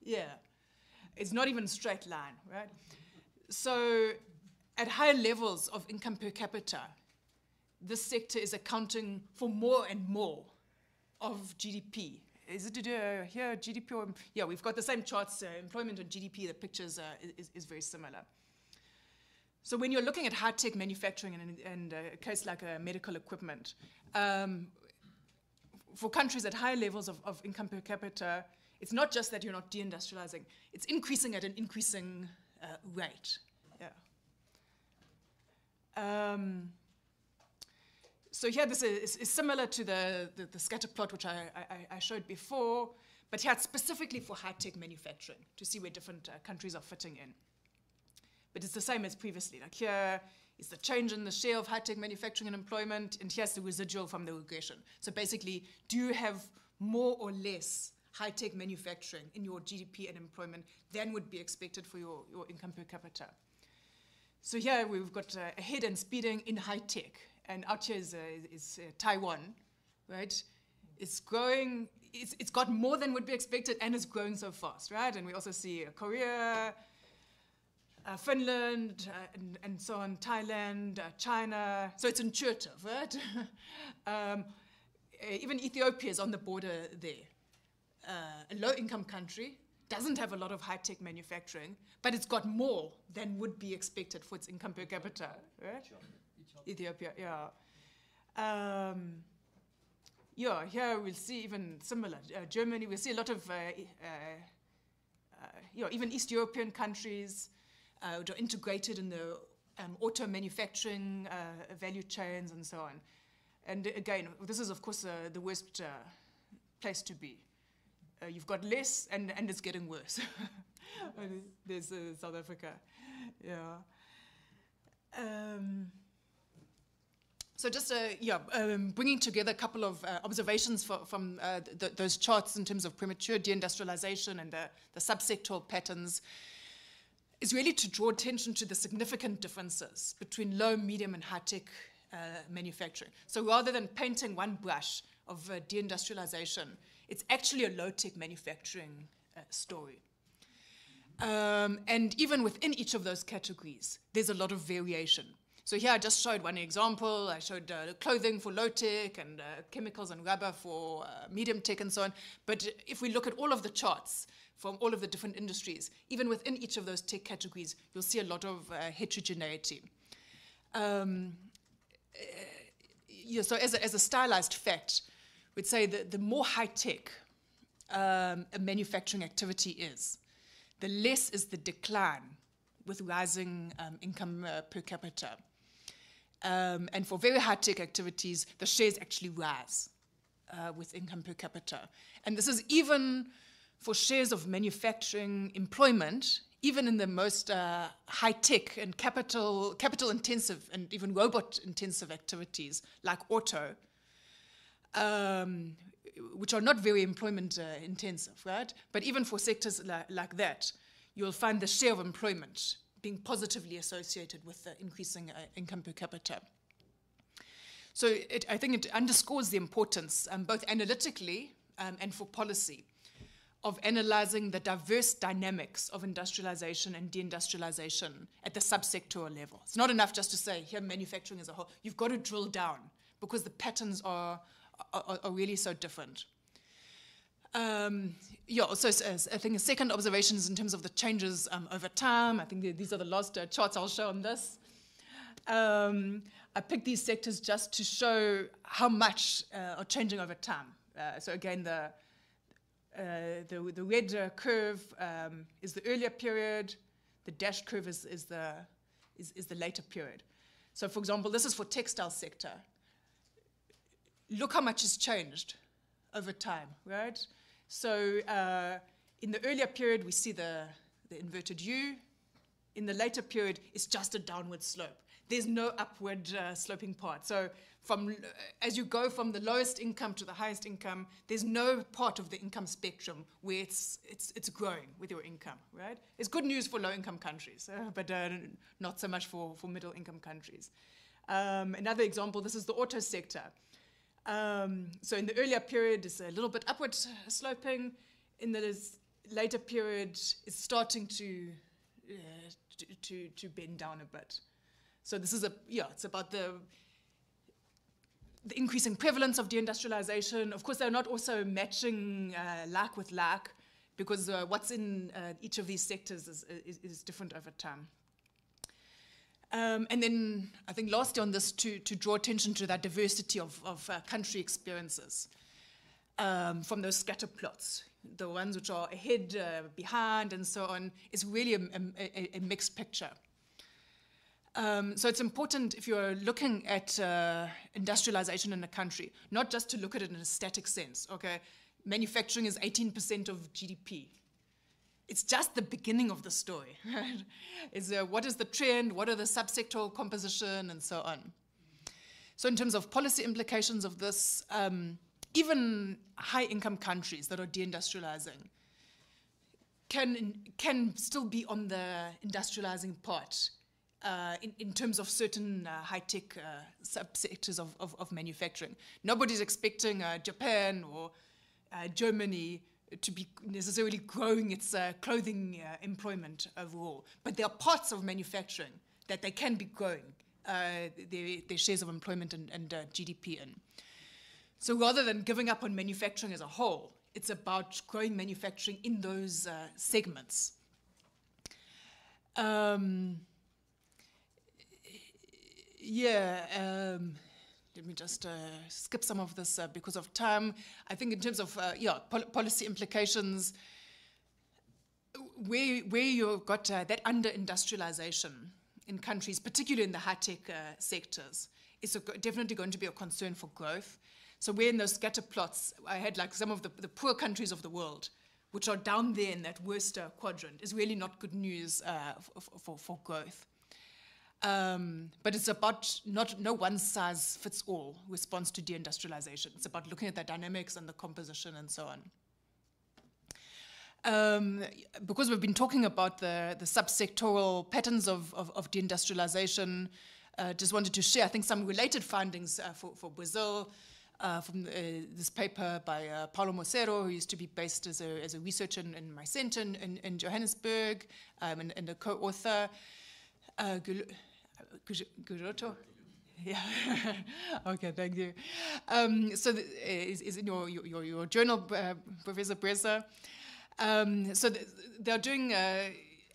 Yeah, it's not even a straight line, right? So at higher levels of income per capita, this sector is accounting for more and more of GDP. Is it here GDP? Or, yeah, we've got the same charts, employment and GDP, the pictures is very similar. So when you're looking at high-tech manufacturing and a case like medical equipment, for countries at higher levels of income per capita, it's not just that you're not deindustrializing, it's increasing at an increasing rate. Yeah. So here this is similar to the scatter plot which I showed before, but here it's specifically for high-tech manufacturing to see where different countries are fitting in. But it's the same as previously. Like here is the change in the share of high-tech manufacturing and employment, and here's the residual from the regression. So basically, do you have more or less high-tech manufacturing in your GDP and employment than would be expected for your income per capita? So here we've got ahead and speeding in high-tech, and out here is Taiwan, right? It's growing, it's got more than would be expected, and it's growing so fast, right? And we also see Korea, Finland, and so on, Thailand, China. So it's intuitive, right? Even Ethiopia is on the border there. A low-income country, doesn't have a lot of high-tech manufacturing, but it's got more than would be expected for its income per capita, right? Ethiopia, yeah. Yeah, here we'll see even similar. Germany, we'll see a lot of, even East European countries, which are integrated in the auto manufacturing value chains and so on. And again, this is, of course, the worst place to be. You've got less, and it's getting worse. There's South Africa, yeah. So just, bringing together a couple of observations from those charts in terms of premature deindustrialization and the subsectoral patterns, is really to draw attention to the significant differences between low, medium, and high-tech manufacturing. So rather than painting one brush of deindustrialization, it's actually a low-tech manufacturing story. And even within each of those categories, there's a lot of variation. So here I just showed one example. I showed clothing for low-tech and chemicals and rubber for medium-tech and so on. But if we look at all of the charts from all of the different industries, even within each of those tech categories, you'll see a lot of heterogeneity. Yeah, so as a stylized fact, we'd say that the more high-tech a manufacturing activity is, the less is the decline with rising income per capita. And for very high-tech activities, the shares actually rise with income per capita. And this is even for shares of manufacturing employment, even in the most high-tech and capital-intensive and even robot-intensive activities like auto, which are not very employment-intensive, right? But even for sectors like that, you'll find the share of employment being positively associated with increasing income per capita. So I think it underscores the importance, both analytically and for policy, of analyzing the diverse dynamics of industrialization and deindustrialization at the subsectoral level. It's not enough just to say, here manufacturing as a whole. You've got to drill down because the patterns are really so different. So I think a second observation is in terms of the changes over time. I think these are the last charts I'll show on this. I picked these sectors just to show how much are changing over time. So again, the red curve is the earlier period, the dashed curve is the later period. So for example, this is for textile sector. Look how much has changed over time, right? So in the earlier period, we see the inverted U. In the later period, it's just a downward slope. There's no upward sloping part. So as you go from the lowest income to the highest income, there's no part of the income spectrum where it's growing with your income, right? It's good news for low-income countries, but not so much for middle-income countries. Another example, this is the auto sector. So in the earlier period, it's a little bit upward sloping. In the later period, it's starting to bend down a bit. So this is it's about the the increasing prevalence of deindustrialization. Of course, they're not also matching lack with lack, because what's in each of these sectors is different over time. And then I think lastly on this, to draw attention to that diversity of country experiences from those scatter plots, the ones which are ahead, behind, and so on, is really a mixed picture. So it's important if you're looking at industrialization in a country, not just to look at it in a static sense. Okay, manufacturing is 18% of GDP. It's just the beginning of the story, right? It's what is the trend, what are the subsectoral composition, and so on. So in terms of policy implications of this, even high-income countries that are deindustrializing can still be on the industrializing part in terms of certain high-tech subsectors of manufacturing. Nobody's expecting Japan or Germany to be necessarily growing its clothing employment overall. But there are parts of manufacturing that they can be growing their shares of employment and GDP in. So rather than giving up on manufacturing as a whole, it's about growing manufacturing in those segments. Let me just skip some of this because of time. I think in terms of policy implications, where you've got that under-industrialization in countries, particularly in the high-tech sectors, it's definitely going to be a concern for growth. So we're in those scatter plots. I had like some of the poor countries of the world, which are down there in that worst quadrant, is really not good news for growth. But it's about no one-size-fits-all response to deindustrialization. It's about looking at the dynamics and the composition and so on. Because we've been talking about the subsectoral patterns of deindustrialization, just wanted to share, I think, some related findings for Brazil from this paper by Paulo Mocero, who used to be based as a researcher in my center in Johannesburg, and a co-author. Guroto? Yeah. Okay, thank you. So is in your journal, Professor Bresser. So they're doing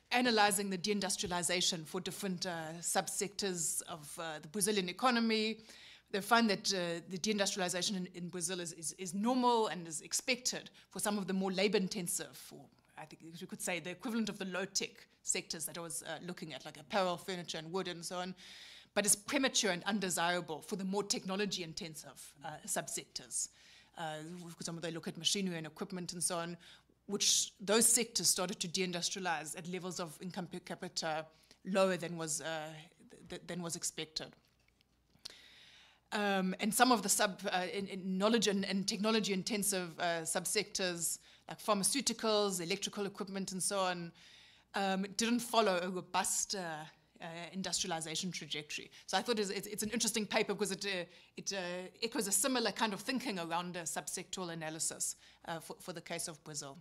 analyzing the deindustrialization for different subsectors of the Brazilian economy. They find that the deindustrialization in Brazil is normal and is expected for some of the more labor-intensive, or I think we could say the equivalent of the low-tech sectors that I was looking at, like apparel, furniture, and wood, and so on. But it's premature and undesirable for the more technology-intensive subsectors. For example, they look at machinery and equipment and so on, which those sectors started to deindustrialize at levels of income per capita lower than was expected. And some of the knowledge and technology-intensive subsectors, like pharmaceuticals, electrical equipment, and so on, didn't follow a robust industrialization trajectory. So I thought it's an interesting paper because it echoes a similar kind of thinking around subsectoral analysis for the case of Brazil.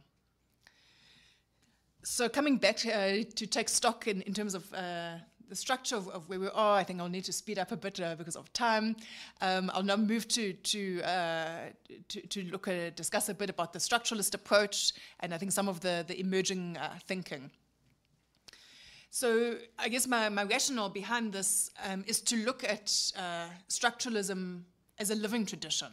So coming back to take stock in terms of the structure of where we are, I think I'll need to speed up a bit because of time. I'll now move to look at, discuss a bit about the structuralist approach and I think some of the emerging thinking. So I guess my rationale behind this is to look at structuralism as a living tradition,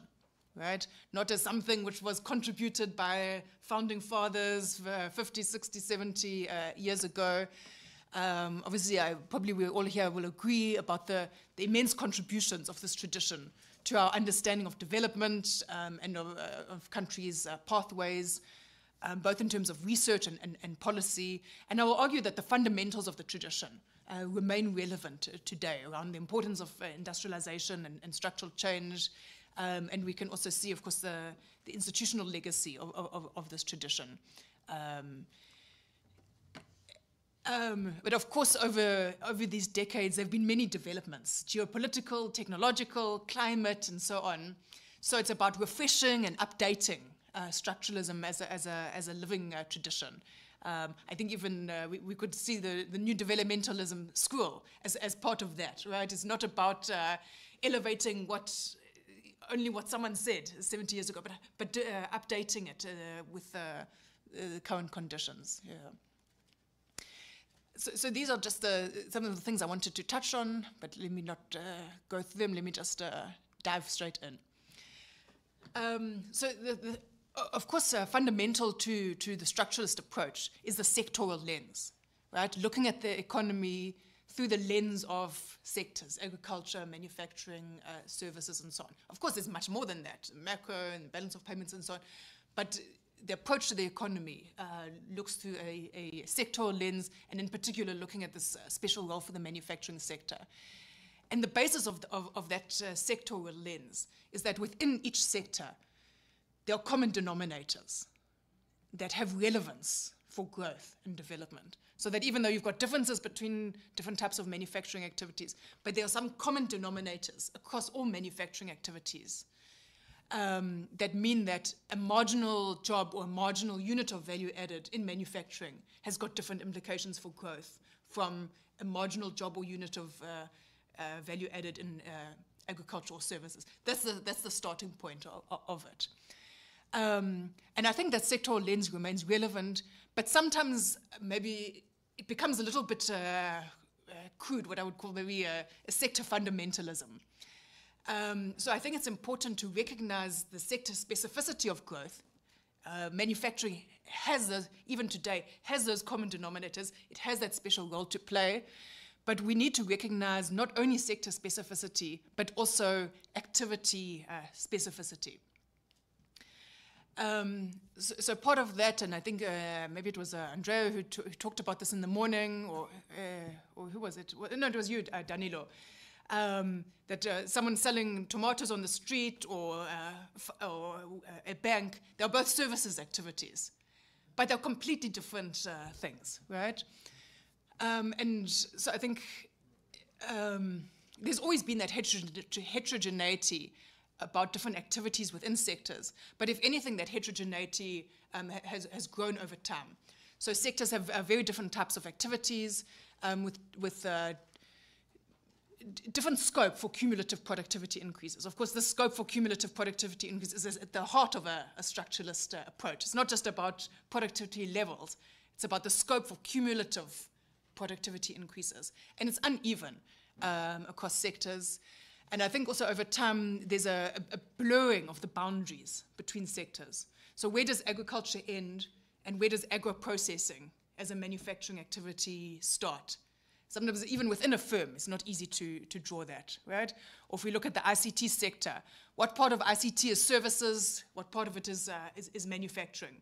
right? Not as something which was contributed by founding fathers 50, 60, 70 years ago. Obviously, probably we all here will agree about the immense contributions of this tradition to our understanding of development and of countries' pathways, both in terms of research and policy. And I will argue that the fundamentals of the tradition remain relevant today around the importance of industrialization and structural change. And we can also see, of course, the institutional legacy of this tradition. But of course, over these decades, there have been many developments, geopolitical, technological, climate, and so on. So it's about refreshing and updating structuralism as a living tradition. I think even we could see the new developmentalism school as part of that, right? It's not about elevating what only what someone said 70 years ago, but updating it with the current conditions. Yeah. So these are just some of the things I wanted to touch on, but let me not go through them. Let me just dive straight in. Of course, fundamental to the structuralist approach is the sectoral lens, right? Looking at the economy through the lens of sectors, agriculture, manufacturing, services, and so on. Of course, there's much more than that, macro and balance of payments and so on, but the approach to the economy looks through a sectoral lens, and in particular looking at this special role for the manufacturing sector. And the basis of that sectoral lens is that within each sector, there are common denominators that have relevance for growth and development. So that even though you've got differences between different types of manufacturing activities, but there are some common denominators across all manufacturing activities that mean that a marginal job or a marginal unit of value added in manufacturing has got different implications for growth from a marginal job or unit of value added in agricultural services. That's the starting point of it. And I think that sectoral lens remains relevant, but sometimes maybe it becomes a little bit crude, what I would call maybe a sector fundamentalism. So I think it's important to recognize the sector specificity of growth. Manufacturing has those, even today, has those common denominators. It has that special role to play. But we need to recognize not only sector specificity, but also activity specificity. So part of that, and I think maybe it was Andrea who talked about this in the morning, or who was it? Well, no, it was you, Danilo. That someone selling tomatoes on the street or a bank, they're both services activities, but they're completely different things, right? And so I think there's always been that heterogeneity about different activities within sectors, but if anything, that heterogeneity has grown over time. So sectors have very different types of activities with different scope for cumulative productivity increases. Of course, the scope for cumulative productivity increases is at the heart of a structuralist approach. It's not just about productivity levels. It's about the scope for cumulative productivity increases. And it's uneven across sectors. And I think also over time, there's a blurring of the boundaries between sectors. So where does agriculture end and where does agro-processing as a manufacturing activity start? Sometimes even within a firm, it's not easy to draw that, right? Or if we look at the ICT sector, what part of ICT is services? What part of it is manufacturing?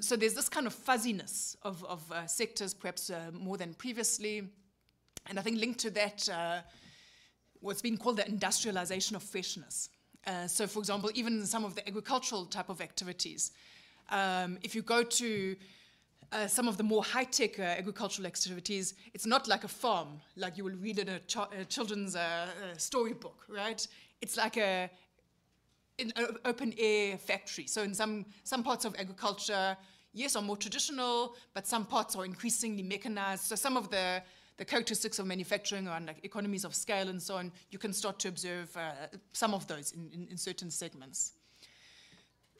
So there's this kind of fuzziness of sectors, perhaps more than previously. And I think linked to that, what's been called the industrialization of freshness. So for example, even some of the agricultural type of activities, if you go to some of the more high-tech agricultural activities, it's not like a farm, like you will read in a children's storybook, right? It's like an open-air factory. So in some parts of agriculture, yes, are more traditional, but some parts are increasingly mechanized. So some of the characteristics of manufacturing around like economies of scale and so on, you can start to observe some of those in certain segments.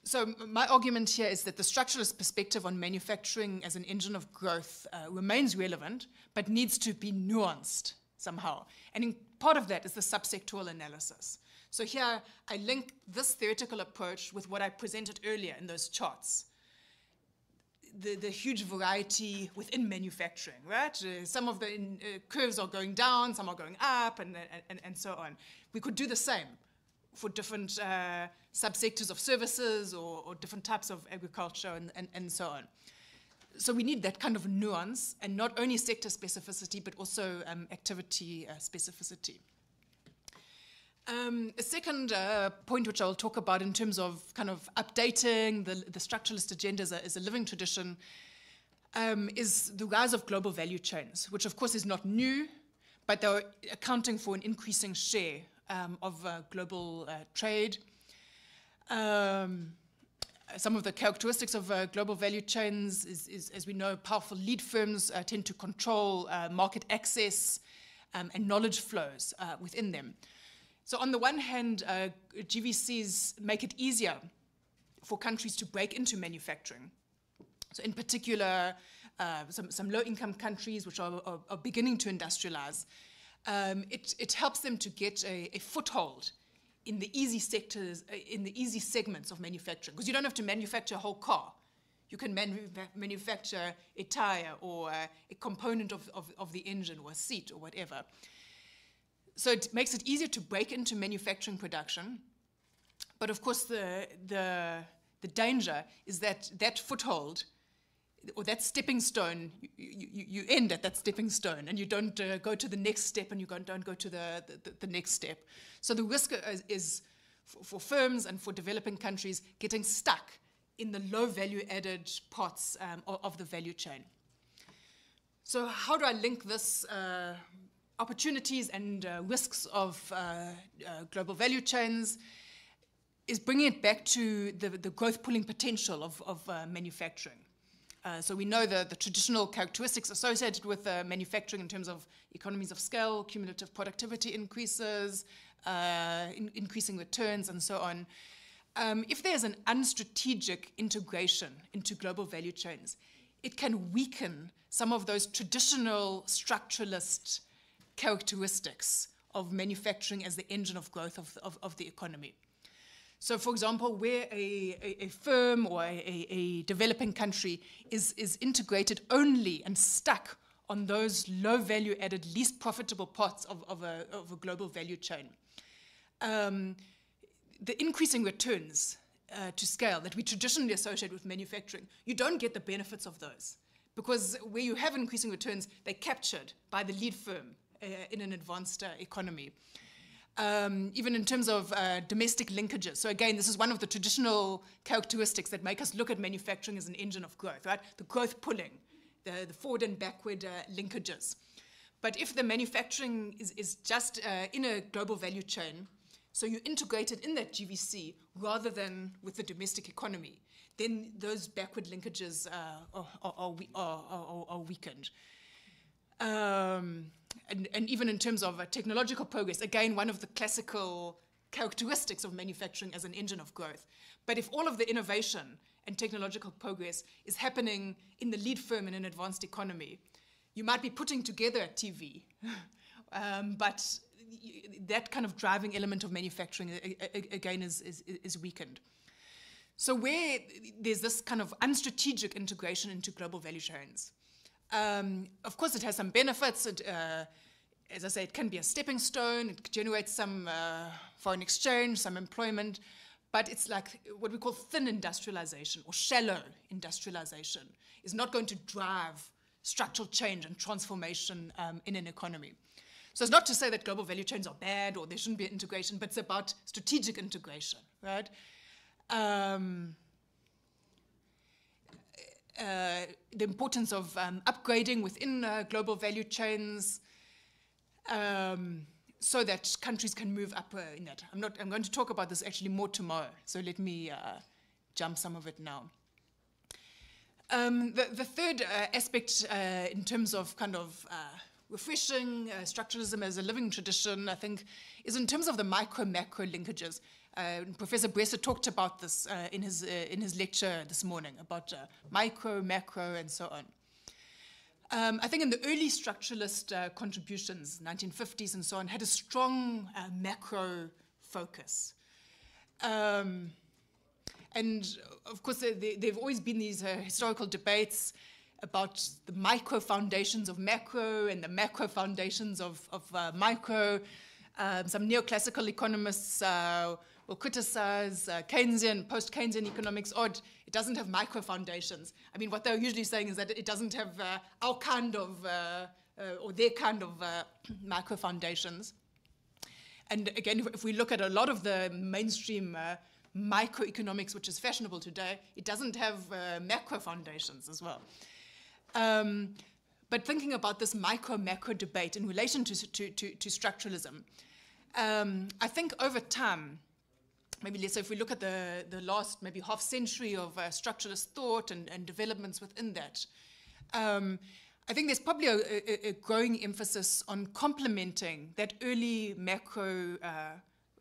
So my argument here is that the structuralist perspective on manufacturing as an engine of growth remains relevant, but needs to be nuanced somehow. And part of that is the subsectoral analysis. So here I link this theoretical approach with what I presented earlier in those charts. The huge variety within manufacturing, right? Some of the curves are going down, some are going up, and so on. We could do the same for different subsectors of services or different types of agriculture and so on. So we need that kind of nuance and not only sector specificity, but also activity specificity. A second point which I'll talk about in terms of kind of updating the structuralist agenda as a living tradition is the rise of global value chains, which of course is not new, but they're accounting for an increasing share of global trade. Some of the characteristics of global value chains is, as we know, powerful lead firms tend to control market access and knowledge flows within them. So on the one hand, GVCs make it easier for countries to break into manufacturing. So in particular, some low-income countries which are beginning to industrialize, it helps them to get a foothold in the easy sectors, in the easy segments of manufacturing, because you don't have to manufacture a whole car. You can manufacture a tire or a component of the engine or a seat or whatever. So it makes it easier to break into manufacturing production. But of course, the danger is that that foothold or that stepping stone, you end at that stepping stone and you don't go to the next step and you don't go to the next step. So the risk is for firms and for developing countries getting stuck in the low value added parts of the value chain. So how do I link this opportunities and risks of global value chains is bringing it back to the growth pulling potential of manufacturing. So we know the traditional characteristics associated with manufacturing in terms of economies of scale, cumulative productivity increases, increasing returns, and so on. If there's an unstrategic integration into global value chains, it can weaken some of those traditional structuralist characteristics of manufacturing as the engine of growth of the economy. So for example, where a firm or a developing country is integrated only and stuck on those low value added, least profitable parts of a global value chain. The increasing returns to scale that we traditionally associate with manufacturing, you don't get the benefits of those because where you have increasing returns, they're captured by the lead firm in an advanced economy. Even in terms of domestic linkages. So again, this is one of the traditional characteristics that make us look at manufacturing as an engine of growth, right? The growth pulling, the forward and backward linkages. But if the manufacturing is just in a global value chain, so you integrate it in that GVC rather than with the domestic economy, then those backward linkages are weakened. And even in terms of technological progress, again, one of the classical characteristics of manufacturing as an engine of growth. But if all of the innovation and technological progress is happening in the lead firm in an advanced economy, you might be putting together a TV, but that kind of driving element of manufacturing, again, is weakened. So where there's this kind of unstrategic integration into global value chains, of course, it has some benefits. It, as I say, it can be a stepping stone. It generates some foreign exchange, some employment. But it's like what we call thin industrialization or shallow industrialization. It's not going to drive structural change and transformation in an economy. So it's not to say that global value chains are bad or there shouldn't be integration, but it's about strategic integration, right? The importance of upgrading within global value chains so that countries can move up in that. I'm going to talk about this actually more tomorrow, so let me jump some of it now. The third aspect in terms of kind of refreshing structuralism as a living tradition, I think, is in terms of the micro-macro linkages. Professor Bresser talked about this in his lecture this morning about micro, macro, and so on. I think in the early structuralist contributions, 1950s and so on, had a strong macro focus. And of course, there've always been these historical debates about the micro foundations of macro and the macro foundations of micro. Some neoclassical economists will criticize Keynesian, post-Keynesian economics. It doesn't have micro foundations. I mean, what they're usually saying is that it doesn't have our kind of, or their kind of micro foundations. And again, if we look at a lot of the mainstream microeconomics, which is fashionable today, it doesn't have macro foundations as well. But thinking about this micro-macro debate in relation to structuralism, I think over time, maybe let's say if we look at the last maybe half century of structuralist thought and developments within that, I think there's probably a growing emphasis on complementing that early macro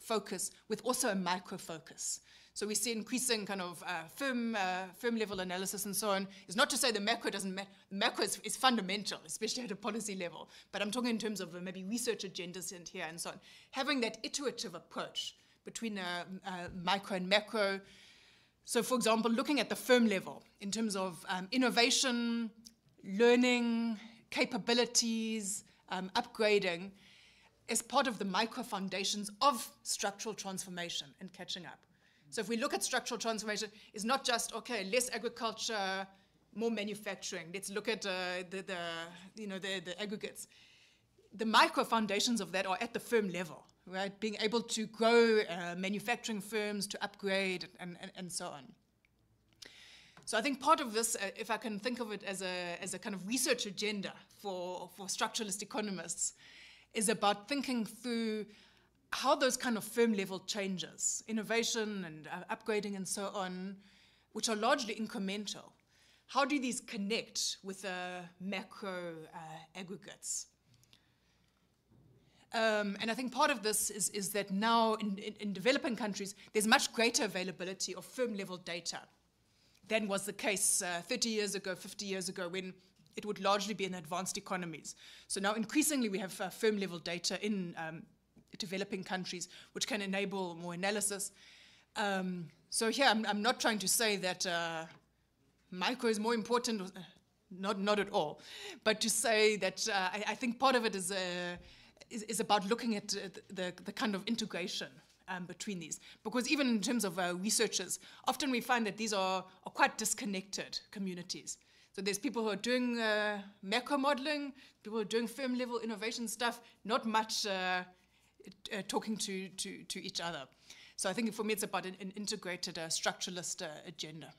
focus with also a micro focus. So we see increasing kind of firm level analysis and so on. It's not to say the macro doesn't matter. Macro is fundamental, especially at a policy level. But I'm talking in terms of maybe research agendas in here and so on. Having that iterative approach between micro and macro. So for example, looking at the firm level in terms of innovation, learning, capabilities, upgrading, as part of the micro foundations of structural transformation and catching up. So if we look at structural transformation, it's not just, okay, less agriculture, more manufacturing. Let's look at the aggregates. The micro foundations of that are at the firm level, right? Being able to grow manufacturing firms, to upgrade, and so on. So I think part of this, if I can think of it as a kind of research agenda for structuralist economists, is about thinking through how those kind of firm level changes, innovation and upgrading and so on, which are largely incremental, how do these connect with macro aggregates? And I think part of this is that now in developing countries, there's much greater availability of firm level data than was the case 30 years ago, 50 years ago, when it would largely be in advanced economies. So now increasingly we have firm level data in developing countries, which can enable more analysis. So here I'm not trying to say that micro is more important, not at all, but to say that I think part of it is about looking at the kind of integration between these. Because even in terms of researchers, often we find that these are quite disconnected communities. So there's people who are doing macro modeling, people who are doing firm level innovation stuff, not much talking to each other. So I think for me it's about an integrated structuralist agenda.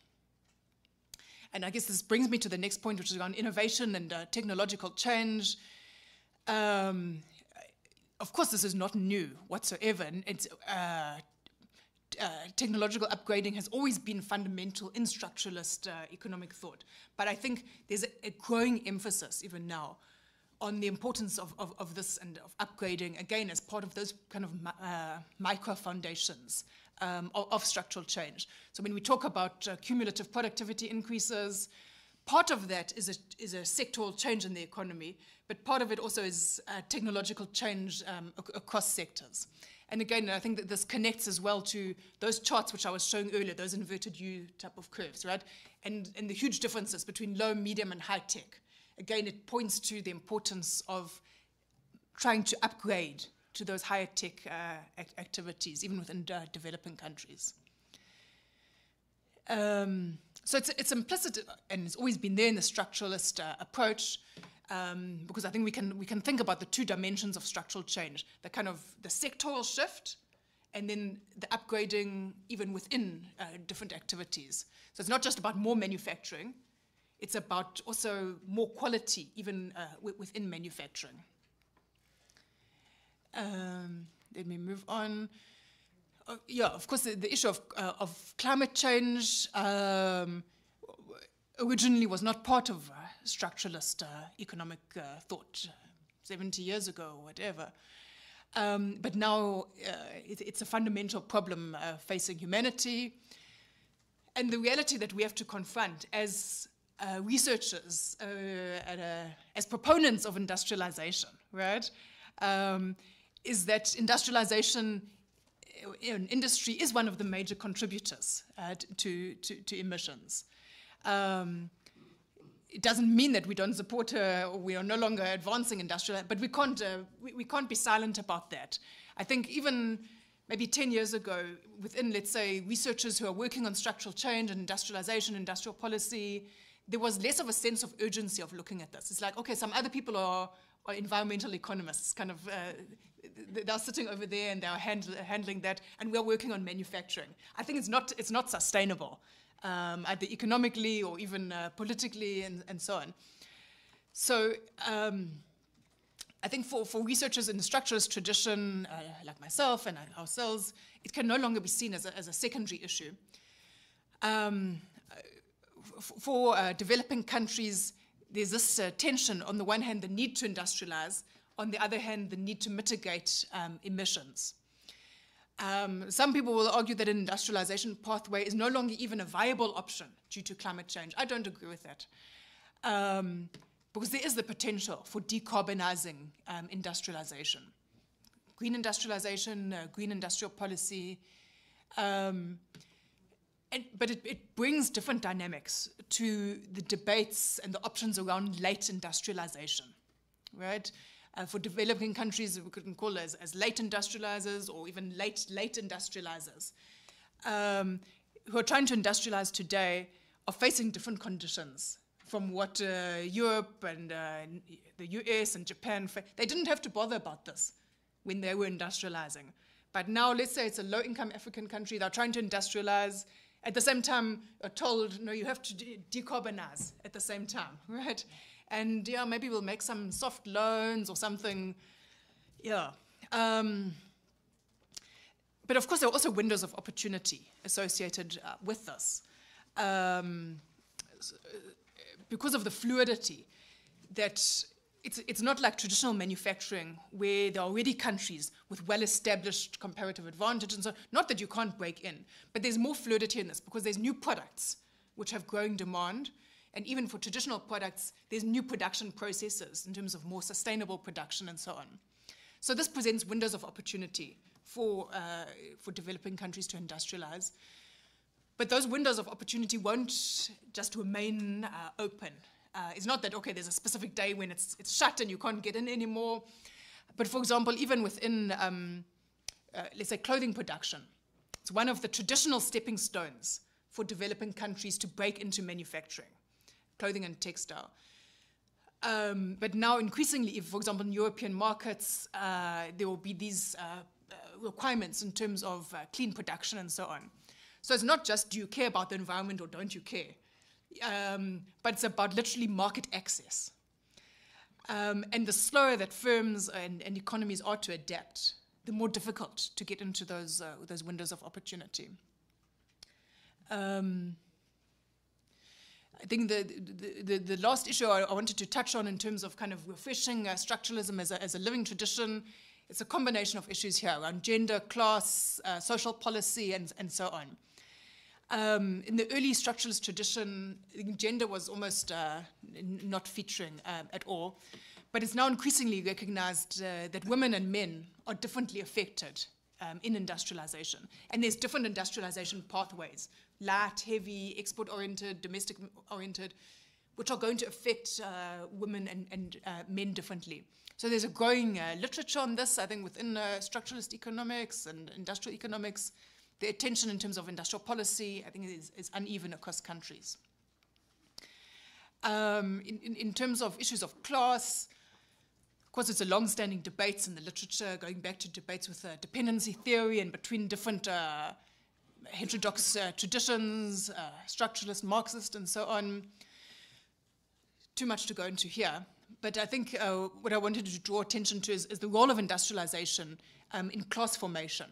And I guess this brings me to the next point, which is around innovation and technological change. Of course this is not new whatsoever. It's, technological upgrading has always been fundamental in structuralist economic thought. But I think there's a growing emphasis even now on the importance of this and of upgrading, again, as part of those kind of micro foundations of structural change. So when we talk about cumulative productivity increases, part of that is a sectoral change in the economy, but part of it also is technological change across sectors. And again, I think that this connects as well to those charts which I was showing earlier, those inverted U type of curves, right? And the huge differences between low, medium, and high tech. Again, it points to the importance of trying to upgrade to those higher tech activities, even within developing countries. So it's implicit, and it's always been there in the structuralist approach, because I think we can think about the two dimensions of structural change, the kind of the sectoral shift, and then the upgrading even within different activities. So it's not just about more manufacturing, it's about also more quality even within manufacturing. Let me move on. Yeah, of course, the issue of climate change originally was not part of structuralist economic thought 70 years ago or whatever. But now it's a fundamental problem facing humanity. And the reality that we have to confront as researchers, as proponents of industrialization, right, is that industrialization in industry is one of the major contributors to emissions. It doesn't mean that we don't support or we are no longer advancing industrial, but we can't be silent about that. I think even maybe 10 years ago, within, let's say, researchers who are working on structural change and industrialization, industrial policy, there was less of a sense of urgency of looking at this. It's like, okay, some other people are environmental economists, kind of, they're sitting over there and they're handling that, and we're working on manufacturing. I think it's not sustainable, either economically or even politically and so on. So I think for researchers in the structuralist tradition, like myself and ourselves, it can no longer be seen as a secondary issue. For developing countries, there's this tension, on the one hand, the need to industrialize, on the other hand, the need to mitigate emissions. Some people will argue that an industrialization pathway is no longer even a viable option due to climate change. I don't agree with that, because there is the potential for decarbonizing industrialization. Green industrialization, green industrial policy, but it brings different dynamics to the debates and the options around late industrialization, right? For developing countries, we can call it as late industrializers or even late industrializers, who are trying to industrialize today are facing different conditions from what Europe and the US and Japan, they didn't have to bother about this when they were industrializing. But now, let's say it's a low-income African country, they're trying to industrialize, at the same time are told, no, you have to decarbonize at the same time, right? And yeah, maybe we'll make some soft loans or something, yeah. But of course, there are also windows of opportunity associated with this. Because of the fluidity, that it's not like traditional manufacturing where there are already countries with well-established comparative advantage, and so not that you can't break in, but there's more fluidity in this because there's new products which have growing demand. And even for traditional products, there's new production processes in terms of more sustainable production and so on. So this presents windows of opportunity for developing countries to industrialize. But those windows of opportunity won't just remain open. It's not that, okay, there's a specific day when it's shut and you can't get in anymore. But for example, even within, let's say, clothing production, it's one of the traditional stepping stones for developing countries to break into manufacturing. Clothing and textile. But now increasingly, if, for example, in European markets, there will be these requirements in terms of clean production and so on. So it's not just do you care about the environment or don't you care, but it's about literally market access. And the slower that firms and economies are to adapt, the more difficult to get into those windows of opportunity. I think the last issue I wanted to touch on in terms of kind of refreshing structuralism as a living tradition, it's a combination of issues here around gender, class, social policy, and so on. In the early structuralist tradition, gender was almost not featuring at all, but it's now increasingly recognized that women and men are differently affected in industrialization. And there's different industrialization pathways, light, heavy, export-oriented, domestic-oriented, which are going to affect women and men differently. So there's a growing literature on this, I think, within structuralist economics and industrial economics. The attention in terms of industrial policy, I think, is uneven across countries. In terms of issues of class, of course, it's a long-standing debate in the literature, going back to debates with dependency theory and between different heterodox traditions, structuralist, Marxist, and so on. Too much to go into here. But I think what I wanted to draw attention to is the role of industrialization in class formation.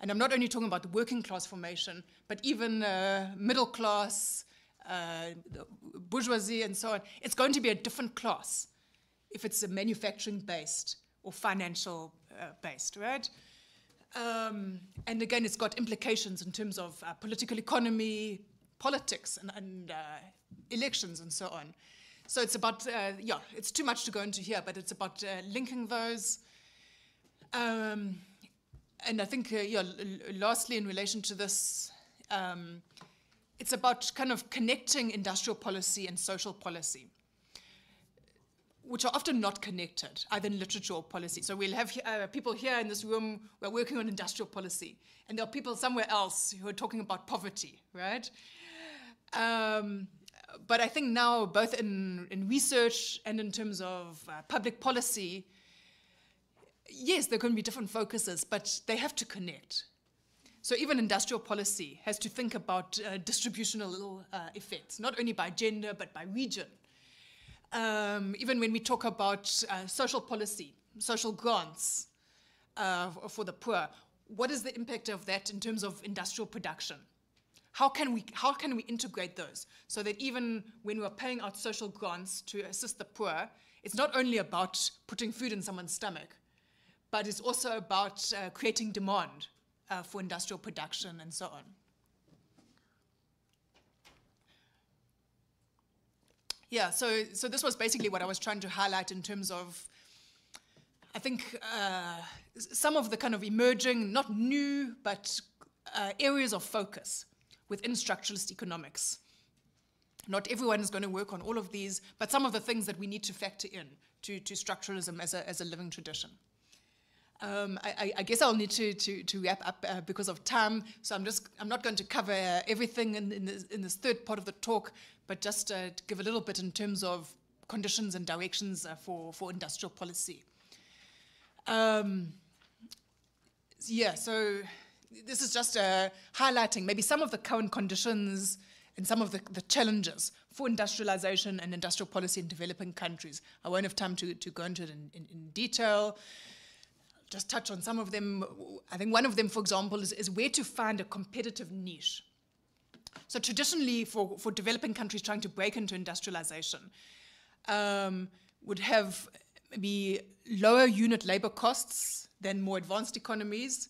And I'm not only talking about the working class formation, but even middle class, bourgeoisie, and so on. It's going to be a different class if it's a manufacturing-based or financial-based, right? And again, it's got implications in terms of political economy, politics, and elections, and so on. So it's about, yeah, it's too much to go into here, but it's about linking those. And I think, yeah, lastly, in relation to this, it's about kind of connecting industrial policy and social policy, which are often not connected, either in literature or policy. So we'll have people here in this room who are working on industrial policy, and there are people somewhere else who are talking about poverty, right? But I think now, both in research and in terms of public policy, yes, there can be different focuses, but they have to connect. So even industrial policy has to think about distributional effects, not only by gender, but by region. Even when we talk about social policy, social grants for the poor, what is the impact of that in terms of industrial production? How can we integrate those so that even when we're paying out social grants to assist the poor, it's not only about putting food in someone's stomach, but it's also about creating demand for industrial production and so on. Yeah, so this was basically what I was trying to highlight in terms of, I think, some of the kind of emerging, not new, but areas of focus within structuralist economics. Not everyone is going to work on all of these, but some of the things that we need to factor in to structuralism as a living tradition. I guess I'll need to wrap up because of time, so I'm not going to cover everything in this third part of the talk, but just to give a little bit in terms of conditions and directions for industrial policy. Yeah, so this is just highlighting maybe some of the current conditions and some of the challenges for industrialization and industrial policy in developing countries. I won't have time to go into it in detail. Just touch on some of them. I think one of them, for example, is where to find a competitive niche. So traditionally, for developing countries trying to break into industrialization, would have maybe lower unit labor costs than more advanced economies,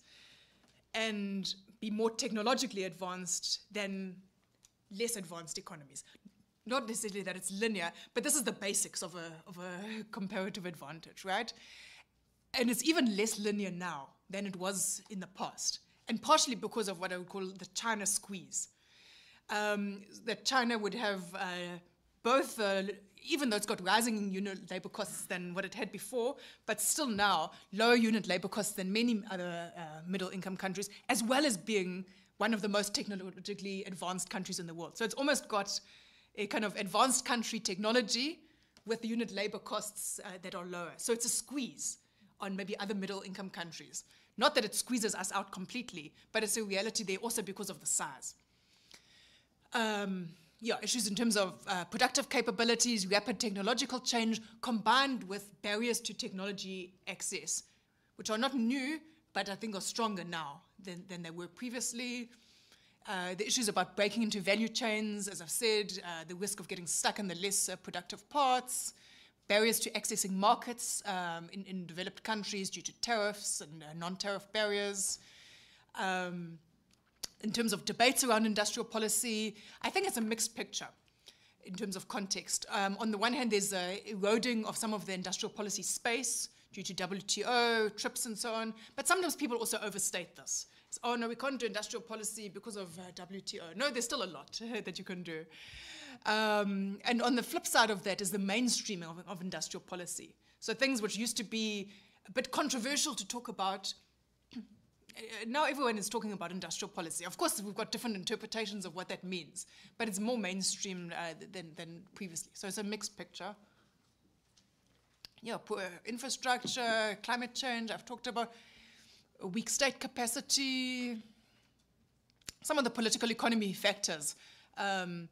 and be more technologically advanced than less advanced economies. Not necessarily that it's linear, but this is the basics of a comparative advantage, right? And it's even less linear now than it was in the past, and partially because of what I would call the China squeeze. That China would have both, even though it's got rising unit labor costs than what it had before, but still now lower unit labor costs than many other middle income countries, as well as being one of the most technologically advanced countries in the world. So it's almost got a kind of advanced country technology with unit labor costs that are lower. So it's a squeeze on maybe other middle income countries. Not that it squeezes us out completely, but it's a reality there also because of the size. Yeah, issues in terms of productive capabilities, rapid technological change, combined with barriers to technology access, which are not new, but I think are stronger now than they were previously. The issues about breaking into value chains, as I've said, the risk of getting stuck in the less productive parts, barriers to accessing markets in developed countries due to tariffs and non-tariff barriers. In terms of debates around industrial policy, I think it's a mixed picture in terms of context. On the one hand, there's an eroding of some of the industrial policy space due to WTO, TRIPS and so on, but sometimes people also overstate this. It's, oh no, we can't do industrial policy because of WTO. No, there's still a lot that you can do. And on the flip side of that is the mainstreaming of industrial policy. So things which used to be a bit controversial to talk about, now everyone is talking about industrial policy. Of course, we've got different interpretations of what that means, but it's more mainstream than previously. So it's a mixed picture. Yeah, poor infrastructure, climate change, I've talked about weak state capacity, some of the political economy factors. I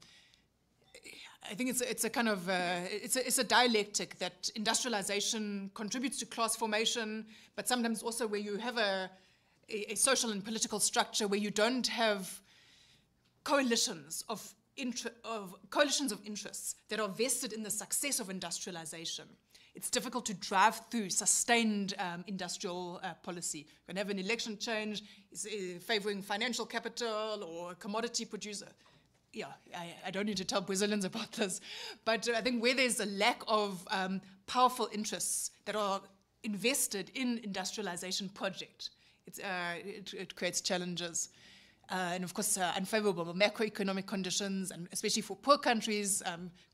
think it's a kind of, it's a dialectic that industrialization contributes to class formation, but sometimes also where you have a social and political structure where you don't have coalitions of interests that are vested in the success of industrialization. It's difficult to drive through sustained industrial policy. You can have an election change favoring financial capital or a commodity producer. Yeah, I don't need to tell Brazilians about this, but I think where there's a lack of powerful interests that are invested in industrialization project, it creates challenges. And of course, unfavorable macroeconomic conditions, and especially for poor countries,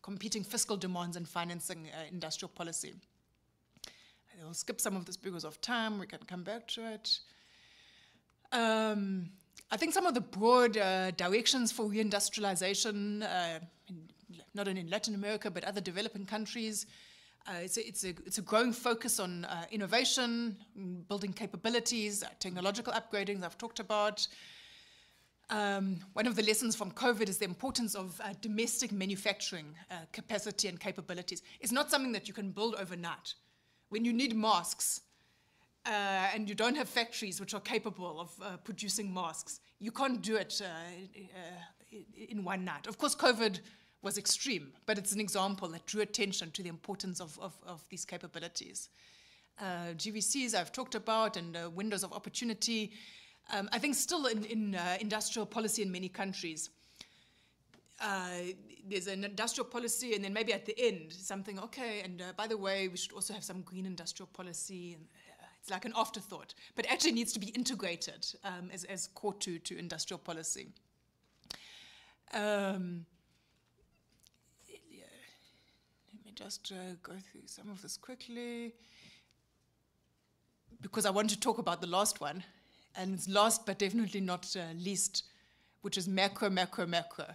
competing fiscal demands and financing industrial policy. I'll skip some of this because of time. We can come back to it. I think some of the broad directions for reindustrialization, not only in Latin America, but other developing countries, it's a growing focus on innovation, building capabilities, technological upgradings I've talked about. One of the lessons from COVID is the importance of domestic manufacturing capacity and capabilities. It's not something that you can build overnight. When you need masks and you don't have factories which are capable of producing masks, you can't do it in one night. Of course, COVID was extreme, but it's an example that drew attention to the importance of these capabilities. GVCs I've talked about, and windows of opportunity. I think still in industrial policy in many countries, there's an industrial policy, and then maybe at the end something, okay, and by the way, we should also have some green industrial policy. And it's like an afterthought, but actually needs to be integrated as core to industrial policy. Let me just go through some of this quickly, because I want to talk about the last one, and it's last but definitely not least, which is macro, macro, macro.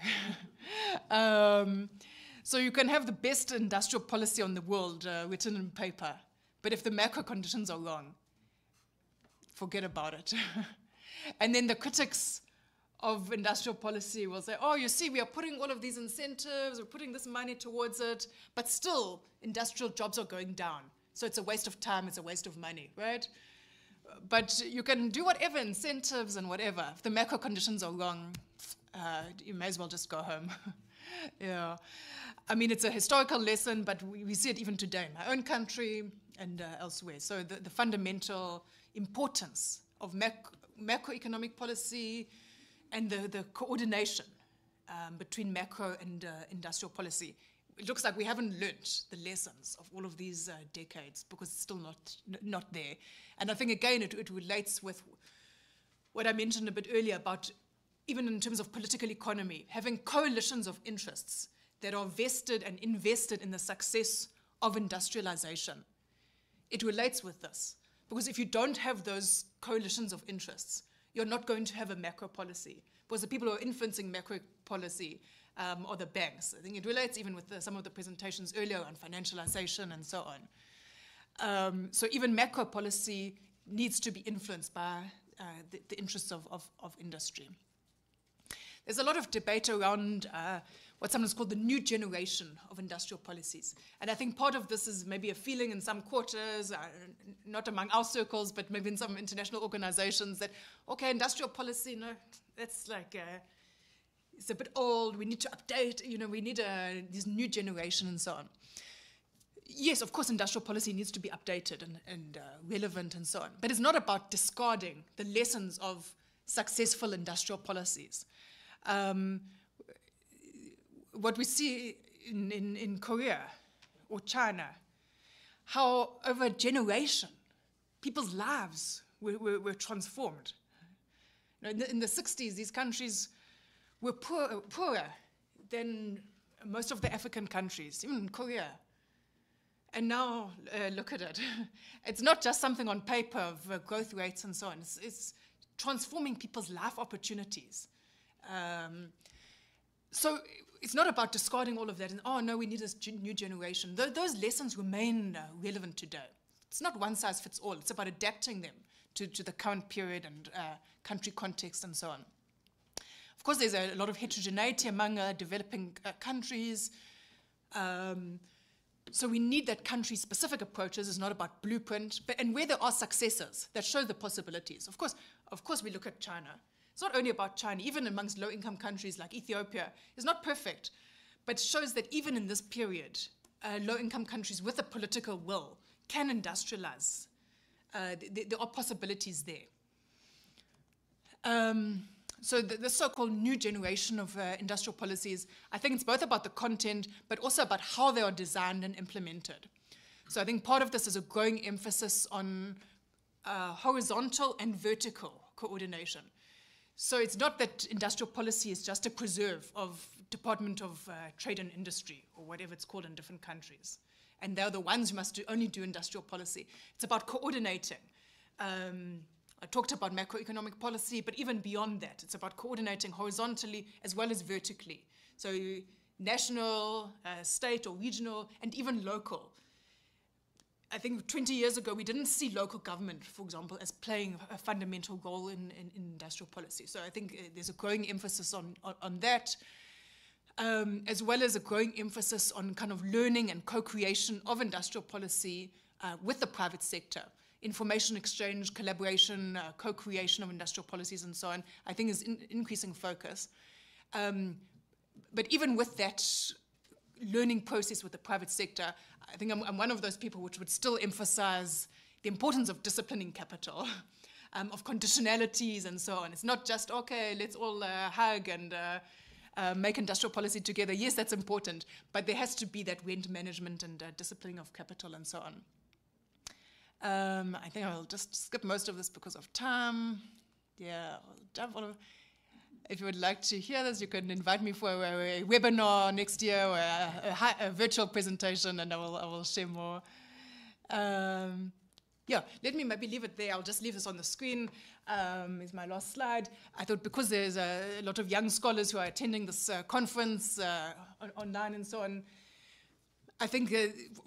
So you can have the best industrial policy on the world written in paper, but if the macro conditions are wrong, forget about it. And then the critics of industrial policy will say, oh, you see, we are putting all of these incentives, we're putting this money towards it, but still industrial jobs are going down. So it's a waste of time, it's a waste of money, right? But you can do whatever, incentives and whatever. If the macro conditions are wrong, you may as well just go home. Yeah. I mean, it's a historical lesson, but we see it even today in my own country and elsewhere. So the fundamental importance of macroeconomic policy and the coordination between macro and industrial policy. It looks like we haven't learnt the lessons of all of these decades, because it's still not there. And I think, again, it relates with what I mentioned a bit earlier about, even in terms of political economy, having coalitions of interests that are vested and invested in the success of industrialization. It relates with this, because if you don't have those coalitions of interests, you're not going to have a macro policy, because the people who are influencing macro policy or the banks. I think it relates even with some of the presentations earlier on financialization and so on. So even macro policy needs to be influenced by the interests of industry. There's a lot of debate around what's sometimes called the new generation of industrial policies. And I think part of this is maybe a feeling in some quarters, not among our circles, but maybe in some international organizations, that, okay, industrial policy, no, that's like... It's a bit old, we need to update, you know, we need this new generation and so on. Yes, of course, industrial policy needs to be updated and relevant and so on. But it's not about discarding the lessons of successful industrial policies. What we see in Korea or China, how over a generation, people's lives were transformed. In the 60s, these countries were poorer than most of the African countries, even Korea. And now look at it. It's not just something on paper of growth rates and so on. It's transforming people's life opportunities. So it's not about discarding all of that and, oh, no, we need this new generation. Those lessons remain relevant today. It's not one size fits all. It's about adapting them to the current period and country context and so on. Of course, there's a lot of heterogeneity among developing countries. So we need that country-specific approaches. It's not about blueprint, and where there are successes that show the possibilities. Of course, we look at China. It's not only about China. Even amongst low-income countries like Ethiopia, it's not perfect, but shows that even in this period, low-income countries with a political will can industrialize. There are possibilities there. So the so-called new generation of industrial policies, I think it's both about the content, but also about how they are designed and implemented. So I think part of this is a growing emphasis on horizontal and vertical coordination. So it's not that industrial policy is just a preserve of Department of Trade and Industry, or whatever it's called in different countries. And they're the ones who must only do industrial policy. It's about coordinating. I talked about macroeconomic policy, but even beyond that, it's about coordinating horizontally as well as vertically. So national, state or regional, and even local. I think 20 years ago, we didn't see local government, for example, as playing a fundamental role in industrial policy. So I think there's a growing emphasis on that, as well as a growing emphasis on kind of learning and co-creation of industrial policy with the private sector. Information exchange, collaboration, co-creation of industrial policies and so on, I think is increasing focus. But even with that learning process with the private sector, I think I'm one of those people which would still emphasize the importance of disciplining capital of conditionalities and so on. It's not just, okay, let's all hug and make industrial policy together. Yes, that's important, but there has to be that wind management and disciplining of capital and so on. I think I'll just skip most of this because of time. Yeah, I'll jump all over. If you would like to hear this, you can invite me for a webinar next year or a virtual presentation, and I will share more. Yeah, let me maybe leave it there. I'll just leave this on the screen. It's my last slide. I thought because there's a lot of young scholars who are attending this conference online and so on, I think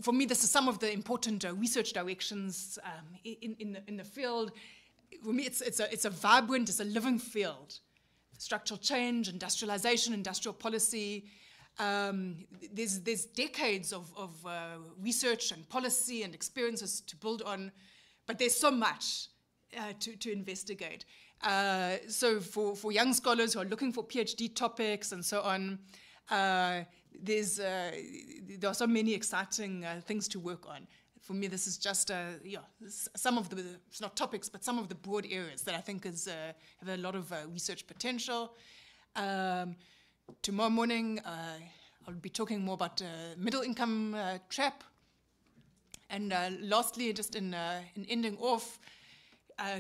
for me this is some of the important research directions in the field. For me, it's a vibrant, it's a living field. Structural change, industrialization, industrial policy. There's decades of research and policy and experiences to build on, but there's so much to investigate. So for young scholars who are looking for PhD topics and so on, there are so many exciting things to work on. For me, this is just yeah, some of the, it's not topics, but some of the broad areas that I think is, have a lot of research potential. Tomorrow morning, I'll be talking more about middle income trap. And lastly, just in ending off,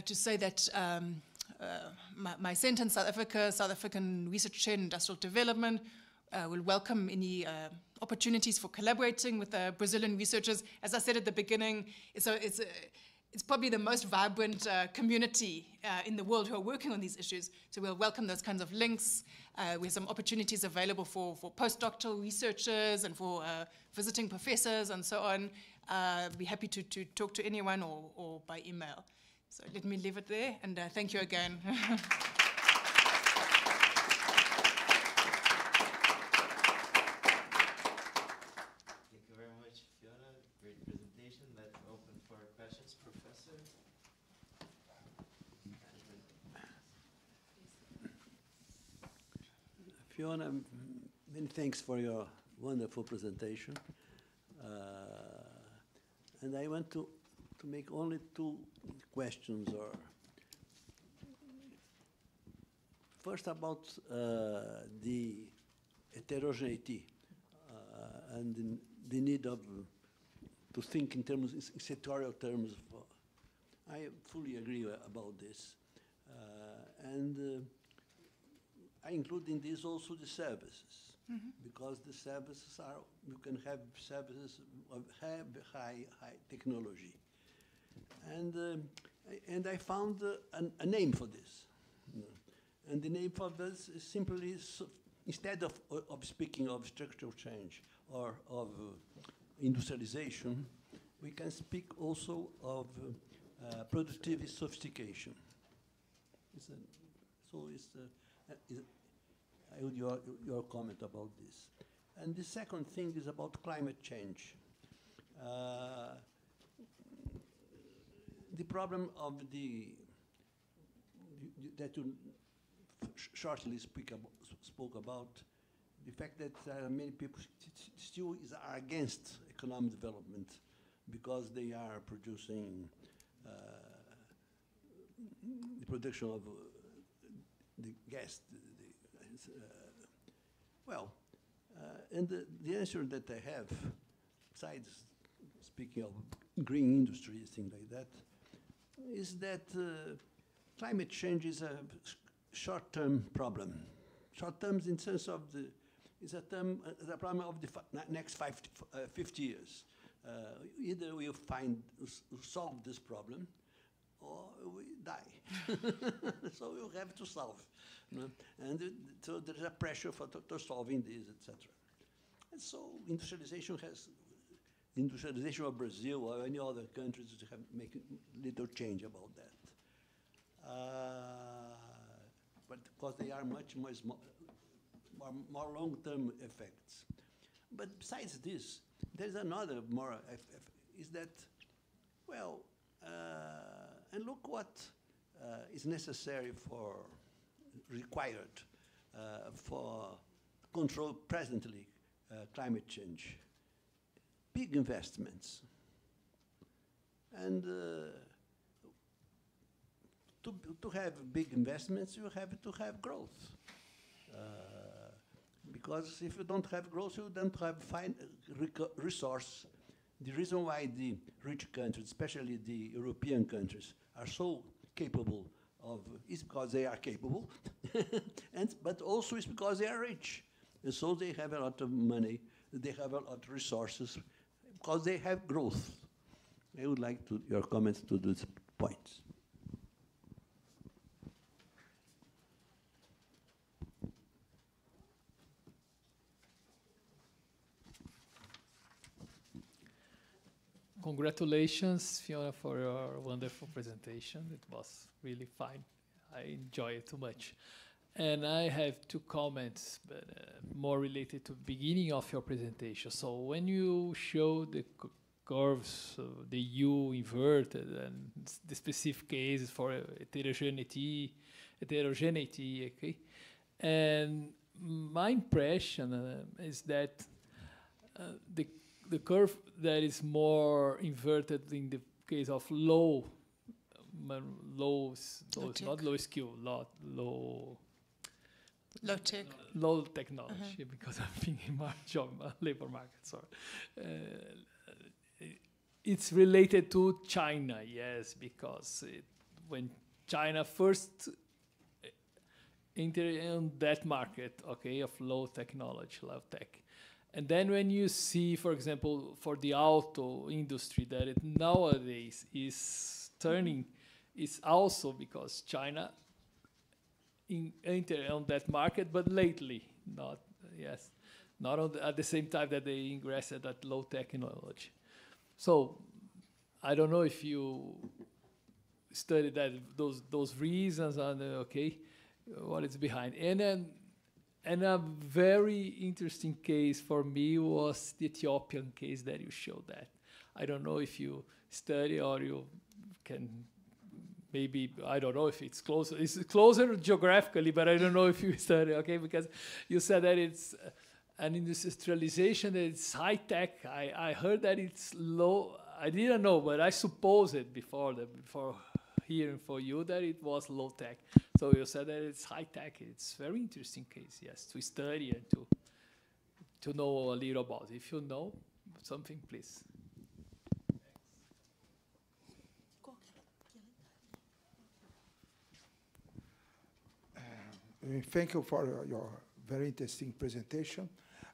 to say that my center in South Africa, South African Research Chair in Industrial Development, will welcome any opportunities for collaborating with Brazilian researchers. As I said at the beginning, it's probably the most vibrant community in the world who are working on these issues. So we'll welcome those kinds of links. We have some opportunities available for postdoctoral researchers and for visiting professors and so on. Be happy to talk to anyone or by email. So let me leave it there, and thank you again. Fiona, many thanks for your wonderful presentation. And I want to make only two questions. Or first, about the heterogeneity and the need to think in terms, in sectorial terms. I fully agree about this. I include in this also the services, because the services are, you can have services of high technology. And I found a name for this. And the name for this is simply, instead of speaking of structural change or of industrialization, we can speak also of productivity sophistication. It's I would your comment about this. And the second thing is about climate change. The problem of that you shortly spoke about, the fact that many people still are against economic development because they are producing the production of the gas. And the answer that I have, besides speaking of green industry, things like that, is that climate change is a short-term problem. Short-term in the sense of the problem of the next 50 years. Either we'll solve this problem, or we die. So you have to solve. No? And so there's a pressure to solving this, etc. And so industrialization of Brazil or any other countries have make little change about that. But because they are much more long-term effects. But besides this, there's another more, is that, well, and look what is necessary required for control presently climate change. Big investments. And to have big investments, you have to have growth. Because if you don't have growth, you don't have resource. The reason why the rich countries, especially the European countries, are so capable of is because they are capable, but also it's because they are rich. And so they have a lot of money, they have a lot of resources, because they have growth. I would like to, your comments to these points. Congratulations, Fiona, for your wonderful presentation. It was really fine. I enjoy it too much. And I have two comments, but more related to the beginning of your presentation. So when you show the curves, the U inverted, and the specific cases for heterogeneity, okay? And my impression is that the curve that is more inverted in the case of low technology, because I'm thinking my job, labor market, sorry. It's related to China, yes, because when China first entered on that market, okay, of low technology, low tech. And then when you see, for example, for the auto industry, that it nowadays is turning, is also because China entered on that market, but lately, not, yes, not on the, at the same time that they ingressed at that low technology. So I don't know if you studied that, those reasons, and okay, what is behind. And then, and a very interesting case for me was the Ethiopian case that you showed that. I don't know if you study or you can, maybe, I don't know if it's closer geographically, but I don't know if you study, okay? Because you said that it's an industrialization, that it's high tech. I heard that it's low, I didn't know, but I supposed it before hearing for you that it was low tech. So you said that it's high tech. It's very interesting case, yes, to study and to know a little about. If you know something, please. Thank you for your very interesting presentation.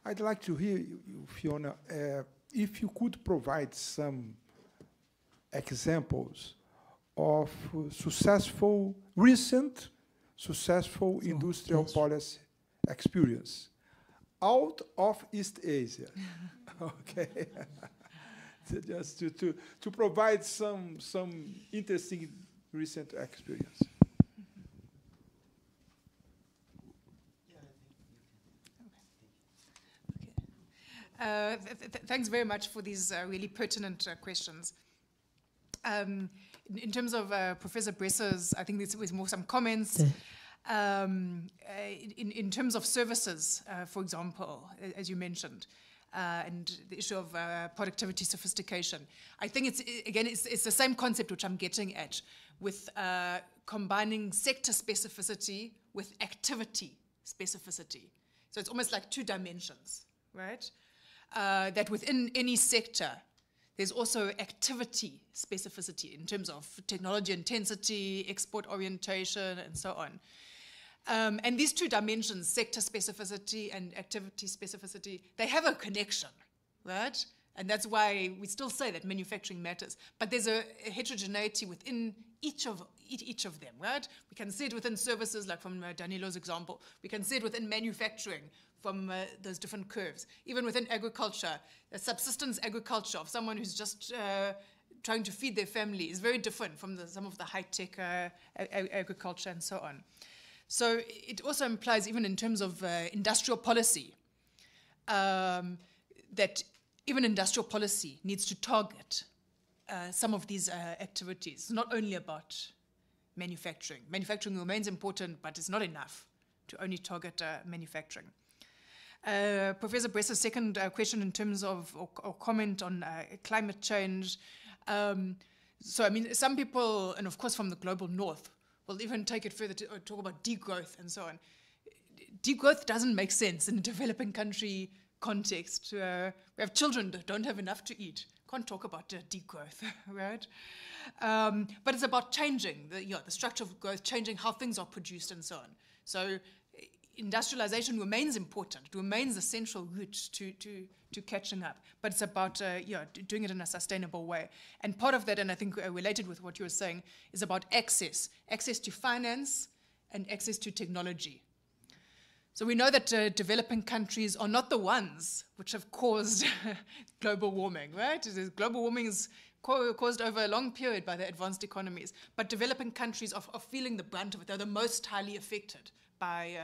I'd like to hear you, Fiona, if you could provide some examples of recent successful industrial policy experience out of East Asia. Okay, just to provide some interesting recent experience. Okay. Thanks very much for these really pertinent questions. In terms of Professor Bresser's, I think this was more some comments. In terms of services, for example, as you mentioned, and the issue of productivity sophistication. I think it's, again, it's the same concept which I'm getting at with combining sector specificity with activity specificity. So it's almost like two dimensions, right? That within any sector, there's also activity specificity in terms of technology intensity, export orientation, and so on. And these two dimensions, sector specificity and activity specificity, they have a connection, right? And that's why we still say that manufacturing matters. But there's a heterogeneity within each of them, right? We can see it within services, like from Danilo's example. We can see it within manufacturing, from those different curves. Even within agriculture, subsistence agriculture of someone who's just trying to feed their family is very different from some of the high-tech agriculture and so on. So it also implies, even in terms of industrial policy, that even industrial policy needs to target some of these activities, not only about manufacturing. Manufacturing remains important, but it's not enough to only target manufacturing. Professor Bresser's second question in terms of, or comment on climate change. So, I mean, some people, and of course from the global north, we'll even take it further to talk about degrowth and so on. Degrowth doesn't make sense in a developing country context. We have children that don't have enough to eat. Can't talk about degrowth, right? But it's about changing the, the structure of growth, changing how things are produced and so on. So industrialization remains important. It remains a central route to catching up. But it's about doing it in a sustainable way. And part of that, and I think related with what you were saying, is about access. Access to finance and access to technology. So we know that developing countries are not the ones which have caused global warming, right? Global warming is caused over a long period by the advanced economies. But developing countries are feeling the brunt of it. They're the most highly affected by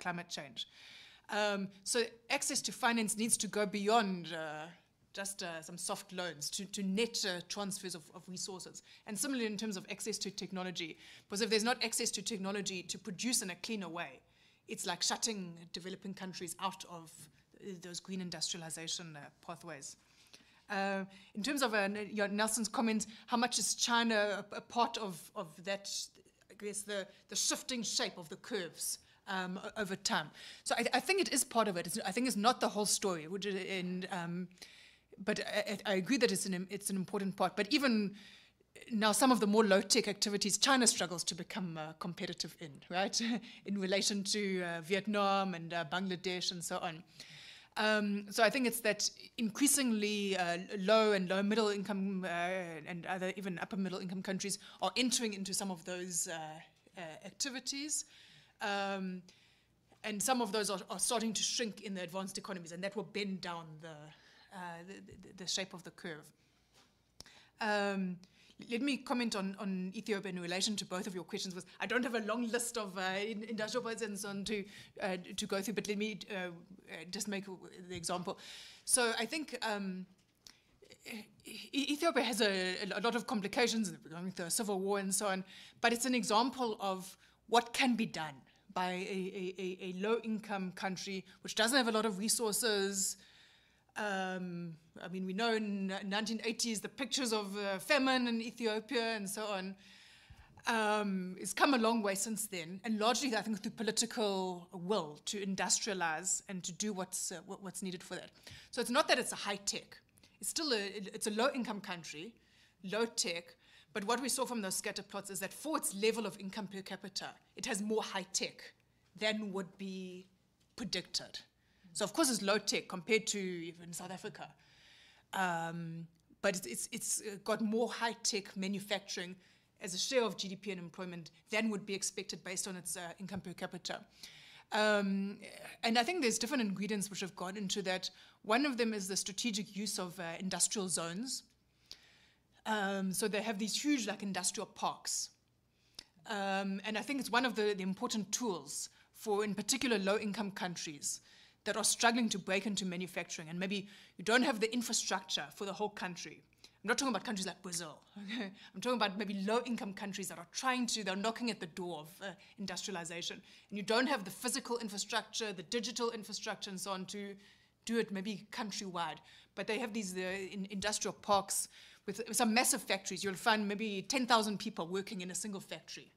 climate change. So access to finance needs to go beyond just some soft loans to net transfers of resources. And similarly in terms of access to technology, because if there's not access to technology to produce in a cleaner way, it's like shutting developing countries out of those green industrialization pathways. In terms of Nelson's comment, how much is China a part of that, I guess, the shifting shape of the curves over time? So I think it is part of it. I think it's not the whole story. But I agree that it's an important part. But even now, some of the more low-tech activities China struggles to become competitive in, right? In relation to Vietnam and Bangladesh and so on. So I think it's that increasingly low and low-middle income and other even upper-middle income countries are entering into some of those activities. And some of those are starting to shrink in the advanced economies, and that will bend down the shape of the curve. Let me comment on Ethiopia in relation to both of your questions. I don't have a long list of industrial points and so on to go through, but let me just make the example. So I think Ethiopia has a lot of complications with the civil war and so on, but it's an example of what can be done by a low-income country which doesn't have a lot of resources. I mean, we know in the 1980s, the pictures of famine in Ethiopia and so on. It's come a long way since then, and largely, I think, through political will to industrialize and to do what's needed for that. So it's not that it's a high tech. It's still it's a low-income country, low-tech, but what we saw from those scatter plots is that for its level of income per capita, it has more high-tech than would be predicted. So of course it's low tech compared to even South Africa, but it's got more high tech manufacturing as a share of GDP and employment than would be expected based on its income per capita. And I think there's different ingredients which have gone into that. One of them is the strategic use of industrial zones. So they have these huge industrial parks, and I think it's one of the important tools for in particular low income countries that are struggling to break into manufacturing, and maybe you don't have the infrastructure for the whole country. I'm not talking about countries like Brazil. Okay? I'm talking about maybe low-income countries that are they're knocking at the door of industrialization, and you don't have the physical infrastructure, the digital infrastructure, and so on to do it maybe countrywide. But they have these industrial parks with some massive factories. You'll find maybe 10,000 people working in a single factory.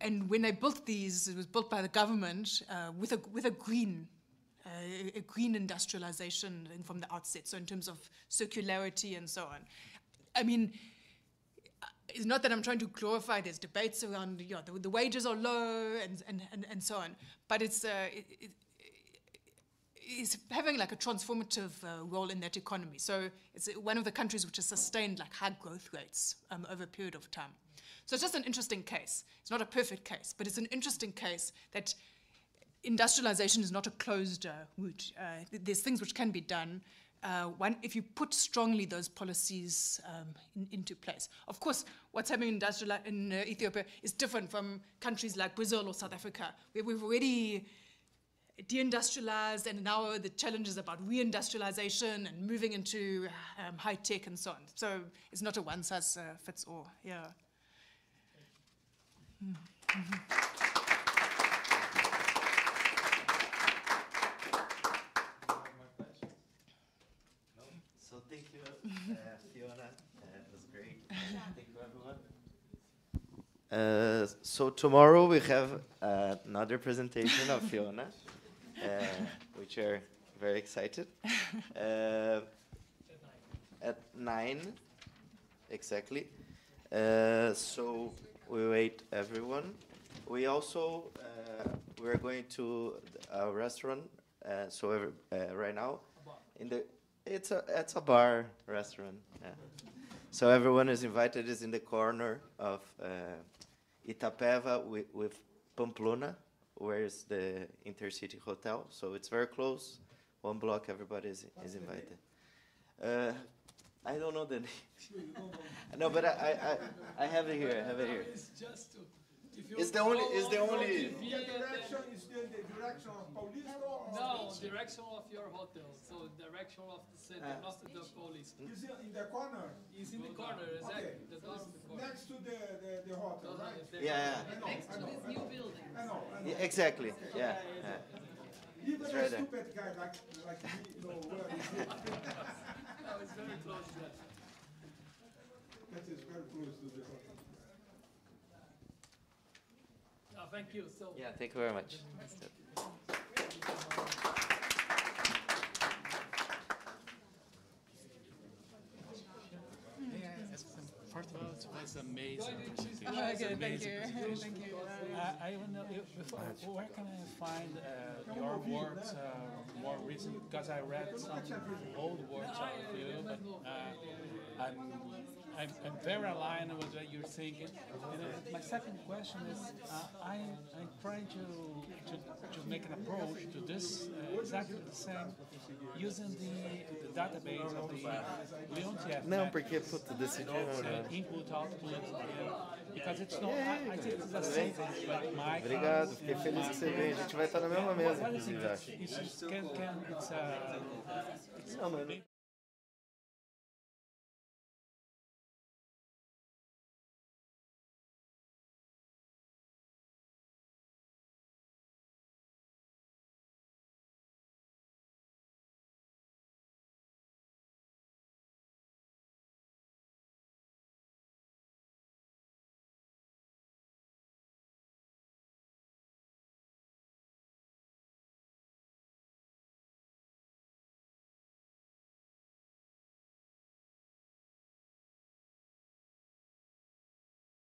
And when they built these, it was built by the government with a green industrialization from the outset. So in terms of circularity and so on. I mean, it's not that I'm trying to glorify. There's debates around the wages are low and so on, but it's having like a transformative role in that economy. So it's one of the countries which has sustained like high growth rates over a period of time. So it's just an interesting case. It's not a perfect case, but it's an interesting case that industrialization is not a closed route. There's things which can be done if you put strongly those policies into place. Of course, what's happening in Ethiopia is different from countries like Brazil or South Africa, where we've already deindustrialized, and now the challenge is about reindustrialization and moving into high tech and so on. So it's not a one-size-fits-all. Yeah. So thank you, Fiona. That was great. So tomorrow we have another presentation of Fiona, which are very excited. At 9, exactly. So we wait everyone. We also we're going to a restaurant. So right now, in the it's a bar restaurant. Yeah. So everyone is invited. Is in the corner of Itapeva with Pamplona, where is the Intercity Hotel. So it's very close. One block. Everybody is invited. I don't know the name. No, but I have it here. I have it here. It's the only. It's the only. Direction is the direction of Paulista. No, direction of your hotel. So direction of the city, not the Paulista. Is it in the corner? It's in the corner, exactly. Okay. The next to the hotel, right? Yeah. Next to this new building. I know. Yeah, exactly. Okay. Yeah. Even it's right a stupid guy like me, you know where is it? No, it's very close to that. That is very close to the hotel. Thank you. So yeah, thank you very much. It was amazing. Okay, thank you. Thank you. I don't know where can I find your works more recent? Because I read some old works of you, but I'm very aligned with what you're thinking. And, my second question is, I'm trying to make an approach to this exactly the same, using the database of the Leontief. Não, porque puta, decidiu. Input, output, because it's not. I think it's the same thing. Obrigado, fiquei feliz que você veio. A gente vai estar na mesma mesa, inclusive. Isso can. It's. Não, mano.